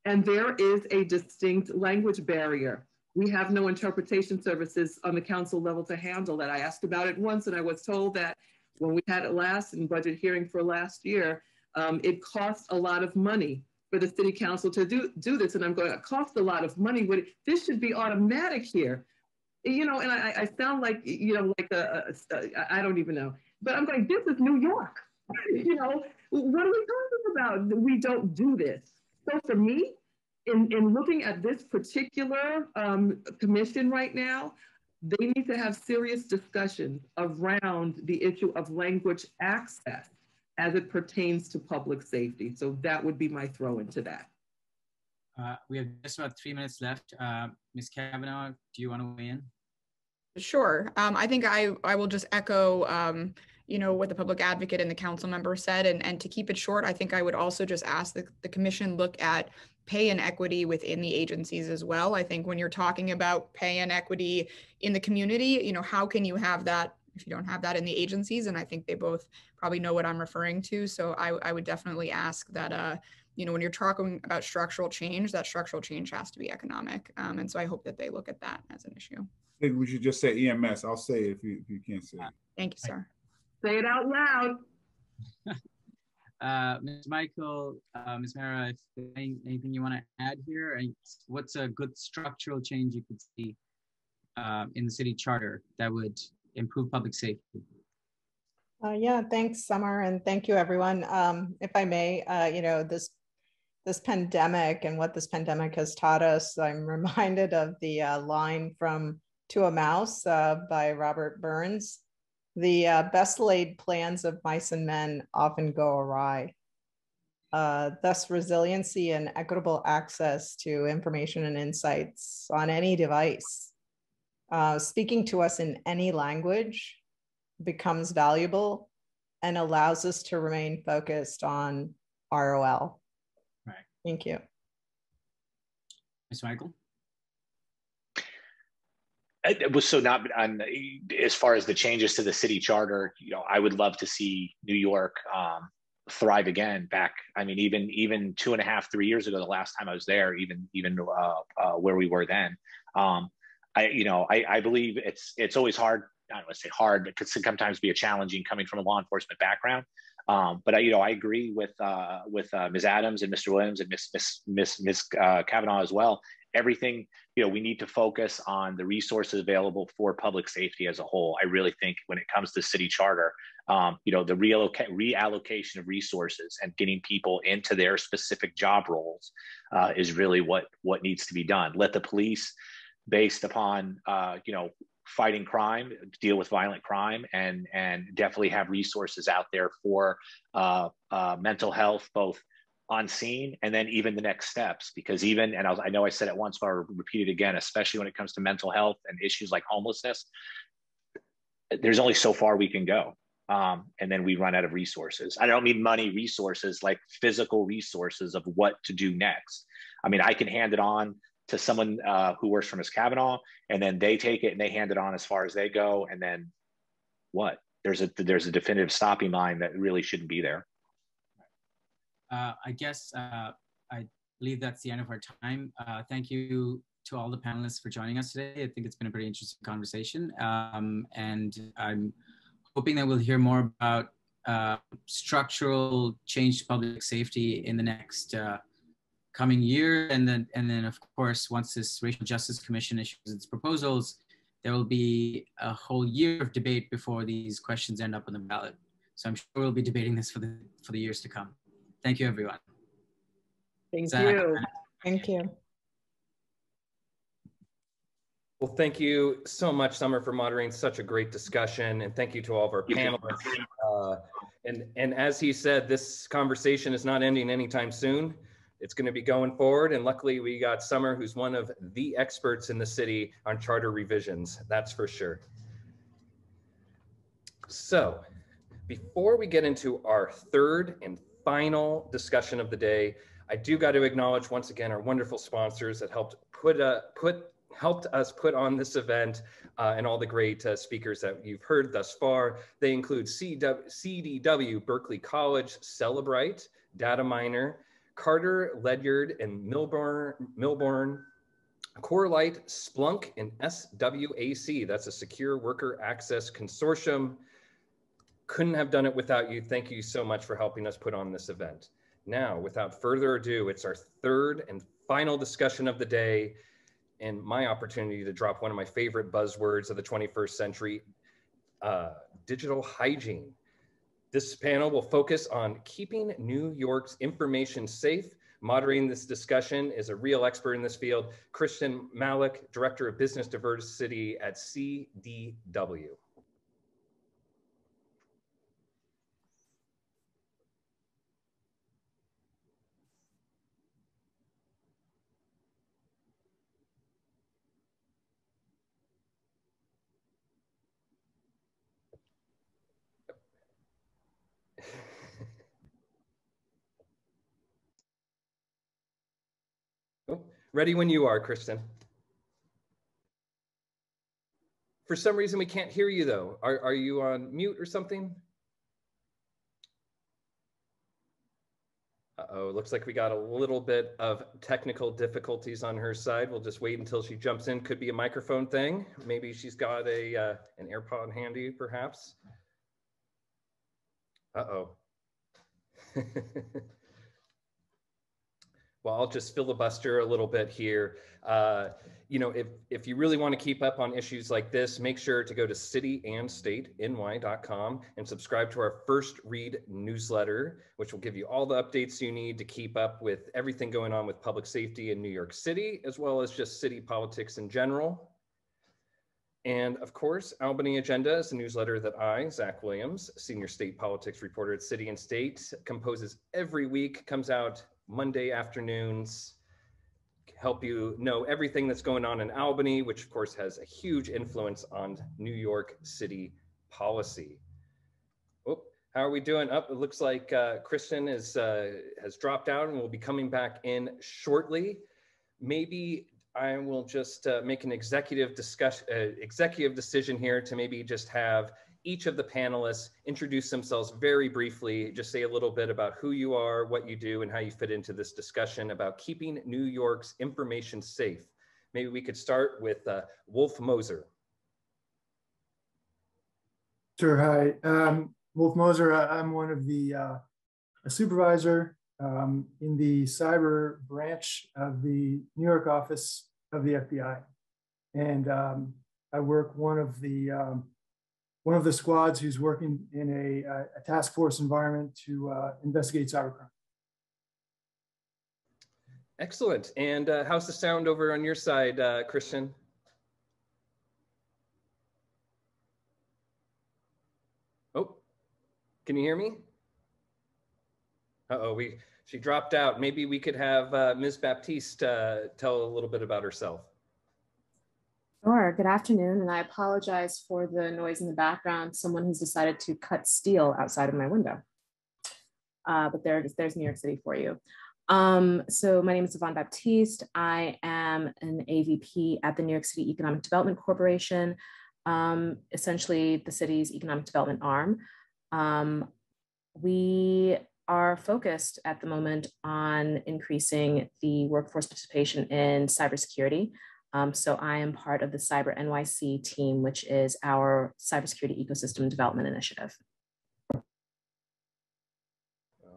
and there is a distinct language barrier. We have no interpretation services on the council level to handle that. I asked about it once, and I was told that when we had it last in budget hearing for last year, um, it cost a lot of money for the city council to do, do this, and I'm going, it cost a lot of money. Would it, this should be automatic here. You know, and I, I sound like, you know, like a, a, a, I don't even know, but I'm going, this is New York. You know, what are we talking about? We don't do this. So for me, in, in looking at this particular um, commission right now, they need to have serious discussions around the issue of language access as it pertains to public safety. So that would be my throw into that. Uh, we have just about three minutes left. Uh, Miz Kavanagh, do you want to weigh in? Sure. Um, I think I, I will just echo um, you know, what the public advocate and the council member said. And, and to keep it short, I think I would also just ask that the commission look at pay and equity within the agencies as well. I think when you're talking about pay and equity in the community, you know, how can you have that if you don't have that in the agencies? And I think they both probably know what I'm referring to. So I, I would definitely ask that, uh, you know, when you're talking about structural change, that structural change has to be economic. Um, and so I hope that they look at that as an issue. I think we should just say E M S. I'll say it if you, if you can't say it. Thank you, sir. Say it out loud. uh, Miz Michael, uh, Miz Mehra, if there's any, anything you want to add here, and what's a good structural change you could see uh, in the city charter that would improve public safety? Uh, yeah, thanks, Summer, and thank you, everyone. Um, if I may, uh, you know, this this pandemic and what this pandemic has taught us, I'm reminded of the uh, line from To a Mouse uh, by Robert Burns. The uh, best laid plans of mice and men often go awry. Uh, thus, resiliency and equitable access to information and insights on any device, uh, speaking to us in any language, becomes valuable and allows us to remain focused on R O L. Right. Thank you. Miz Michael? So not on, as far as the changes to the city charter, you know, I would love to see New York um, thrive again back. I mean, even even two and a half, three years ago, the last time I was there, even even uh, uh, where we were then, um, I, you know, I, I believe it's it's always hard. I don't want to say hard, but it could sometimes be a challenging coming from a law enforcement background. Um, but I, you know, I agree with uh, with uh, Miz Adams and Mister Williams and Miss Miss Miss Miss uh, Kavanagh as well. Everything, you know, we need to focus on the resources available for public safety as a whole. I really think when it comes to city charter, um, you know, the realloc- reallocation of resources and getting people into their specific job roles uh, is really what what needs to be done. Let the police, based upon, uh, you know, fighting crime, deal with violent crime, and, and definitely have resources out there for uh, uh, mental health, both on scene and then even the next steps. Because even, and I, was, I know I said it once, but I'll repeat it again, especially when it comes to mental health and issues like homelessness, there's only so far we can go. Um, and then we run out of resources. I don't mean money resources, like physical resources of what to do next. I mean, I can hand it on to someone uh, who works for Miz Kavanaugh, and then they take it and they hand it on as far as they go. And then what? There's a there's a definitive stopping line that really shouldn't be there. Uh, I guess uh, I believe that's the end of our time. Uh, thank you to all the panelists for joining us today. I think it's been a pretty interesting conversation, um, and I'm hoping that we'll hear more about uh, structural change to public safety in the next uh, coming year. And then, and then, of course, once this Racial Justice Commission issues its proposals, there will be a whole year of debate before these questions end up on the ballot. So I'm sure we'll be debating this for the, for the years to come. Thank you, everyone. Thank Zach. you. Thank you. Well, thank you so much, Summer, for moderating such a great discussion, and thank you to all of our panelists. Uh, and, and as he said, this conversation is not ending anytime soon. It's going to be going forward, and luckily we got Summer, who's one of the experts in the city on charter revisions, that's for sure. So, before we get into our third and final discussion of the day, I do got to acknowledge once again our wonderful sponsors that helped put a, put helped us put on this event uh, and all the great uh, speakers that you've heard thus far. They include C D W, Berkeley College, Cellebrite, Dataminr, Carter Ledyard and Milburn, Milburn, Corelight, Splunk, and S W A C. That's a Secure Worker Access Consortium. Couldn't have done it without you. Thank you so much for helping us put on this event. Now, without further ado, it's our third and final discussion of the day, and my opportunity to drop one of my favorite buzzwords of the twenty-first century, uh, digital hygiene. This panel will focus on keeping New York's information safe. Moderating this discussion is a real expert in this field, Kristin Malek, Director of Business Diversity at C D W. Ready when you are, Kristin. For some reason, we can't hear you, though. Are, are you on mute or something? Uh-oh, looks like we got a little bit of technical difficulties on her side. We'll just wait until she jumps in. Could be a microphone thing. Maybe she's got a uh, an AirPod handy, perhaps. Uh-oh. Well, I'll just filibuster a little bit here. Uh, you know, if, if you really want to keep up on issues like this, make sure to go to city and state N Y dot com and subscribe to our First Read newsletter, which will give you all the updates you need to keep up with everything going on with public safety in New York City, as well as just city politics in general. And of course, Albany Agenda is a newsletter that I, Zach Williams, senior state politics reporter at City and State, composes every week, comes out Monday afternoons, help you know everything that's going on in Albany, which of course has a huge influence on New York City policy. Oh, how are we doing? Up, oh, it looks like uh, Kristin is uh, has dropped out and will be coming back in shortly. Maybe I will just uh, make an executive discussion, uh, executive decision here to maybe just have each of the panelists introduce themselves very briefly, just say a little bit about who you are, what you do, and how you fit into this discussion about keeping New York's information safe. Maybe we could start with uh, Wolf Moser. Sure, hi. Um, Wolf Moser, I'm one of the, uh, a supervisor um, in the cyber branch of the New York office of the F B I. And um, I work one of the, um, one of the squads who's working in a, a task force environment to uh, investigate cybercrime. Excellent. And uh, how's the sound over on your side, uh, Kristin? Can you hear me? Uh-oh, we, she dropped out. Maybe we could have uh, Miz Baptiste uh, tell a little bit about herself. Sure, good afternoon, and I apologize for the noise in the background. Someone has decided to cut steel outside of my window. Uh, but there, there's New York City for you. Um, so my name is Yvonne Baptiste. I am an A V P at the New York City Economic Development Corporation, um, essentially the city's economic development arm. Um, we are focused at the moment on increasing the workforce participation in cybersecurity. Um, so I am part of the Cyber N Y C team, which is our cybersecurity ecosystem development initiative.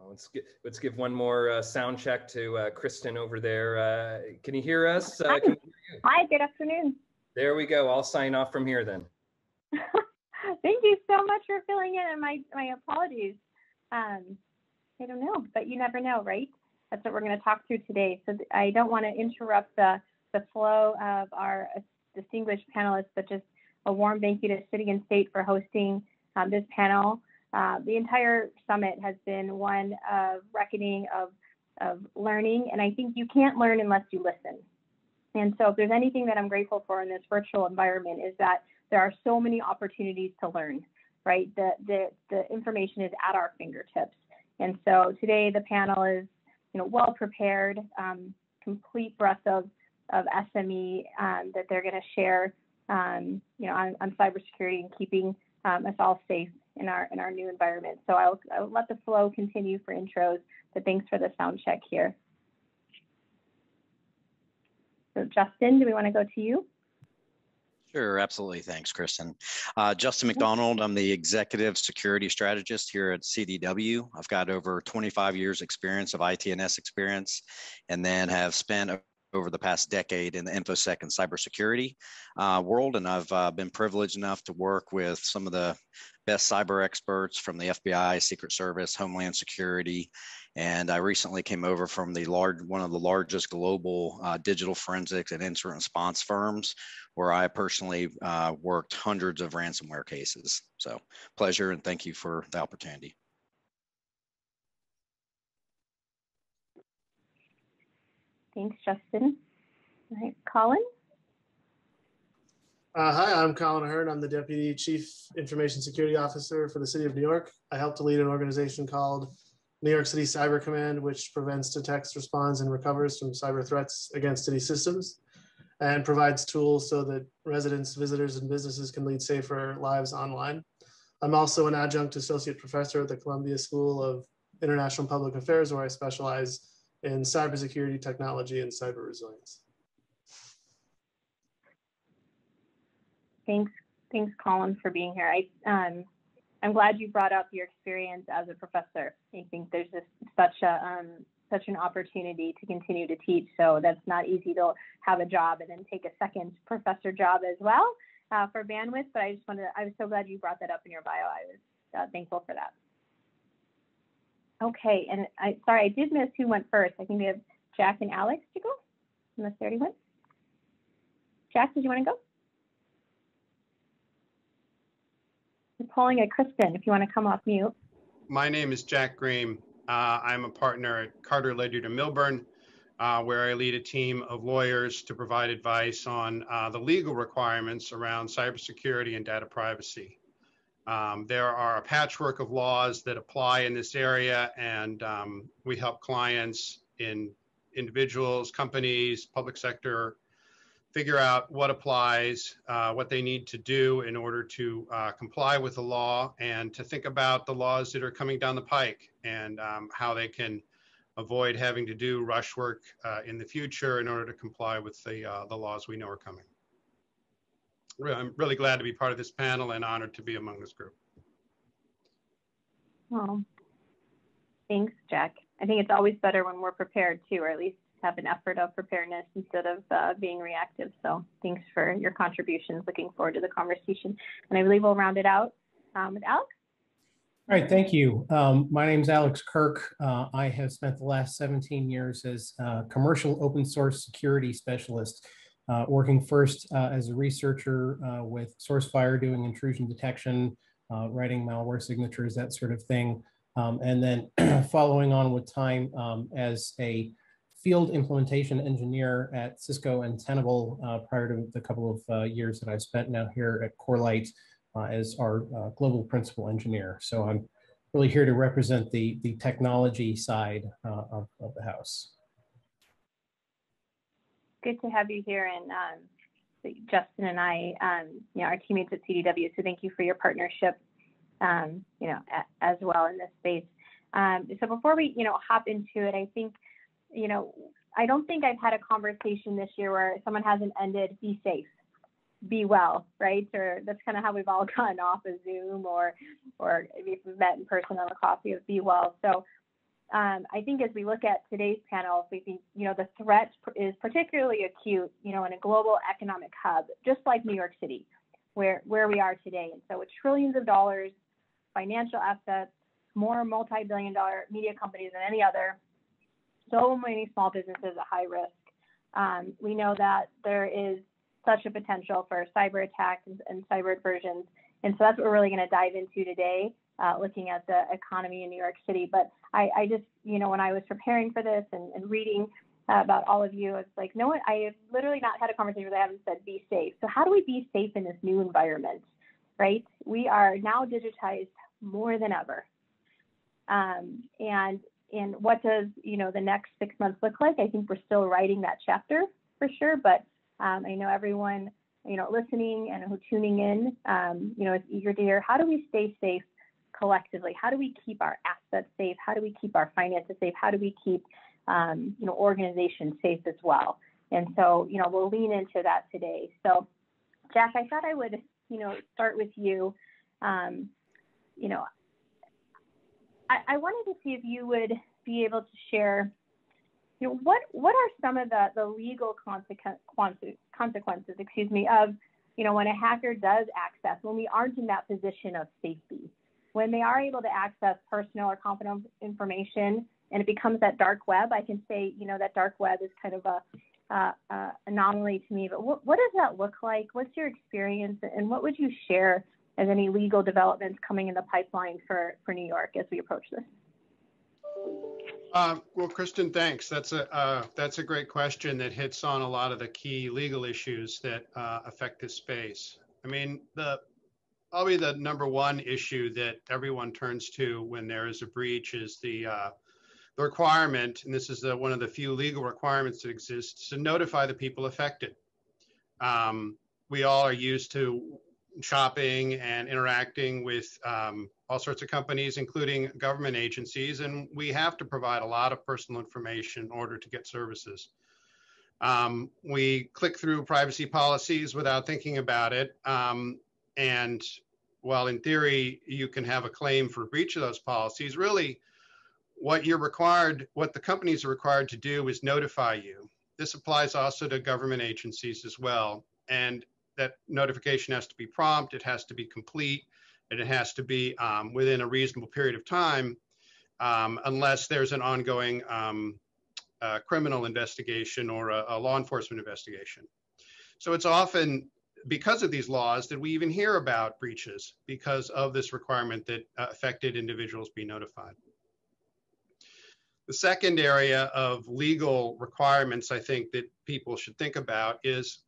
Let's give, let's give one more uh, sound check to uh, Kristin over there. Uh, can you hear us? Uh, Hi. Can we hear you? Hi, good afternoon. There we go. I'll sign off from here then. Thank you so much for filling in, and my, my apologies. Um, I don't know, but you never know, right? That's what we're going to talk through today. So I don't want to interrupt the, the flow of our distinguished panelists, but just a warm thank you to City and State for hosting um, this panel. Uh, the entire summit has been one of reckoning of, of learning, and I think you can't learn unless you listen. And so if there's anything that I'm grateful for in this virtual environment is that there are so many opportunities to learn, right? The, the, the information is at our fingertips. And so today the panel is, you know, well prepared, um, complete breadth of, of S M E um, that they're going to share, um, you know, on, on cybersecurity and keeping um, us all safe in our in our new environment. So I'll, I'll let the flow continue for intros, but thanks for the sound check here. So Justin, do we want to go to you? Sure, absolutely. Thanks, Kristin. Uh, Justin MacDonald, I'm the Executive Security Strategist here at C D W. I've got over twenty-five years experience of I T and S experience, and then have spent a over the past decade in the InfoSec and cybersecurity uh, world. And I've uh, been privileged enough to work with some of the best cyber experts from the F B I, Secret Service, Homeland Security. And I recently came over from the large, one of the largest global uh, digital forensics and incident response firms, where I personally uh, worked hundreds of ransomware cases. So pleasure, and thank you for the opportunity. Thanks, Justin. All right, Colin? Uh, hi, I'm Colin Ahern. I'm the Deputy Chief Information Security Officer for the City of New York. I help to lead an organization called New York City Cyber Command, which prevents, detects, responds, and recovers from cyber threats against city systems, and provides tools so that residents, visitors, and businesses can lead safer lives online. I'm also an adjunct associate professor at the Columbia School of International Public Affairs, where I specialize in cybersecurity technology and cyber resilience. Thanks, thanks, Colin, for being here. I, um, I'm glad you brought up your experience as a professor. I think there's just such a um, such an opportunity to continue to teach. So that's not easy to have a job and then take a second professor job as well uh, for bandwidth. But I just wanted, to, I was so glad you brought that up in your bio. I was uh, thankful for that. Okay, and I sorry, I did miss who went first. I think we have Jack and Alex to go, unless they already went. Jack, did you want to go? I'm calling at Kristin if you want to come off mute. My name is Jack Graham. Uh, I'm a partner at Carter Ledyard and Milburn, uh, where I lead a team of lawyers to provide advice on uh, the legal requirements around cybersecurity and data privacy. Um, there are a patchwork of laws that apply in this area, and um, we help clients in individuals, companies, public sector, figure out what applies, uh, what they need to do in order to uh, comply with the law, and to think about the laws that are coming down the pike and um, how they can avoid having to do rush work uh, in the future in order to comply with the, uh, the laws we know are coming. I'm really glad to be part of this panel and honored to be among this group. Well, thanks, Jack. I think it's always better when we're prepared too, or at least have an effort of preparedness instead of uh, being reactive. So thanks for your contributions. Looking forward to the conversation. And I believe we'll round it out um, with Alex. All right, thank you. Um, my name is Alex Kirk. Uh, I have spent the last seventeen years as a commercial open source security specialist. Uh, working first uh, as a researcher uh, with SourceFire doing intrusion detection, uh, writing malware signatures, that sort of thing. Um, and then following on with time um, as a field implementation engineer at Cisco and Tenable uh, prior to the couple of uh, years that I've spent now here at Corelight uh, as our uh, global principal engineer. So I'm really here to represent the, the technology side uh, of, of the house. Good to have you here, and um, Justin and I, um, you know, our teammates at C D W, so thank you for your partnership, um, you know, a, as well in this space. Um, so before we, you know, hop into it, I think, you know, I don't think I've had a conversation this year where someone hasn't ended, be safe, be well, right? Or that's kind of how we've all gotten off of Zoom, or, or if we've met in person on a coffee, of be well. So um, I think as we look at today's panel, we think, you know, the threat is particularly acute, you know, in a global economic hub, just like New York City, where, where we are today. And so with trillions of dollars, financial assets, more multi-billion dollar media companies than any other, so many small businesses at high risk. Um, we know that there is such a potential for cyber attacks and, and cyber aversions. And so that's what we're really going to dive into today, uh, looking at the economy in New York City. But I, I just, you know, when I was preparing for this and, and reading uh, about all of you, it's like, no one, I have literally not had a conversation where I haven't said be safe. So how do we be safe in this new environment, right? We are now digitized more than ever. Um, and And what does, you know, the next six months look like? I think we're still writing that chapter for sure, but um, I know everyone, you know, listening and who tuning in, um, you know, is eager to hear, how do we stay safe collectively? How do we keep our assets safe? How do we keep our finances safe? How do we keep, um, you know, organizations safe as well? And so, you know, we'll lean into that today. So, Jack, I thought I would, you know, start with you, um, you know, I wanted to see if you would be able to share, you know, what what are some of the, the legal consequences, consequences, excuse me, of, you know, when a hacker does access, when we aren't in that position of safety, when they are able to access personal or confidential information, and it becomes that dark web. I can say, you know, that dark web is kind of a uh, uh, anomaly to me, but what, what does that look like? What's your experience, and what would you share as any legal developments coming in the pipeline for, for New York as we approach this? Um, well, Kristin, thanks. That's a, uh, that's a great question that hits on a lot of the key legal issues that uh, affect this space. I mean, the, probably the number one issue that everyone turns to when there is a breach is the, uh, the requirement, and this is the, one of the few legal requirements that exists, to notify the people affected. Um, we all are used to shopping and interacting with um, all sorts of companies, including government agencies, and we have to provide a lot of personal information in order to get services. Um, we click through privacy policies without thinking about it, um, and while in theory you can have a claim for breach of those policies, really what you're required, what the companies are required to do is notify you. This applies also to government agencies as well, and that notification has to be prompt, it has to be complete, and it has to be um, within a reasonable period of time, um, unless there's an ongoing um, uh, criminal investigation or a, a law enforcement investigation. So it's often because of these laws that we even hear about breaches, because of this requirement that uh, affected individuals be notified. The second area of legal requirements I think that people should think about is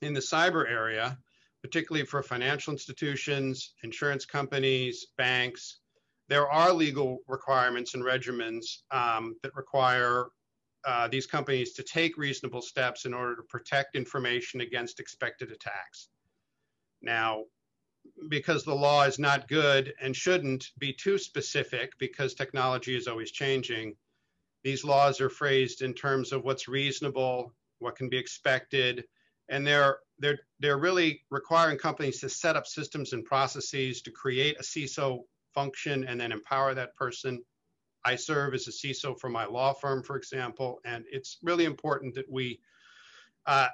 in the cyber area, particularly for financial institutions, insurance companies, banks. There are legal requirements and regimens um, that require uh, these companies to take reasonable steps in order to protect information against expected attacks. Now, because the law is not good and shouldn't be too specific because technology is always changing, these laws are phrased in terms of what's reasonable, what can be expected, and they're, they're, they're really requiring companies to set up systems and processes to create a C I S O function and then empower that person. I serve as a C I S O for my law firm, for example, and it's really important that we, uh,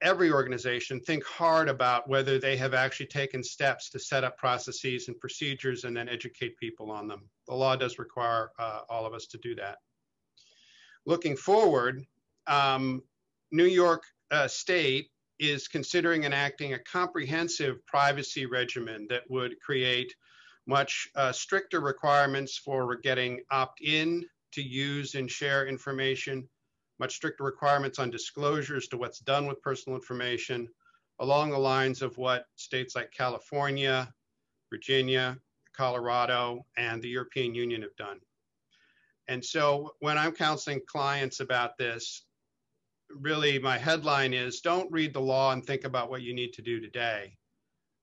every organization, think hard about whether they have actually taken steps to set up processes and procedures and then educate people on them. The law does require uh, all of us to do that. Looking forward, um, New York uh, State is considering enacting a comprehensive privacy regimen that would create much uh, stricter requirements for getting opt-in to use and share information, much stricter requirements on disclosures to what's done with personal information, along the lines of what states like California, Virginia, Colorado, and the European Union have done. And so when I'm counseling clients about this, really my headline is, don't read the law and think about what you need to do today.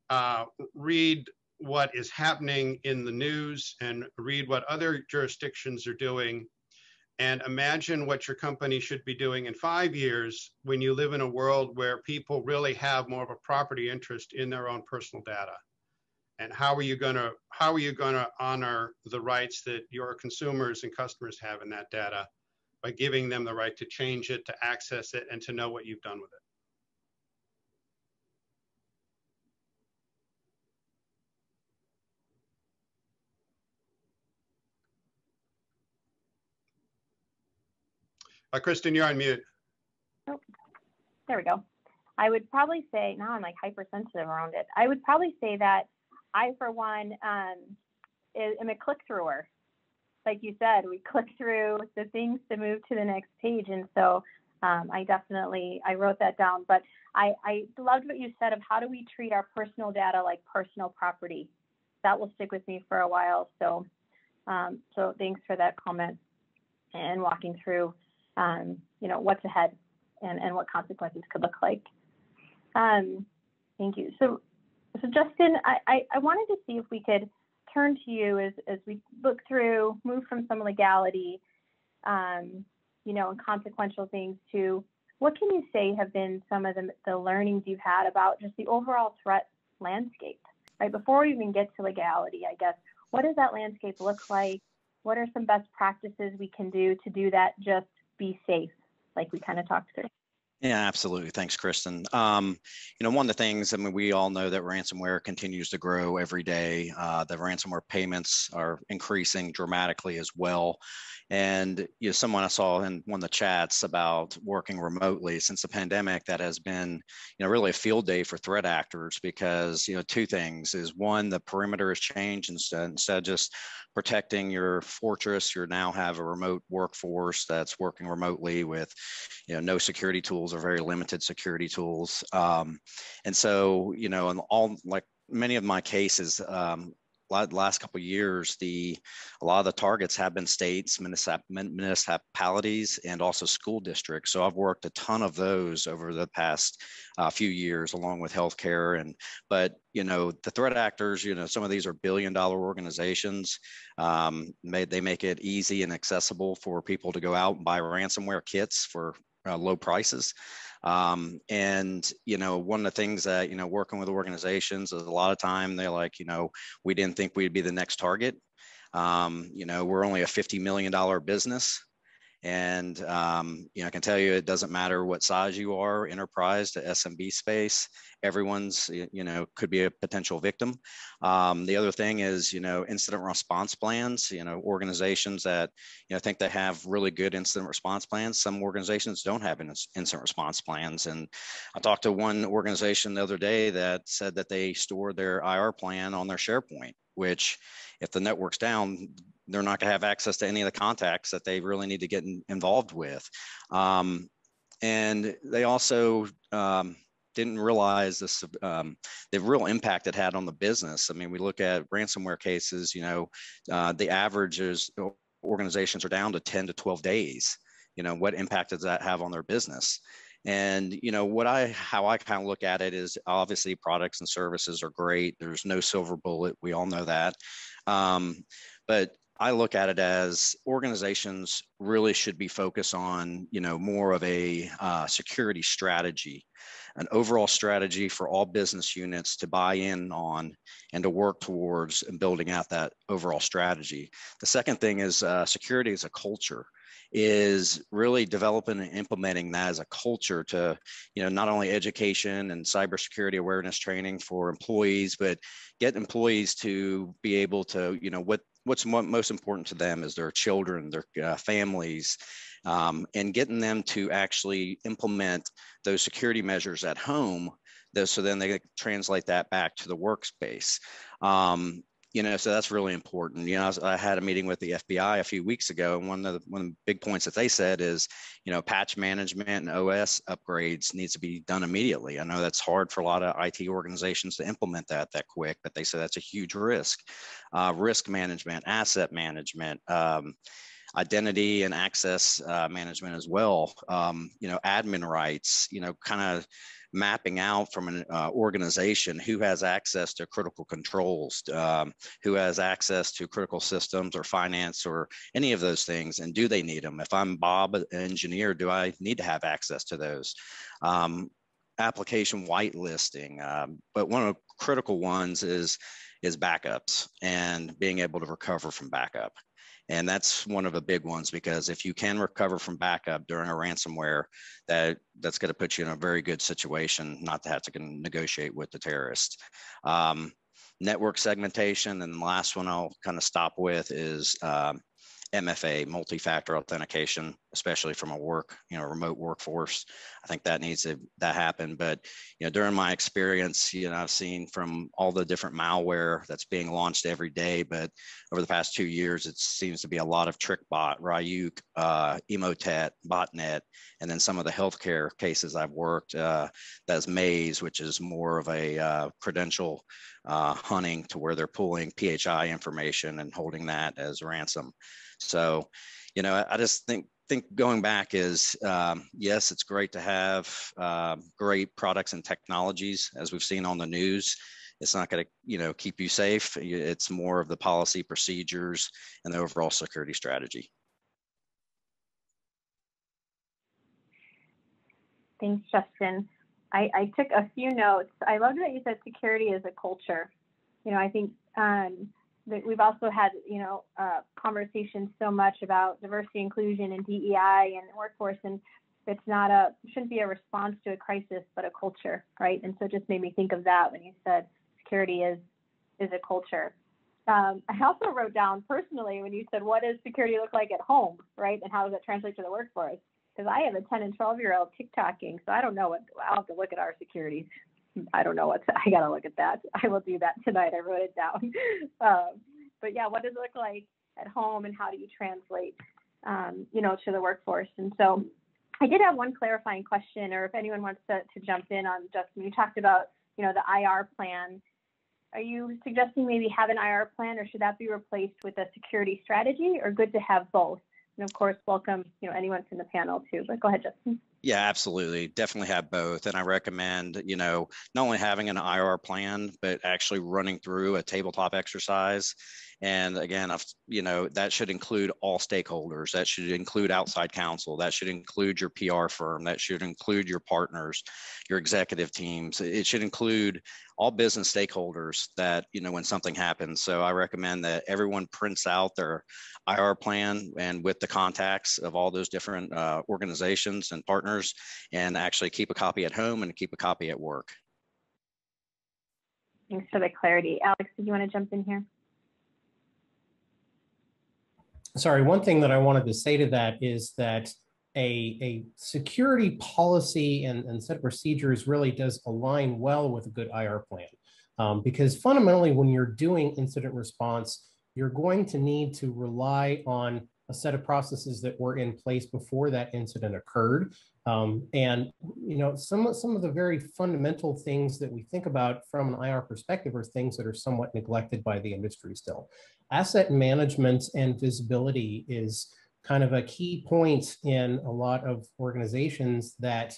Uh, read what is happening in the news and read what other jurisdictions are doing, and imagine what your company should be doing in five years when you live in a world where people really have more of a property interest in their own personal data. And how are you going to how are you going to honor the rights that your consumers and customers have in that data by giving them the right to change it, to access it, and to know what you've done with it? Uh, Kristin, you're on mute. Oh, there we go. I would probably say, now I'm like hypersensitive around it. I would probably say that I, for one, um, am a click-througher. Like you said, we click through the things to move to the next page. And so um, I definitely, I wrote that down, but I, I loved what you said of how do we treat our personal data like personal property. That will stick with me for a while. So, um, so thanks for that comment and walking through Um, you know, what's ahead and, and what consequences could look like. Um, thank you. So, so Justin, I, I, I wanted to see if we could turn to you as, as we look through, move from some legality, um, you know, and consequential things to what can you say have been some of the, the learnings you've had about just the overall threat landscape, right? Before we even get to legality, I guess, what does that landscape look like? What are some best practices we can do to do that just be safe, like we kind of talked through? Yeah, absolutely. Thanks, Kristin. Um, you know, one of the things, I mean, we all know that ransomware continues to grow every day. Uh, the ransomware payments are increasing dramatically as well. And, you know, someone I saw in one of the chats about working remotely since the pandemic, that has been, you know, really a field day for threat actors because, you know, two things is one, the perimeter has changed. Instead, instead of just protecting your fortress, you now have a remote workforce that's working remotely with, you know, no security tools, are very limited security tools. Um, and so, you know, and all like many of my cases, um, last couple of years, the a lot of the targets have been states, municipalities, and also school districts. So I've worked a ton of those over the past uh, few years, along with healthcare. And but you know, the threat actors, you know, some of these are billion-dollar organizations. Um, they, they make it easy and accessible for people to go out and buy ransomware kits for Uh, low prices. Um, and, you know, one of the things that, you know, working with organizations is a lot of time they're like, you know, we didn't think we'd be the next target. Um, you know, we're only a fifty million dollar business. And, um, you know, I can tell you, it doesn't matter what size you are, enterprise to S M B space, everyone's, you know, could be a potential victim. Um, the other thing is, you know, incident response plans, you know, organizations that, you know, think they have really good incident response plans. Some organizations don't have incident response plans. And I talked to one organization the other day that said that they store their I R plan on their SharePoint, which if the network's down, they're not going to have access to any of the contacts that they really need to get in, involved with. Um, and they also um, didn't realize this, um, the real impact it had on the business. I mean, we look at ransomware cases, you know, uh, the average is organizations are down to ten to twelve days. You know, what impact does that have on their business? And, you know, what I, how I kind of look at it is obviously products and services are great. There's no silver bullet. We all know that. Um, but I look at it as organizations really should be focused on, you know, more of a uh, security strategy, an overall strategy for all business units to buy in on and to work towards building out that overall strategy. The second thing is uh, security as a culture. Is really developing and implementing that as a culture to, you know, not only education and cybersecurity awareness training for employees, but get employees to be able to, you know, what what's most important to them is their children, their uh, families, um, and getting them to actually implement those security measures at home, though, so then they translate that back to the workspace. Um, You know, so that's really important. You know, I, I had a meeting with the F B I a few weeks ago, and one of the one of the big points that they said is, you know, patch management and O S upgrades needs to be done immediately. I know that's hard for a lot of I T organizations to implement that that quick, but they said that's a huge risk. Uh, risk management, asset management, um, identity and access uh, management as well. Um, you know, admin rights. You know, kind of mapping out from an uh, organization who has access to critical controls, um, who has access to critical systems or finance or any of those things, and do they need them? If I'm Bob, an engineer, do I need to have access to those? Um, application whitelisting, um, but one of the critical ones is, is backups and being able to recover from backup. And that's one of the big ones, because if you can recover from backup during a ransomware, that, that's going to put you in a very good situation not to have to negotiate with the terrorist. Um, network segmentation, and the last one I'll kind of stop with is um, M F A, multi-factor authentication, especially from a work, you know, remote workforce. I think that needs to that happen. But, you know, during my experience, you know, I've seen from all the different malware that's being launched every day, but over the past two years, it seems to be a lot of TrickBot, Ryuk, uh, Emotet, Botnet, and then some of the healthcare cases I've worked, uh, that's Maze, which is more of a uh, credential uh, hunting, to where they're pulling P H I information and holding that as ransom. So, you know, I just think think going back is, um, yes, it's great to have uh, great products and technologies, as we've seen on the news. It's not going to, you know, keep you safe. It's more of the policy, procedures, and the overall security strategy. Thanks, Justin. I, I took a few notes. I love that you said security is a culture. You know, I think um, that we've also had, you know, uh, conversations so much about diversity, inclusion, and D E I and workforce, and it's not a, shouldn't be a response to a crisis, but a culture, right? And so it just made me think of that when you said security is is a culture. Um, I also wrote down personally when you said, what does security look like at home, right? And how does that translate to the workforce? Because I have a ten and twelve year old TikToking, so I don't know what, I'll have to look at our security. I don't know what to, I gotta look at that. I will do that tonight. I wrote it down. Um, but yeah, what does it look like at home, and how do you translate, um, you know, to the workforce? And so, I did have one clarifying question, or if anyone wants to, to jump in on Justin. You talked about, you know, the I R plan. Are you suggesting maybe have an I R plan, or should that be replaced with a security strategy, or good to have both? And of course, welcome, you know, anyone from the panel too. But go ahead, Justin. Yeah, absolutely. Definitely have both. And I recommend, you know, not only having an I R plan, but actually running through a tabletop exercise. And again, I've, you know, that should include all stakeholders. That should include outside counsel. That should include your P R firm. That should include your partners, your executive teams. It should include all business stakeholders that, you know, when something happens. So I recommend that everyone prints out their I R plan, and with the contacts of all those different uh, organizations and partners, and actually keep a copy at home and keep a copy at work. Thanks for the clarity. Alex, did you want to jump in here? Sorry, one thing that I wanted to say to that is that a, a security policy and, and set of procedures really does align well with a good I R plan. Um, because fundamentally, when you're doing incident response, you're going to need to rely on a set of processes that were in place before that incident occurred. Um, and, you know, some, some of the very fundamental things that we think about from an I R perspective are things that are somewhat neglected by the industry still. Asset management and visibility is kind of a key point in a lot of organizations that,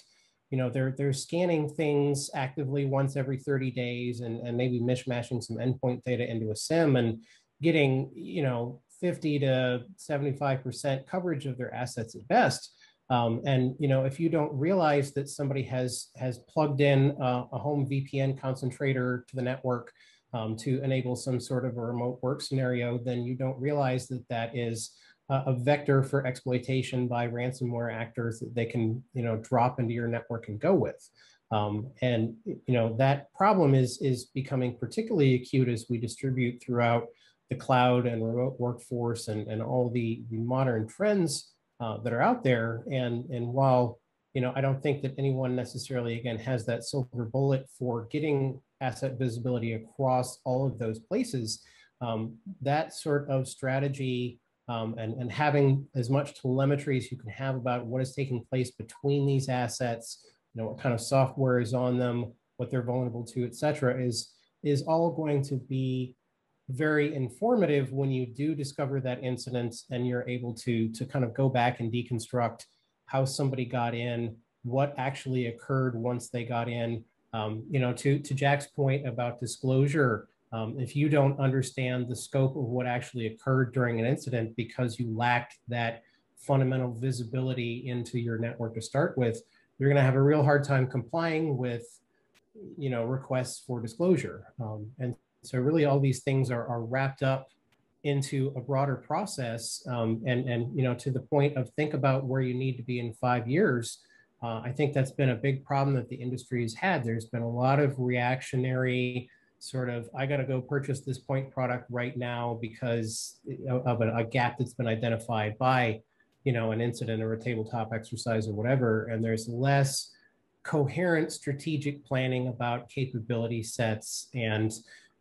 you know, they're, they're scanning things actively once every thirty days and, and maybe mishmashing some endpoint data into a SIM and getting, you know, fifty to seventy-five percent coverage of their assets at best. Um, and, you know, if you don't realize that somebody has, has plugged in a, a home V P N concentrator to the network, Um, to enable some sort of a remote work scenario, then you don't realize that that is uh, a vector for exploitation by ransomware actors that they can, you know, drop into your network and go with. Um, and, you know, that problem is, is becoming particularly acute as we distribute throughout the cloud and remote workforce and, and all the, the modern trends uh, that are out there. And, and while, you know, I don't think that anyone necessarily, again, has that silver bullet for getting asset visibility across all of those places, um, that sort of strategy um, and, and having as much telemetry as you can have about what is taking place between these assets, you know, what kind of software is on them, what they're vulnerable to, et cetera, is, is all going to be very informative when you do discover that incident and you're able to, to kind of go back and deconstruct how somebody got in, what actually occurred once they got in. Um, you know, to, to Jack's point about disclosure, um, if you don't understand the scope of what actually occurred during an incident because you lacked that fundamental visibility into your network to start with, you're going to have a real hard time complying with, you know, requests for disclosure. Um, and so really all these things are, are wrapped up into a broader process. Um, and, and, you know, to the point of think about where you need to be in five years, uh, I think that's been a big problem that the industry has had. There's been a lot of reactionary sort of, I got to go purchase this point product right now because of a, a gap that's been identified by, you know, an incident or a tabletop exercise or whatever. And there's less coherent strategic planning about capability sets and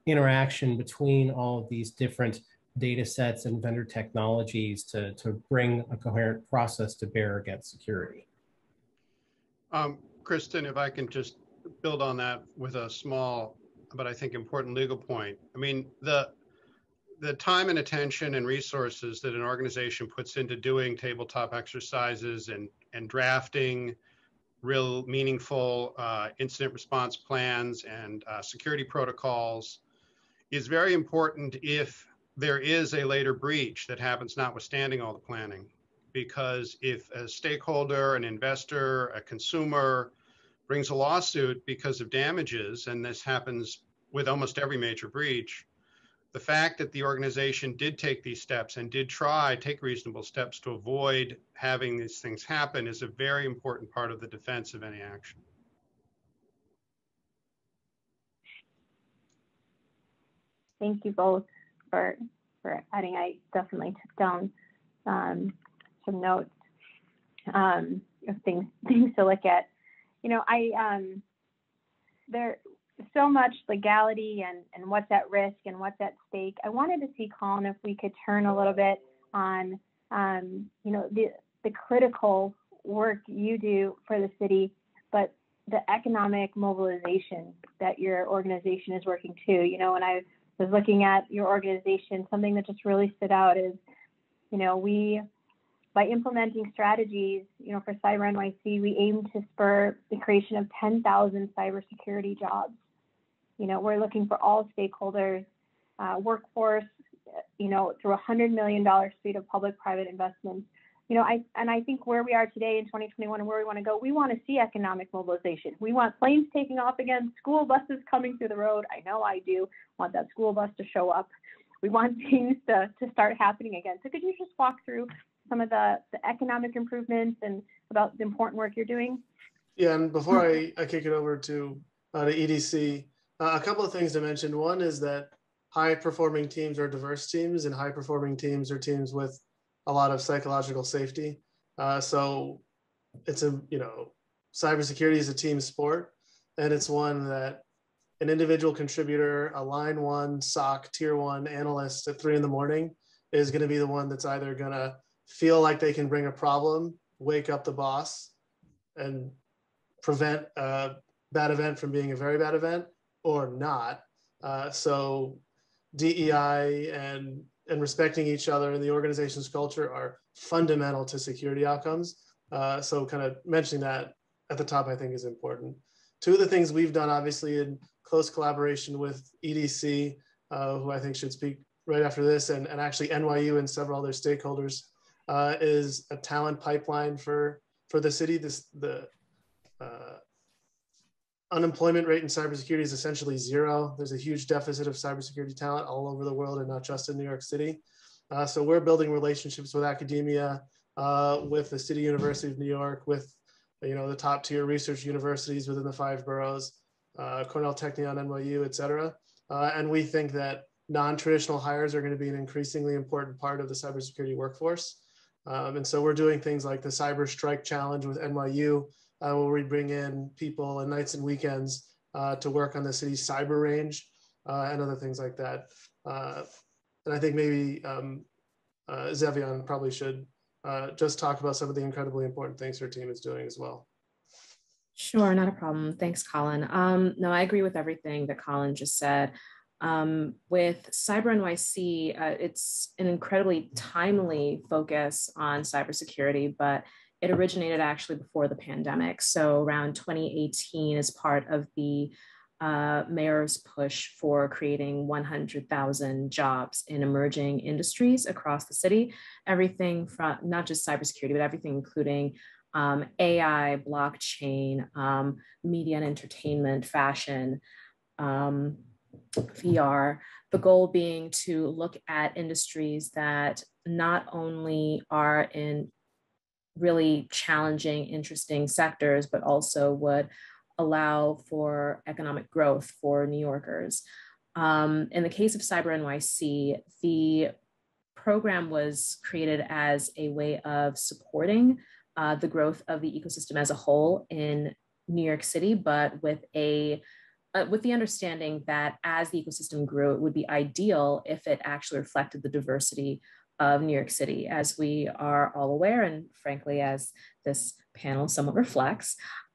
interaction between all of these different data sets and vendor technologies to, to bring a coherent process to bear against security. Um, Kristin, if I can just build on that with a small, but I think important legal point. I mean, the, the time and attention and resources that an organization puts into doing tabletop exercises and, and drafting real meaningful uh, incident response plans and uh, security protocols is very important if there is a later breach that happens notwithstanding all the planning. Because if a stakeholder, an investor, a consumer brings a lawsuit because of damages, and this happens with almost every major breach, the fact that the organization did take these steps and did try, take reasonable steps to avoid having these things happen is a very important part of the defense of any action. Thank you both for, for adding. I definitely took down um, some notes um, of things, things to look at. You know, I, um, there, so much legality and, and what's at risk and what's at stake. I wanted to see, Colin, if we could turn a little bit on, um, you know, the, the critical work you do for the city, but the economic mobilization that your organization is working to. You know, when I was looking at your organization, something that just really stood out is, you know, we, by implementing strategies, you know, for Cyber N Y C, we aim to spur the creation of ten thousand cybersecurity jobs. You know, we're looking for all stakeholders, uh, workforce, you know, through a one hundred million dollars suite of public-private investments. You know, I and I think where we are today in twenty twenty-one and where we want to go, we want to see economic mobilization. We want planes taking off again, school buses coming through the road. I know I do want that school bus to show up. We want things to, to start happening again. So could you just walk through some of the, the economic improvements and about the important work you're doing? Yeah, and before I, I kick it over to, uh, to E D C, uh, a couple of things to mention. One is that high-performing teams are diverse teams, and high-performing teams are teams with a lot of psychological safety. Uh, so it's a, you know, cybersecurity is a team sport, and it's one that an individual contributor, a line one, S O C, tier one analyst at three in the morning is gonna be the one that's either gonna feel like they can bring a problem, wake up the boss, and prevent a bad event from being a very bad event, or not. Uh, so D E I and, and respecting each other and the organization's culture are fundamental to security outcomes. Uh, so kind of mentioning that at the top, I think, is important. Two of the things we've done, obviously, in close collaboration with E D C, uh, who I think should speak right after this, and, and actually N Y U and several other stakeholders, Uh, is a talent pipeline for, for the city. This, the uh, unemployment rate in cybersecurity is essentially zero. There's a huge deficit of cybersecurity talent all over the world and not just in New York City. Uh, so we're building relationships with academia, uh, with the City University of New York, with, you know, the top tier research universities within the five boroughs, uh, Cornell, Technion, N Y U, et cetera. Uh, and we think that non-traditional hires are going to be an increasingly important part of the cybersecurity workforce. Um, and so we're doing things like the Cyber Strike Challenge with N Y U, uh, where we bring in people on nights and weekends uh, to work on the city's cyber range uh, and other things like that. Uh, and I think maybe um, uh, Zevion probably should uh, just talk about some of the incredibly important things her team is doing as well. Sure, not a problem. Thanks, Colin. Um, no, I agree with everything that Colin just said. Um, with Cyber N Y C, uh, it's an incredibly timely focus on cybersecurity, but it originated actually before the pandemic. So around twenty eighteen, as part of the uh, mayor's push for creating one hundred thousand jobs in emerging industries across the city, everything from not just cybersecurity, but everything including Um, A I, blockchain, um, media and entertainment, fashion, um, V R, the goal being to look at industries that not only are in really challenging, interesting sectors, but also would allow for economic growth for New Yorkers. Um, in the case of Cyber N Y C, the program was created as a way of supporting Uh, the growth of the ecosystem as a whole in New York City, but with a uh, with the understanding that as the ecosystem grew, it would be ideal if it actually reflected the diversity of New York City. As we are all aware, and frankly, as this panel somewhat reflects,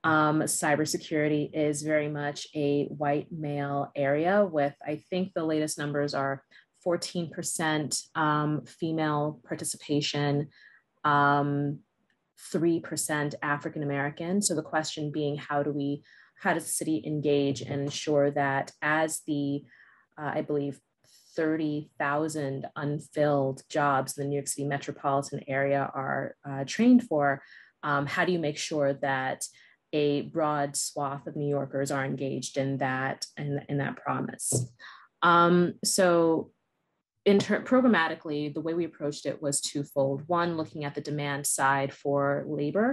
um, cybersecurity is very much a white male area with, I think the latest numbers are fourteen percent um, female participation, um, three percent African-American. So the question being, how do we, how does the city engage and ensure that as the, uh, I believe, thirty thousand unfilled jobs in the New York City metropolitan area are uh, trained for, um, how do you make sure that a broad swath of New Yorkers are engaged in that, in, in that promise? Um, so Inter programmatically, the way we approached it was twofold. One, looking at the demand side for labor,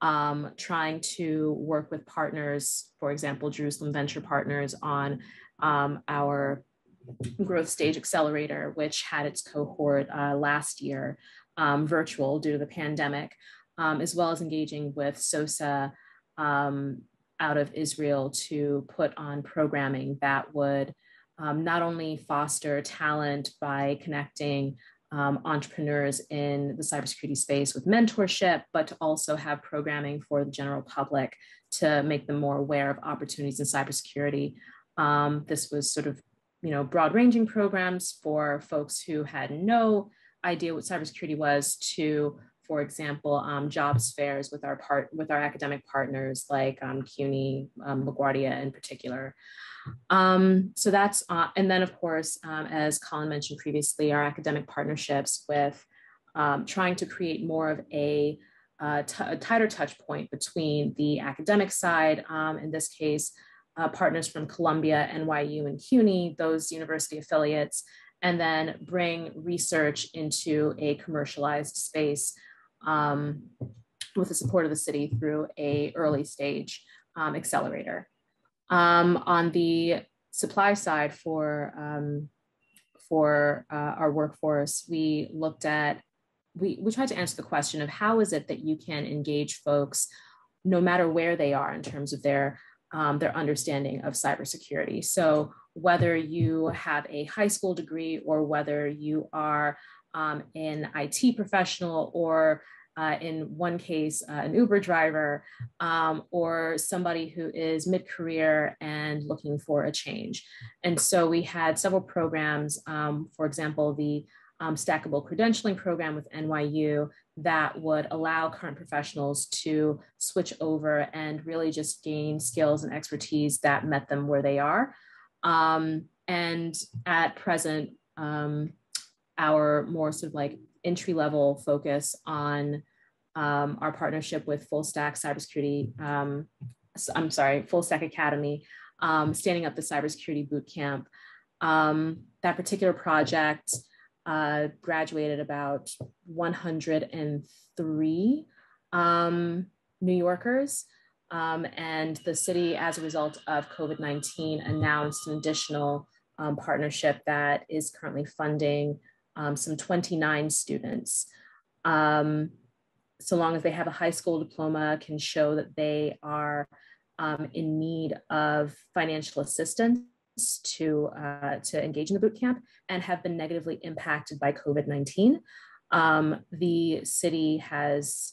um, trying to work with partners, for example, Jerusalem Venture Partners on um, our Growth Stage Accelerator, which had its cohort uh, last year, um, virtual due to the pandemic, um, as well as engaging with SOSA um, out of Israel to put on programming that would Um, not only foster talent by connecting um, entrepreneurs in the cybersecurity space with mentorship, but to also have programming for the general public to make them more aware of opportunities in cybersecurity. Um, this was sort of, you know, broad-ranging programs for folks who had no idea what cybersecurity was to, for example, um, jobs fairs with our part with our academic partners like um, CUNY, um, LaGuardia in particular. Um, so that's, uh, and then of course, um, as Colin mentioned previously, our academic partnerships with um, trying to create more of a, uh, a tighter touch point between the academic side, um, in this case, uh, partners from Columbia, N Y U, and CUNY, those university affiliates, and then bring research into a commercialized space um, with the support of the city through a early stage um, accelerator. Um, on the supply side for, um, for uh, our workforce, we looked at, we, we tried to answer the question of how is it that you can engage folks no matter where they are in terms of their, um, their understanding of cybersecurity. So whether you have a high school degree or whether you are um, an I T professional or Uh, in one case, uh, an Uber driver, um, or somebody who is mid-career and looking for a change. And so we had several programs, um, for example, the um, stackable credentialing program with N Y U that would allow current professionals to switch over and really just gain skills and expertise that met them where they are. Um, and at present, um, our more sort of like entry-level focus on um, our partnership with Full Stack Cybersecurity, um, I'm sorry, Full Stack Academy, um, standing up the cybersecurity bootcamp. Um, that particular project uh, graduated about one hundred three um, New Yorkers, um, and the city, as a result of COVID nineteen, announced an additional um, partnership that is currently funding Um, some twenty-nine students um, so long as they have a high school diploma, can show that they are um, in need of financial assistance to, uh, to engage in the boot camp and have been negatively impacted by COVID nineteen. Um, the city has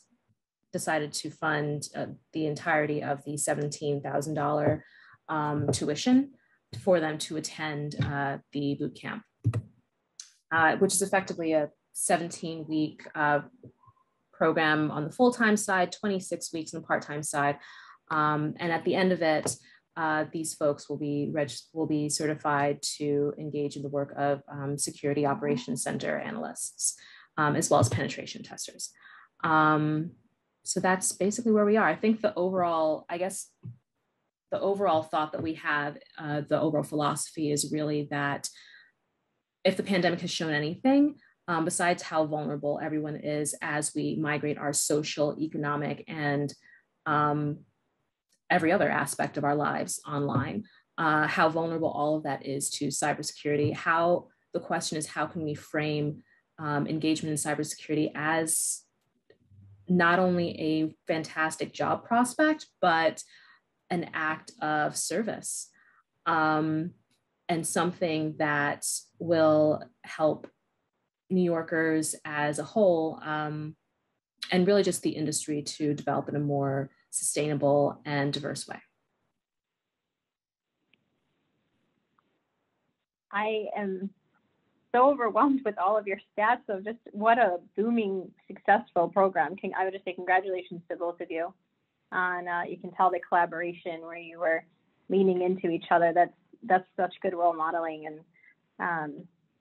decided to fund uh, the entirety of the seventeen thousand dollars um, tuition for them to attend uh, the boot camp, uh, which is effectively a seventeen week uh, program on the full-time side, twenty-six weeks on the part-time side. Um, and at the end of it, uh, these folks will be registered, will be certified to engage in the work of um, security operations center analysts, um, as well as penetration testers. Um, so that's basically where we are. I think the overall, I guess, the overall thought that we have, uh, the overall philosophy is really that if the pandemic has shown anything, Um, besides how vulnerable everyone is as we migrate our social, economic, and um, every other aspect of our lives online, uh, how vulnerable all of that is to cybersecurity. How, the question is, how can we frame um, engagement in cybersecurity as not only a fantastic job prospect, but an act of service, um, and something that will help New Yorkers as a whole, um, and really just the industry to develop in a more sustainable and diverse way. I am so overwhelmed with all of your stats. So just what a booming, successful program. Can, I would just say congratulations to both of you on, uh, you can tell the collaboration where you were leaning into each other. That's, that's such good role modeling. And, um,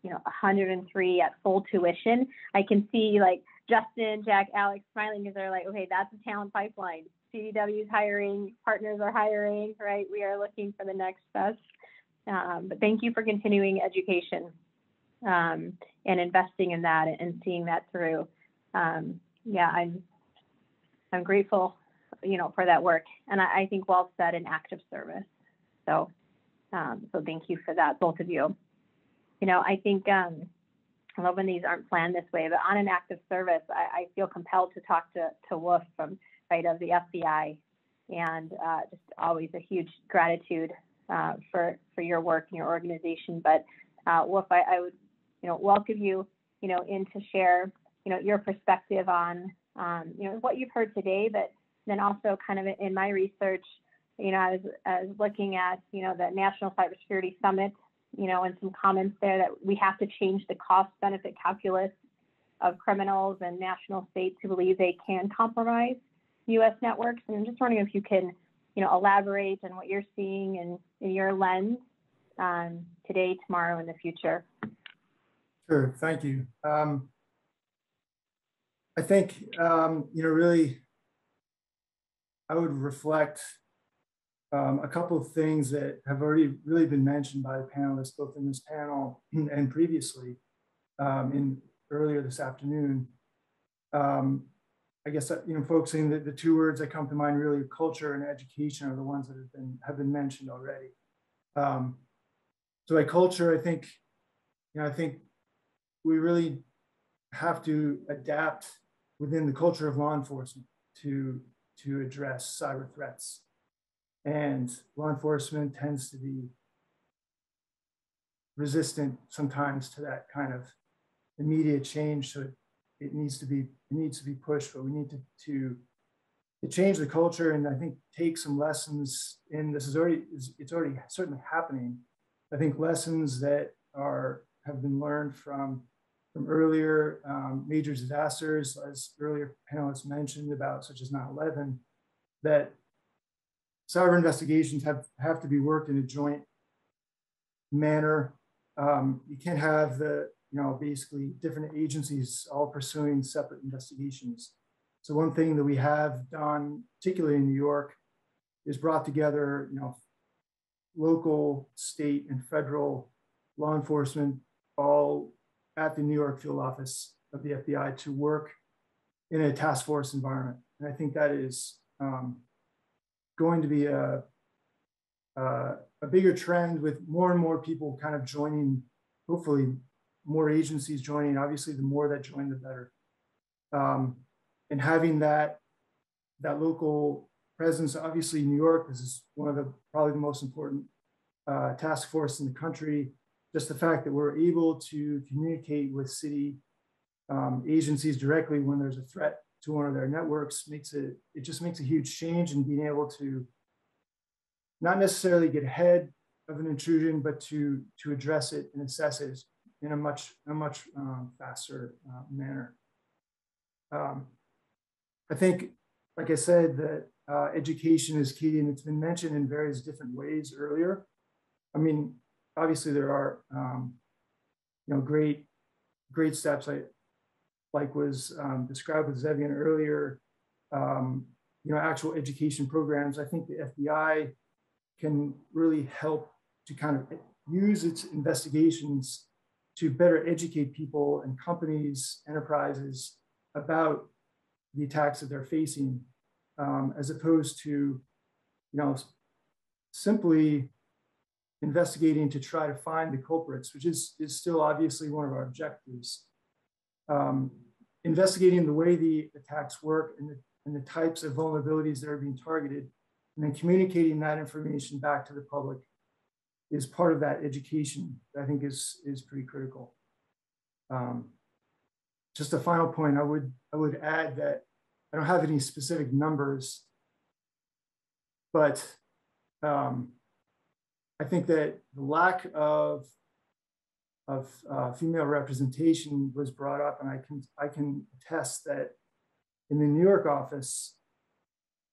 you know, one hundred and three at full tuition. I can see like Justin, Jack, Alex smiling because they're like, okay, that's a talent pipeline. C D W is hiring, partners are hiring, right? We are looking for the next best. Um, but thank you for continuing education um, and investing in that and seeing that through. Um, yeah, I'm I'm grateful, you know, for that work. And I, I think well said, an act of service. So, um, so thank you for that, both of you. You know, I think, um, I love when these aren't planned this way, but on an act of service, I, I feel compelled to talk to, to Wolf from, right, of the F B I, and uh, just always a huge gratitude uh, for, for your work and your organization. But uh, Wolf, I, I would, you know, welcome you, you know, in to share, you know, your perspective on, um, you know, what you've heard today, but then also kind of in my research, you know, I was, I was looking at, you know, the National Cybersecurity Summit, you know, and some comments there that we have to change the cost benefit calculus of criminals and national states who believe they can compromise U S networks. And I'm just wondering if you can, you know, elaborate on what you're seeing in, in your lens um, today, tomorrow, and the future. Sure, thank you. Um, I think, um, you know, really, I would reflect Um, a couple of things that have already really been mentioned by the panelists, both in this panel and previously, um, in earlier this afternoon. Um, I guess, you know, focusing the, the two words that come to mind really, culture and education, are the ones that have been have been mentioned already. Um, so by culture, I think, you know, I think we really have to adapt within the culture of law enforcement to to address cyber threats. And law enforcement tends to be resistant sometimes to that kind of immediate change. So it, it needs to be it needs to be pushed, but we need to, to to change the culture, and I think take some lessons. And this is already it's already certainly happening. I think lessons that are have been learned from from earlier um, major disasters, as earlier panelists mentioned about, such as nine eleven, that cyber investigations have, have to be worked in a joint manner. Um, you can't have the, you know, basically different agencies all pursuing separate investigations. So one thing that we have done, particularly in New York, is brought together, you know, local, state, and federal law enforcement all at the New York field office of the F B I to work in a task force environment. And I think that is, um, going to be a, uh, a bigger trend, with more and more people kind of joining, hopefully more agencies joining. Obviously, the more that join, the better. Um, and having that, that local presence, obviously New York, this is one of the, probably the most important uh, task force in the country. Just the fact that we're able to communicate with city um, agencies directly when there's a threat to one of their networks makes it, it just makes a huge change in being able to not necessarily get ahead of an intrusion, but to, to address it and assess it in a much, a much um, faster uh, manner. Um, I think, like I said, that uh, education is key, and it's been mentioned in various different ways earlier. I mean, obviously there are, um, you know, great, great steps I, like was um, described with Zevian earlier, um, you know, actual education programs. I think the F B I can really help to kind of use its investigations to better educate people and companies, enterprises about the attacks that they're facing, um, as opposed to, you know, simply investigating to try to find the culprits, which is, is still obviously one of our objectives. Um, investigating the way the attacks work and the, and the types of vulnerabilities that are being targeted, and then communicating that information back to the public is part of that education that I think is, is pretty critical. Um, just a final point, I would, I would add that I don't have any specific numbers, but um, I think that the lack of of uh, female representation was brought up, and I can I can attest that in the New York office,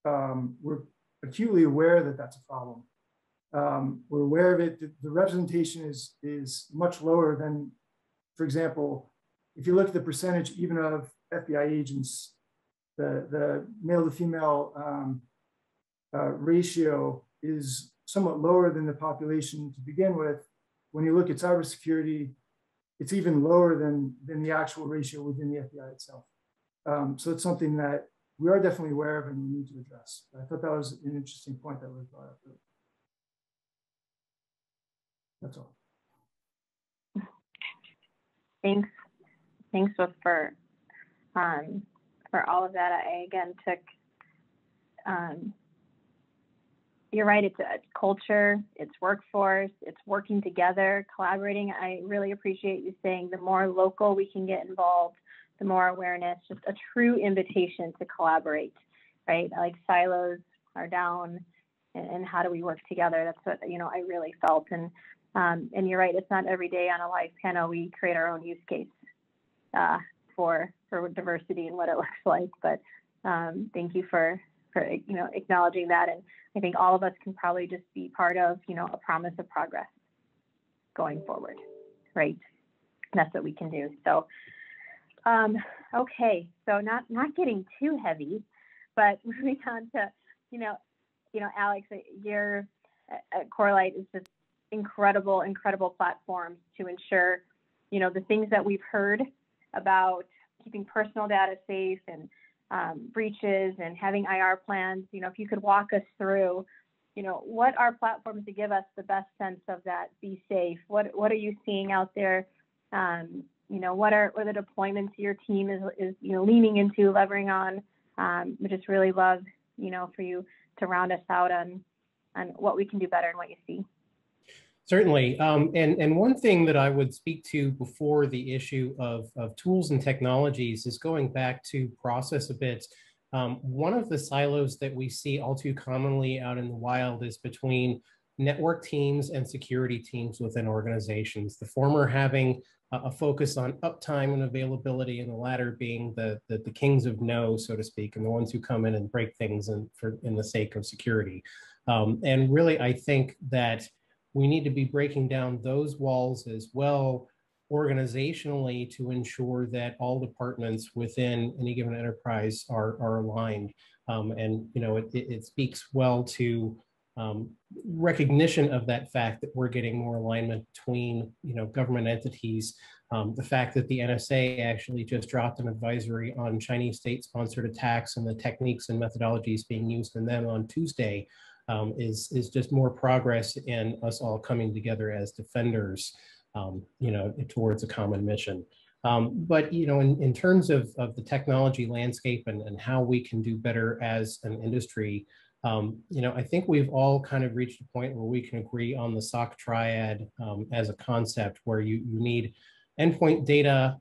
um, we're acutely aware that that's a problem. Um, we're aware of it. The, the representation is is much lower than, for example, if you look at the percentage even of F B I agents, the the male to female um, uh, ratio is somewhat lower than the population to begin with. When you look at cybersecurity, it's even lower than, than the actual ratio within the F B I itself. Um, so it's something that we are definitely aware of and we need to address. But I thought that was an interesting point that was brought up. That's all. Thanks. Thanks for, um, for all of that. I, again, took, um, you're right, it's a culture, it's workforce, it's working together, collaborating. I really appreciate you saying the more local we can get involved, the more awareness, just a true invitation to collaborate, right? Like silos are down, and, and how do we work together? That's what, you know, I really felt. And um, and you're right, it's not every day on a live panel we create our own use case uh, for, for diversity and what it looks like. But um, thank you for, for, you know, acknowledging that. And I think all of us can probably just be part of, you know, a promise of progress going forward, right? And that's what we can do. So, um, okay, so not not getting too heavy, but moving on to, you know, you know, Alex, your Corelight is just incredible, incredible platforms to ensure, you know, the things that we've heard about keeping personal data safe and Um, breaches and having I R plans. You know, if you could walk us through, you know, what are platforms to give us the best sense of that, be safe? What what are you seeing out there? Um, you know, what are, what are the deployments your team is, is you know, leaning into, levering on? Um, we just really love, you know, for you to round us out on, on what we can do better and what you see. Certainly. Um, and, and one thing that I would speak to before the issue of, of tools and technologies is going back to process a bit. Um, one of the silos that we see all too commonly out in the wild is between network teams and security teams within organizations, the former having a focus on uptime and availability, and the latter being the, the, the kings of no, so to speak, and the ones who come in and break things in, for, in the sake of security. Um, and really, I think that we need to be breaking down those walls as well organizationally to ensure that all departments within any given enterprise are, are aligned. Um, and, you know, it, it speaks well to um, recognition of that fact that we're getting more alignment between, you know, government entities. Um, the fact that the N S A actually just dropped an advisory on Chinese state-sponsored attacks and the techniques and methodologies being used in them on Tuesday. Um, is, is just more progress in us all coming together as defenders, um, you know, towards a common mission. Um, but, you know, in, in terms of, of the technology landscape and, and how we can do better as an industry, um, you know, I think we've all kind of reached a point where we can agree on the S O C triad um, as a concept, where you, you need endpoint data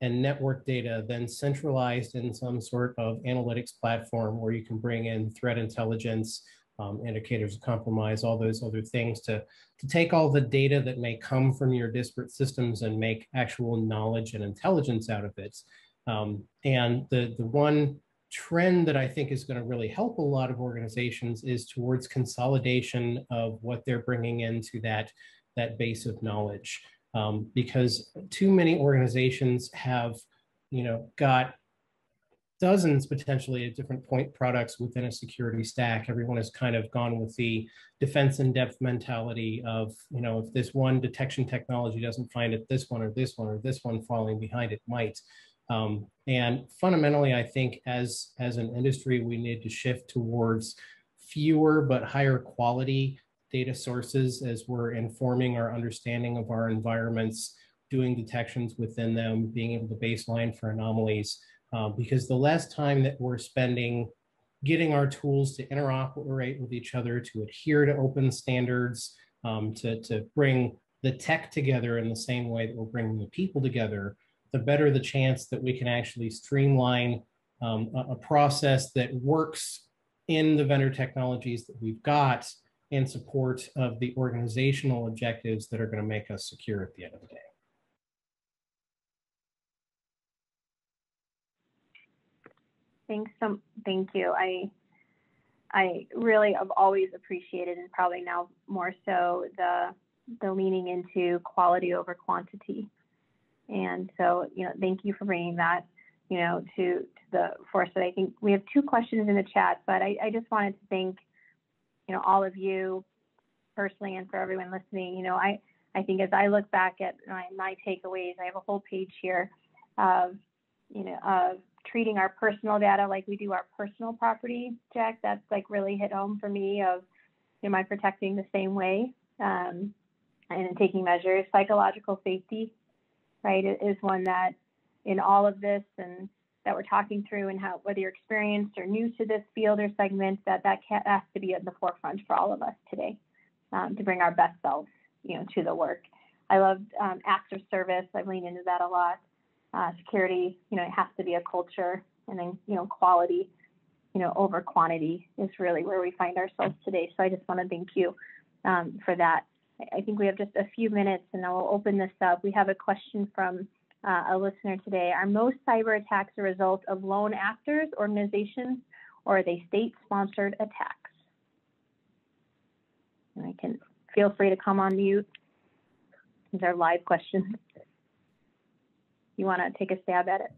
and network data then centralized in some sort of analytics platform where you can bring in threat intelligence, Um, indicators of compromise, all those other things to, to take all the data that may come from your disparate systems and make actual knowledge and intelligence out of it. Um, and the, the one trend that I think is going to really help a lot of organizations is towards consolidation of what they're bringing into that, that base of knowledge. Um, because too many organizations have, you know, got dozens potentially of different point products within a security stack. Everyone has kind of gone with the defense in depth mentality of, you know, if this one detection technology doesn't find it, this one or this one or this one following behind it might. Um, and fundamentally, I think as, as an industry, we need to shift towards fewer but higher quality data sources as we're informing our understanding of our environments, doing detections within them, being able to baseline for anomalies. Uh, because the less time that we're spending getting our tools to interoperate with each other, to adhere to open standards, um, to, to bring the tech together in the same way that we're bringing the people together, the better the chance that we can actually streamline um, a, a process that works in the vendor technologies that we've got in support of the organizational objectives that are going to make us secure at the end of the day. Thanks so, thank you. I, I really have always appreciated, and probably now more so, the the leaning into quality over quantity. And so, you know, thank you for bringing that, you know, to, to the forefront. I think we have two questions in the chat, but I, I just wanted to thank, you know, all of you personally and for everyone listening. You know, I I think as I look back at my, my takeaways, I have a whole page here of, you know, of treating our personal data like we do our personal property, Jack. That's like really hit home for me of, am I protecting the same way um, and taking measures. Psychological safety, right, is one that in all of this and that we're talking through, and how, whether you're experienced or new to this field or segment, that that has to be at the forefront for all of us today um, to bring our best selves, you know, to the work. I love um, acts of service. I've leaned into that a lot. Uh, security, you know, it has to be a culture, and then, you know, quality, you know, over quantity is really where we find ourselves today. So I just want to thank you um, for that. I think we have just a few minutes and I will open this up. We have a question from uh, a listener today. Are most cyber attacks a result of lone actors, organizations, or are they state-sponsored attacks? And I can feel free to come on mute. These are live questions. You want to take a stab at it?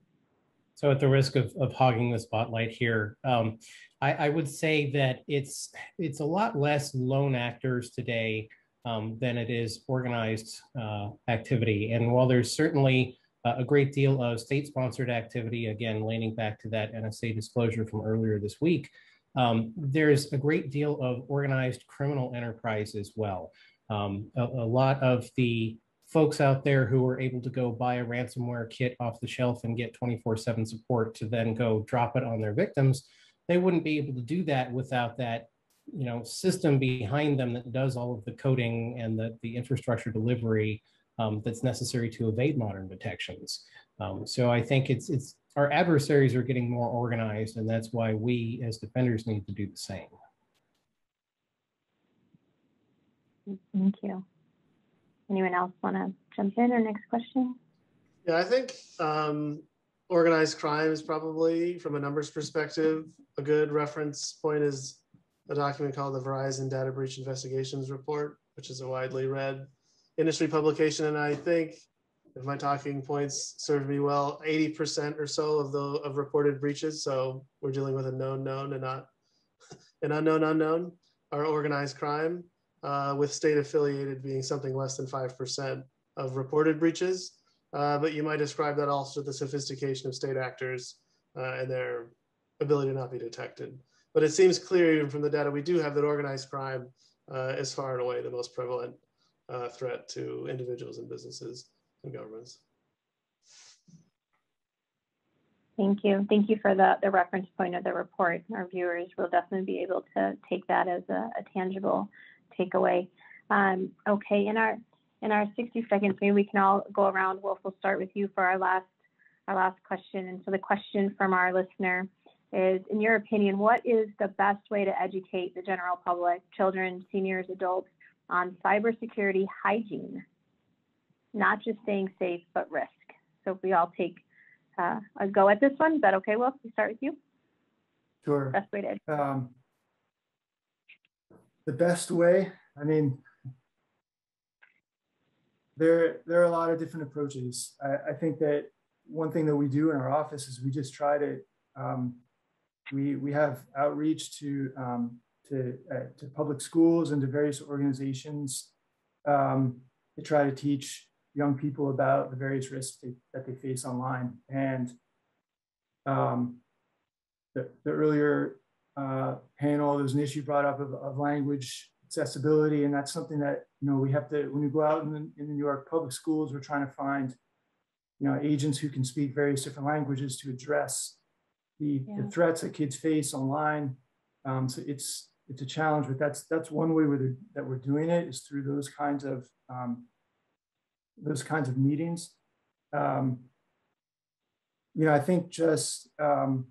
So at the risk of, of hogging the spotlight here, um, I, I would say that it's, it's a lot less lone actors today um, than it is organized uh, activity. And while there's certainly uh, a great deal of state-sponsored activity, again, leaning back to that N S A disclosure from earlier this week, um, there's a great deal of organized criminal enterprise as well. Um, a, a lot of the folks out there who are able to go buy a ransomware kit off the shelf and get twenty-four seven support to then go drop it on their victims, they wouldn't be able to do that without that, you know, system behind them that does all of the coding and the, the infrastructure delivery um, that's necessary to evade modern detections. Um, so I think it's, it's, our adversaries are getting more organized, and that's why we as defenders need to do the same. Thank you. Anyone else want to jump in or next question? Yeah, I think um, organized crime is probably, from a numbers perspective, a good reference point is a document called the Verizon Data Breach Investigations Report, which is a widely read industry publication. And I think, if my talking points serve me well, eighty percent or so of the of reported breaches, so we're dealing with a known known and not an unknown unknown, are organized crime. Uh, with state affiliated being something less than five percent of reported breaches. Uh, but you might describe that also to the sophistication of state actors uh, and their ability to not be detected. But it seems clear, even from the data we do have, that organized crime uh, is far and away the most prevalent uh, threat to individuals and businesses and governments. Thank you. Thank you for the, the reference point of the report. Our viewers will definitely be able to take that as a, a tangible takeaway. Um, okay, in our in our sixty seconds, maybe we can all go around. Wolf, we'll start with you for our last our last question. And so the question from our listener is, in your opinion, what is the best way to educate the general public, children, seniors, adults, on cybersecurity hygiene? Not just staying safe, but risk. So if we all take Uh, I'll go at this one, but okay, Wolf, we start with you. Sure. Best way to um, the best way, I mean, there, there are a lot of different approaches. I, I think that one thing that we do in our office is we just try to, um, we, we have outreach to, um, to, uh, to public schools and to various organizations um, to try to teach young people about the various risks they, that they face online. And um, the, the earlier uh, panel, there was an issue brought up of, of language accessibility. And that's something that, you know, we have to, when we go out in the, in the New York public schools, we're trying to find, you know, agents who can speak various different languages to address the, yeah. the threats that kids face online. Um, so it's, it's a challenge, but that's, that's one way we're, that we're doing it is through those kinds of, um, those kinds of meetings. Um, you know, I think just, um,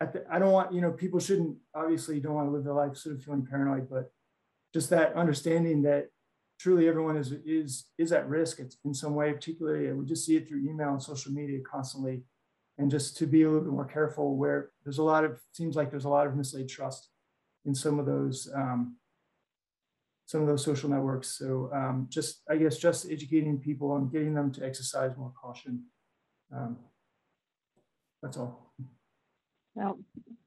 I, I don't want, you know, people shouldn't, obviously you don't want to live their life sort of feeling paranoid, but just that understanding that truly everyone is, is, is at risk in some way, particularly, and we just see it through email and social media constantly, and just to be a little bit more careful where there's a lot of, seems like there's a lot of mislaid trust in some of those, um, some of those social networks. So um, just, I guess, just educating people and getting them to exercise more caution. Um, that's all. Well,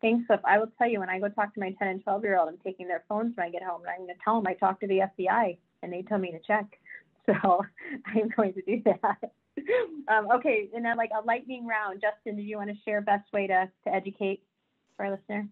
thanks, Cliff. I will tell you, when I go talk to my ten and twelve year old, I'm taking their phones when I get home and I'm gonna tell them I talked to the F B I and they tell me to check. So I'm going to do that. um, okay, and then like a lightning round, Justin, did you wanna share best way to, to educate our listener?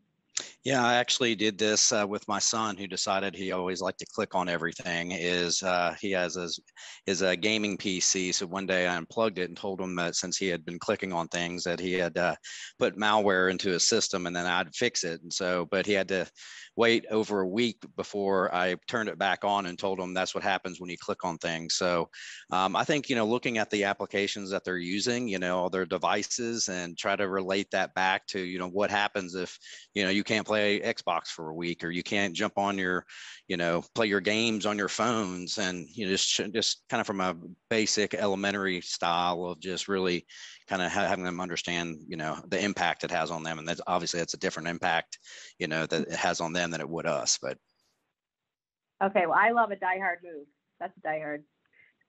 Yeah, I actually did this uh, with my son, who decided he always liked to click on everything. Is uh, he has his, his a gaming P C, so one day I unplugged it and told him that since he had been clicking on things that he had uh, put malware into his system, and then I'd fix it. And so, but he had to wait over a week before I turned it back on and told him that's what happens when you click on things. So um, I think, you know, looking at the applications that they're using, you know, all their devices, and try to relate that back to, you know, what happens if, you know, you can't play Xbox for a week, or you can't jump on your, you know, play your games on your phones, and you know, just just kind of from a basic elementary style of just really kind of having them understand, you know, the impact it has on them. And that's obviously that's a different impact, you know, that it has on them than it would us. But okay, well, I love a diehard move. That's a diehard.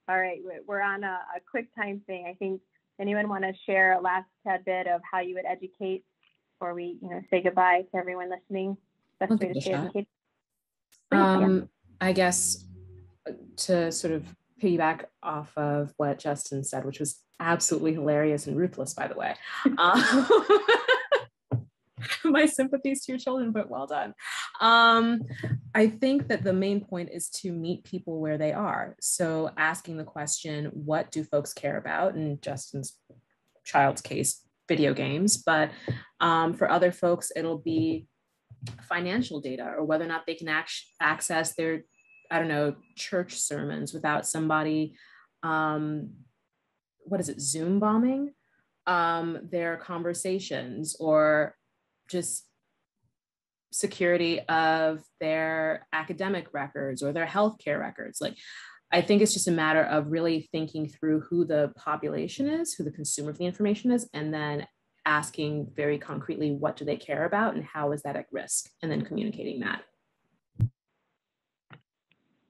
All right, we're on a, a quick time thing. I think anyone want to share a last tidbit of how you would educate before we, you know, say goodbye to everyone listening? Best way to stay educated. Um, yeah. I guess to sort of piggyback off of what Justin said, which was absolutely hilarious and ruthless, by the way. Um, my sympathies to your children, but well done. Um, I think that the main point is to meet people where they are. So asking the question, what do folks care about? In Justin's child's case, video games, but um, for other folks, it'll be financial data, or whether or not they can access their, I don't know, church sermons without somebody, um, what is it, Zoom bombing, um, their conversations, or just security of their academic records or their healthcare records. Like, I think it's just a matter of really thinking through who the population is, who the consumer of the information is, and then asking very concretely, what do they care about and how is that at risk? And then communicating that. I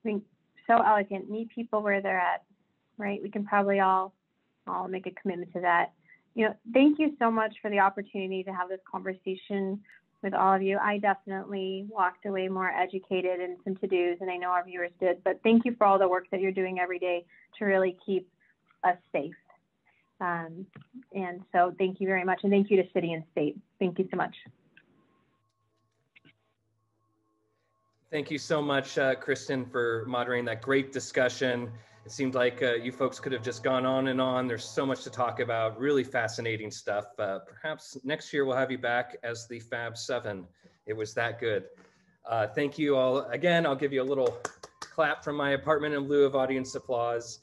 think so elegant, meet people where they're at, right? We can probably all, all make a commitment to that. You know, thank you so much for the opportunity to have this conversation with all of you. I definitely walked away more educated and some to-dos, and I know our viewers did, but thank you for all the work that you're doing every day to really keep us safe. Um, and so thank you very much. And thank you to City and State. Thank you so much. Thank you so much, uh, Kristin, for moderating that great discussion. It seemed like uh, you folks could have just gone on and on. There's so much to talk about, really fascinating stuff. Uh, perhaps next year we'll have you back as the Fab Seven. It was that good. Uh, thank you all. Again, I'll give you a little clap from my apartment in lieu of audience applause.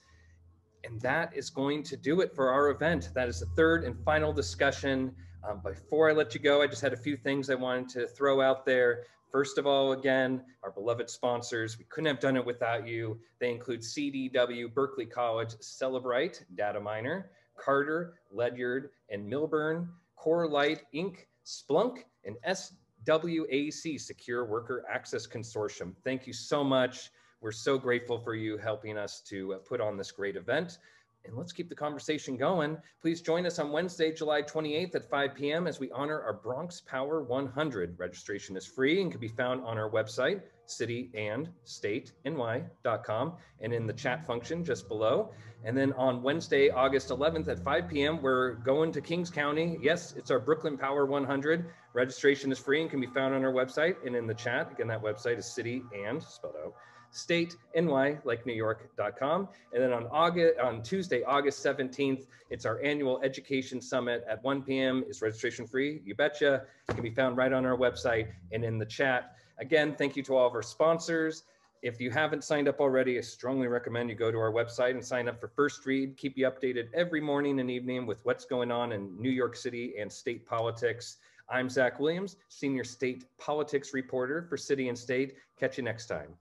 And that is going to do it for our event. That is the third and final discussion. Um, before I let you go, I just had a few things I wanted to throw out there. First of all, again, our beloved sponsors. We couldn't have done it without you. They include C D W, Berkeley College, Cellebrite, Dataminr, Carter, Ledyard and Milburn, Corelight, Incorporated, Splunk, and S W A C, Secure Worker Access Consortium. Thank you so much. We're so grateful for you helping us to put on this great event. And let's keep the conversation going. Please join us on Wednesday, July twenty-eighth at five p m as we honor our Bronx Power one hundred. Registration is free and can be found on our website, city and state N Y dot com, and in the chat function just below. And then on Wednesday, August eleventh at five p m, we're going to Kings County. Yes, it's our Brooklyn Power one hundred. Registration is free and can be found on our website and in the chat. Again, that website is city and, spelled out, state N Y like New York dot com. And then on August on Tuesday, August seventeenth, it's our annual education summit at one p m Is registration free? You betcha. It can be found right on our website and in the chat. Again, thank you to all of our sponsors. If you haven't signed up already, I strongly recommend you go to our website and sign up for First Read. Keep you updated every morning and evening with what's going on in New York City and state politics. I'm Zach Williams, Senior State Politics Reporter for City and State. Catch you next time.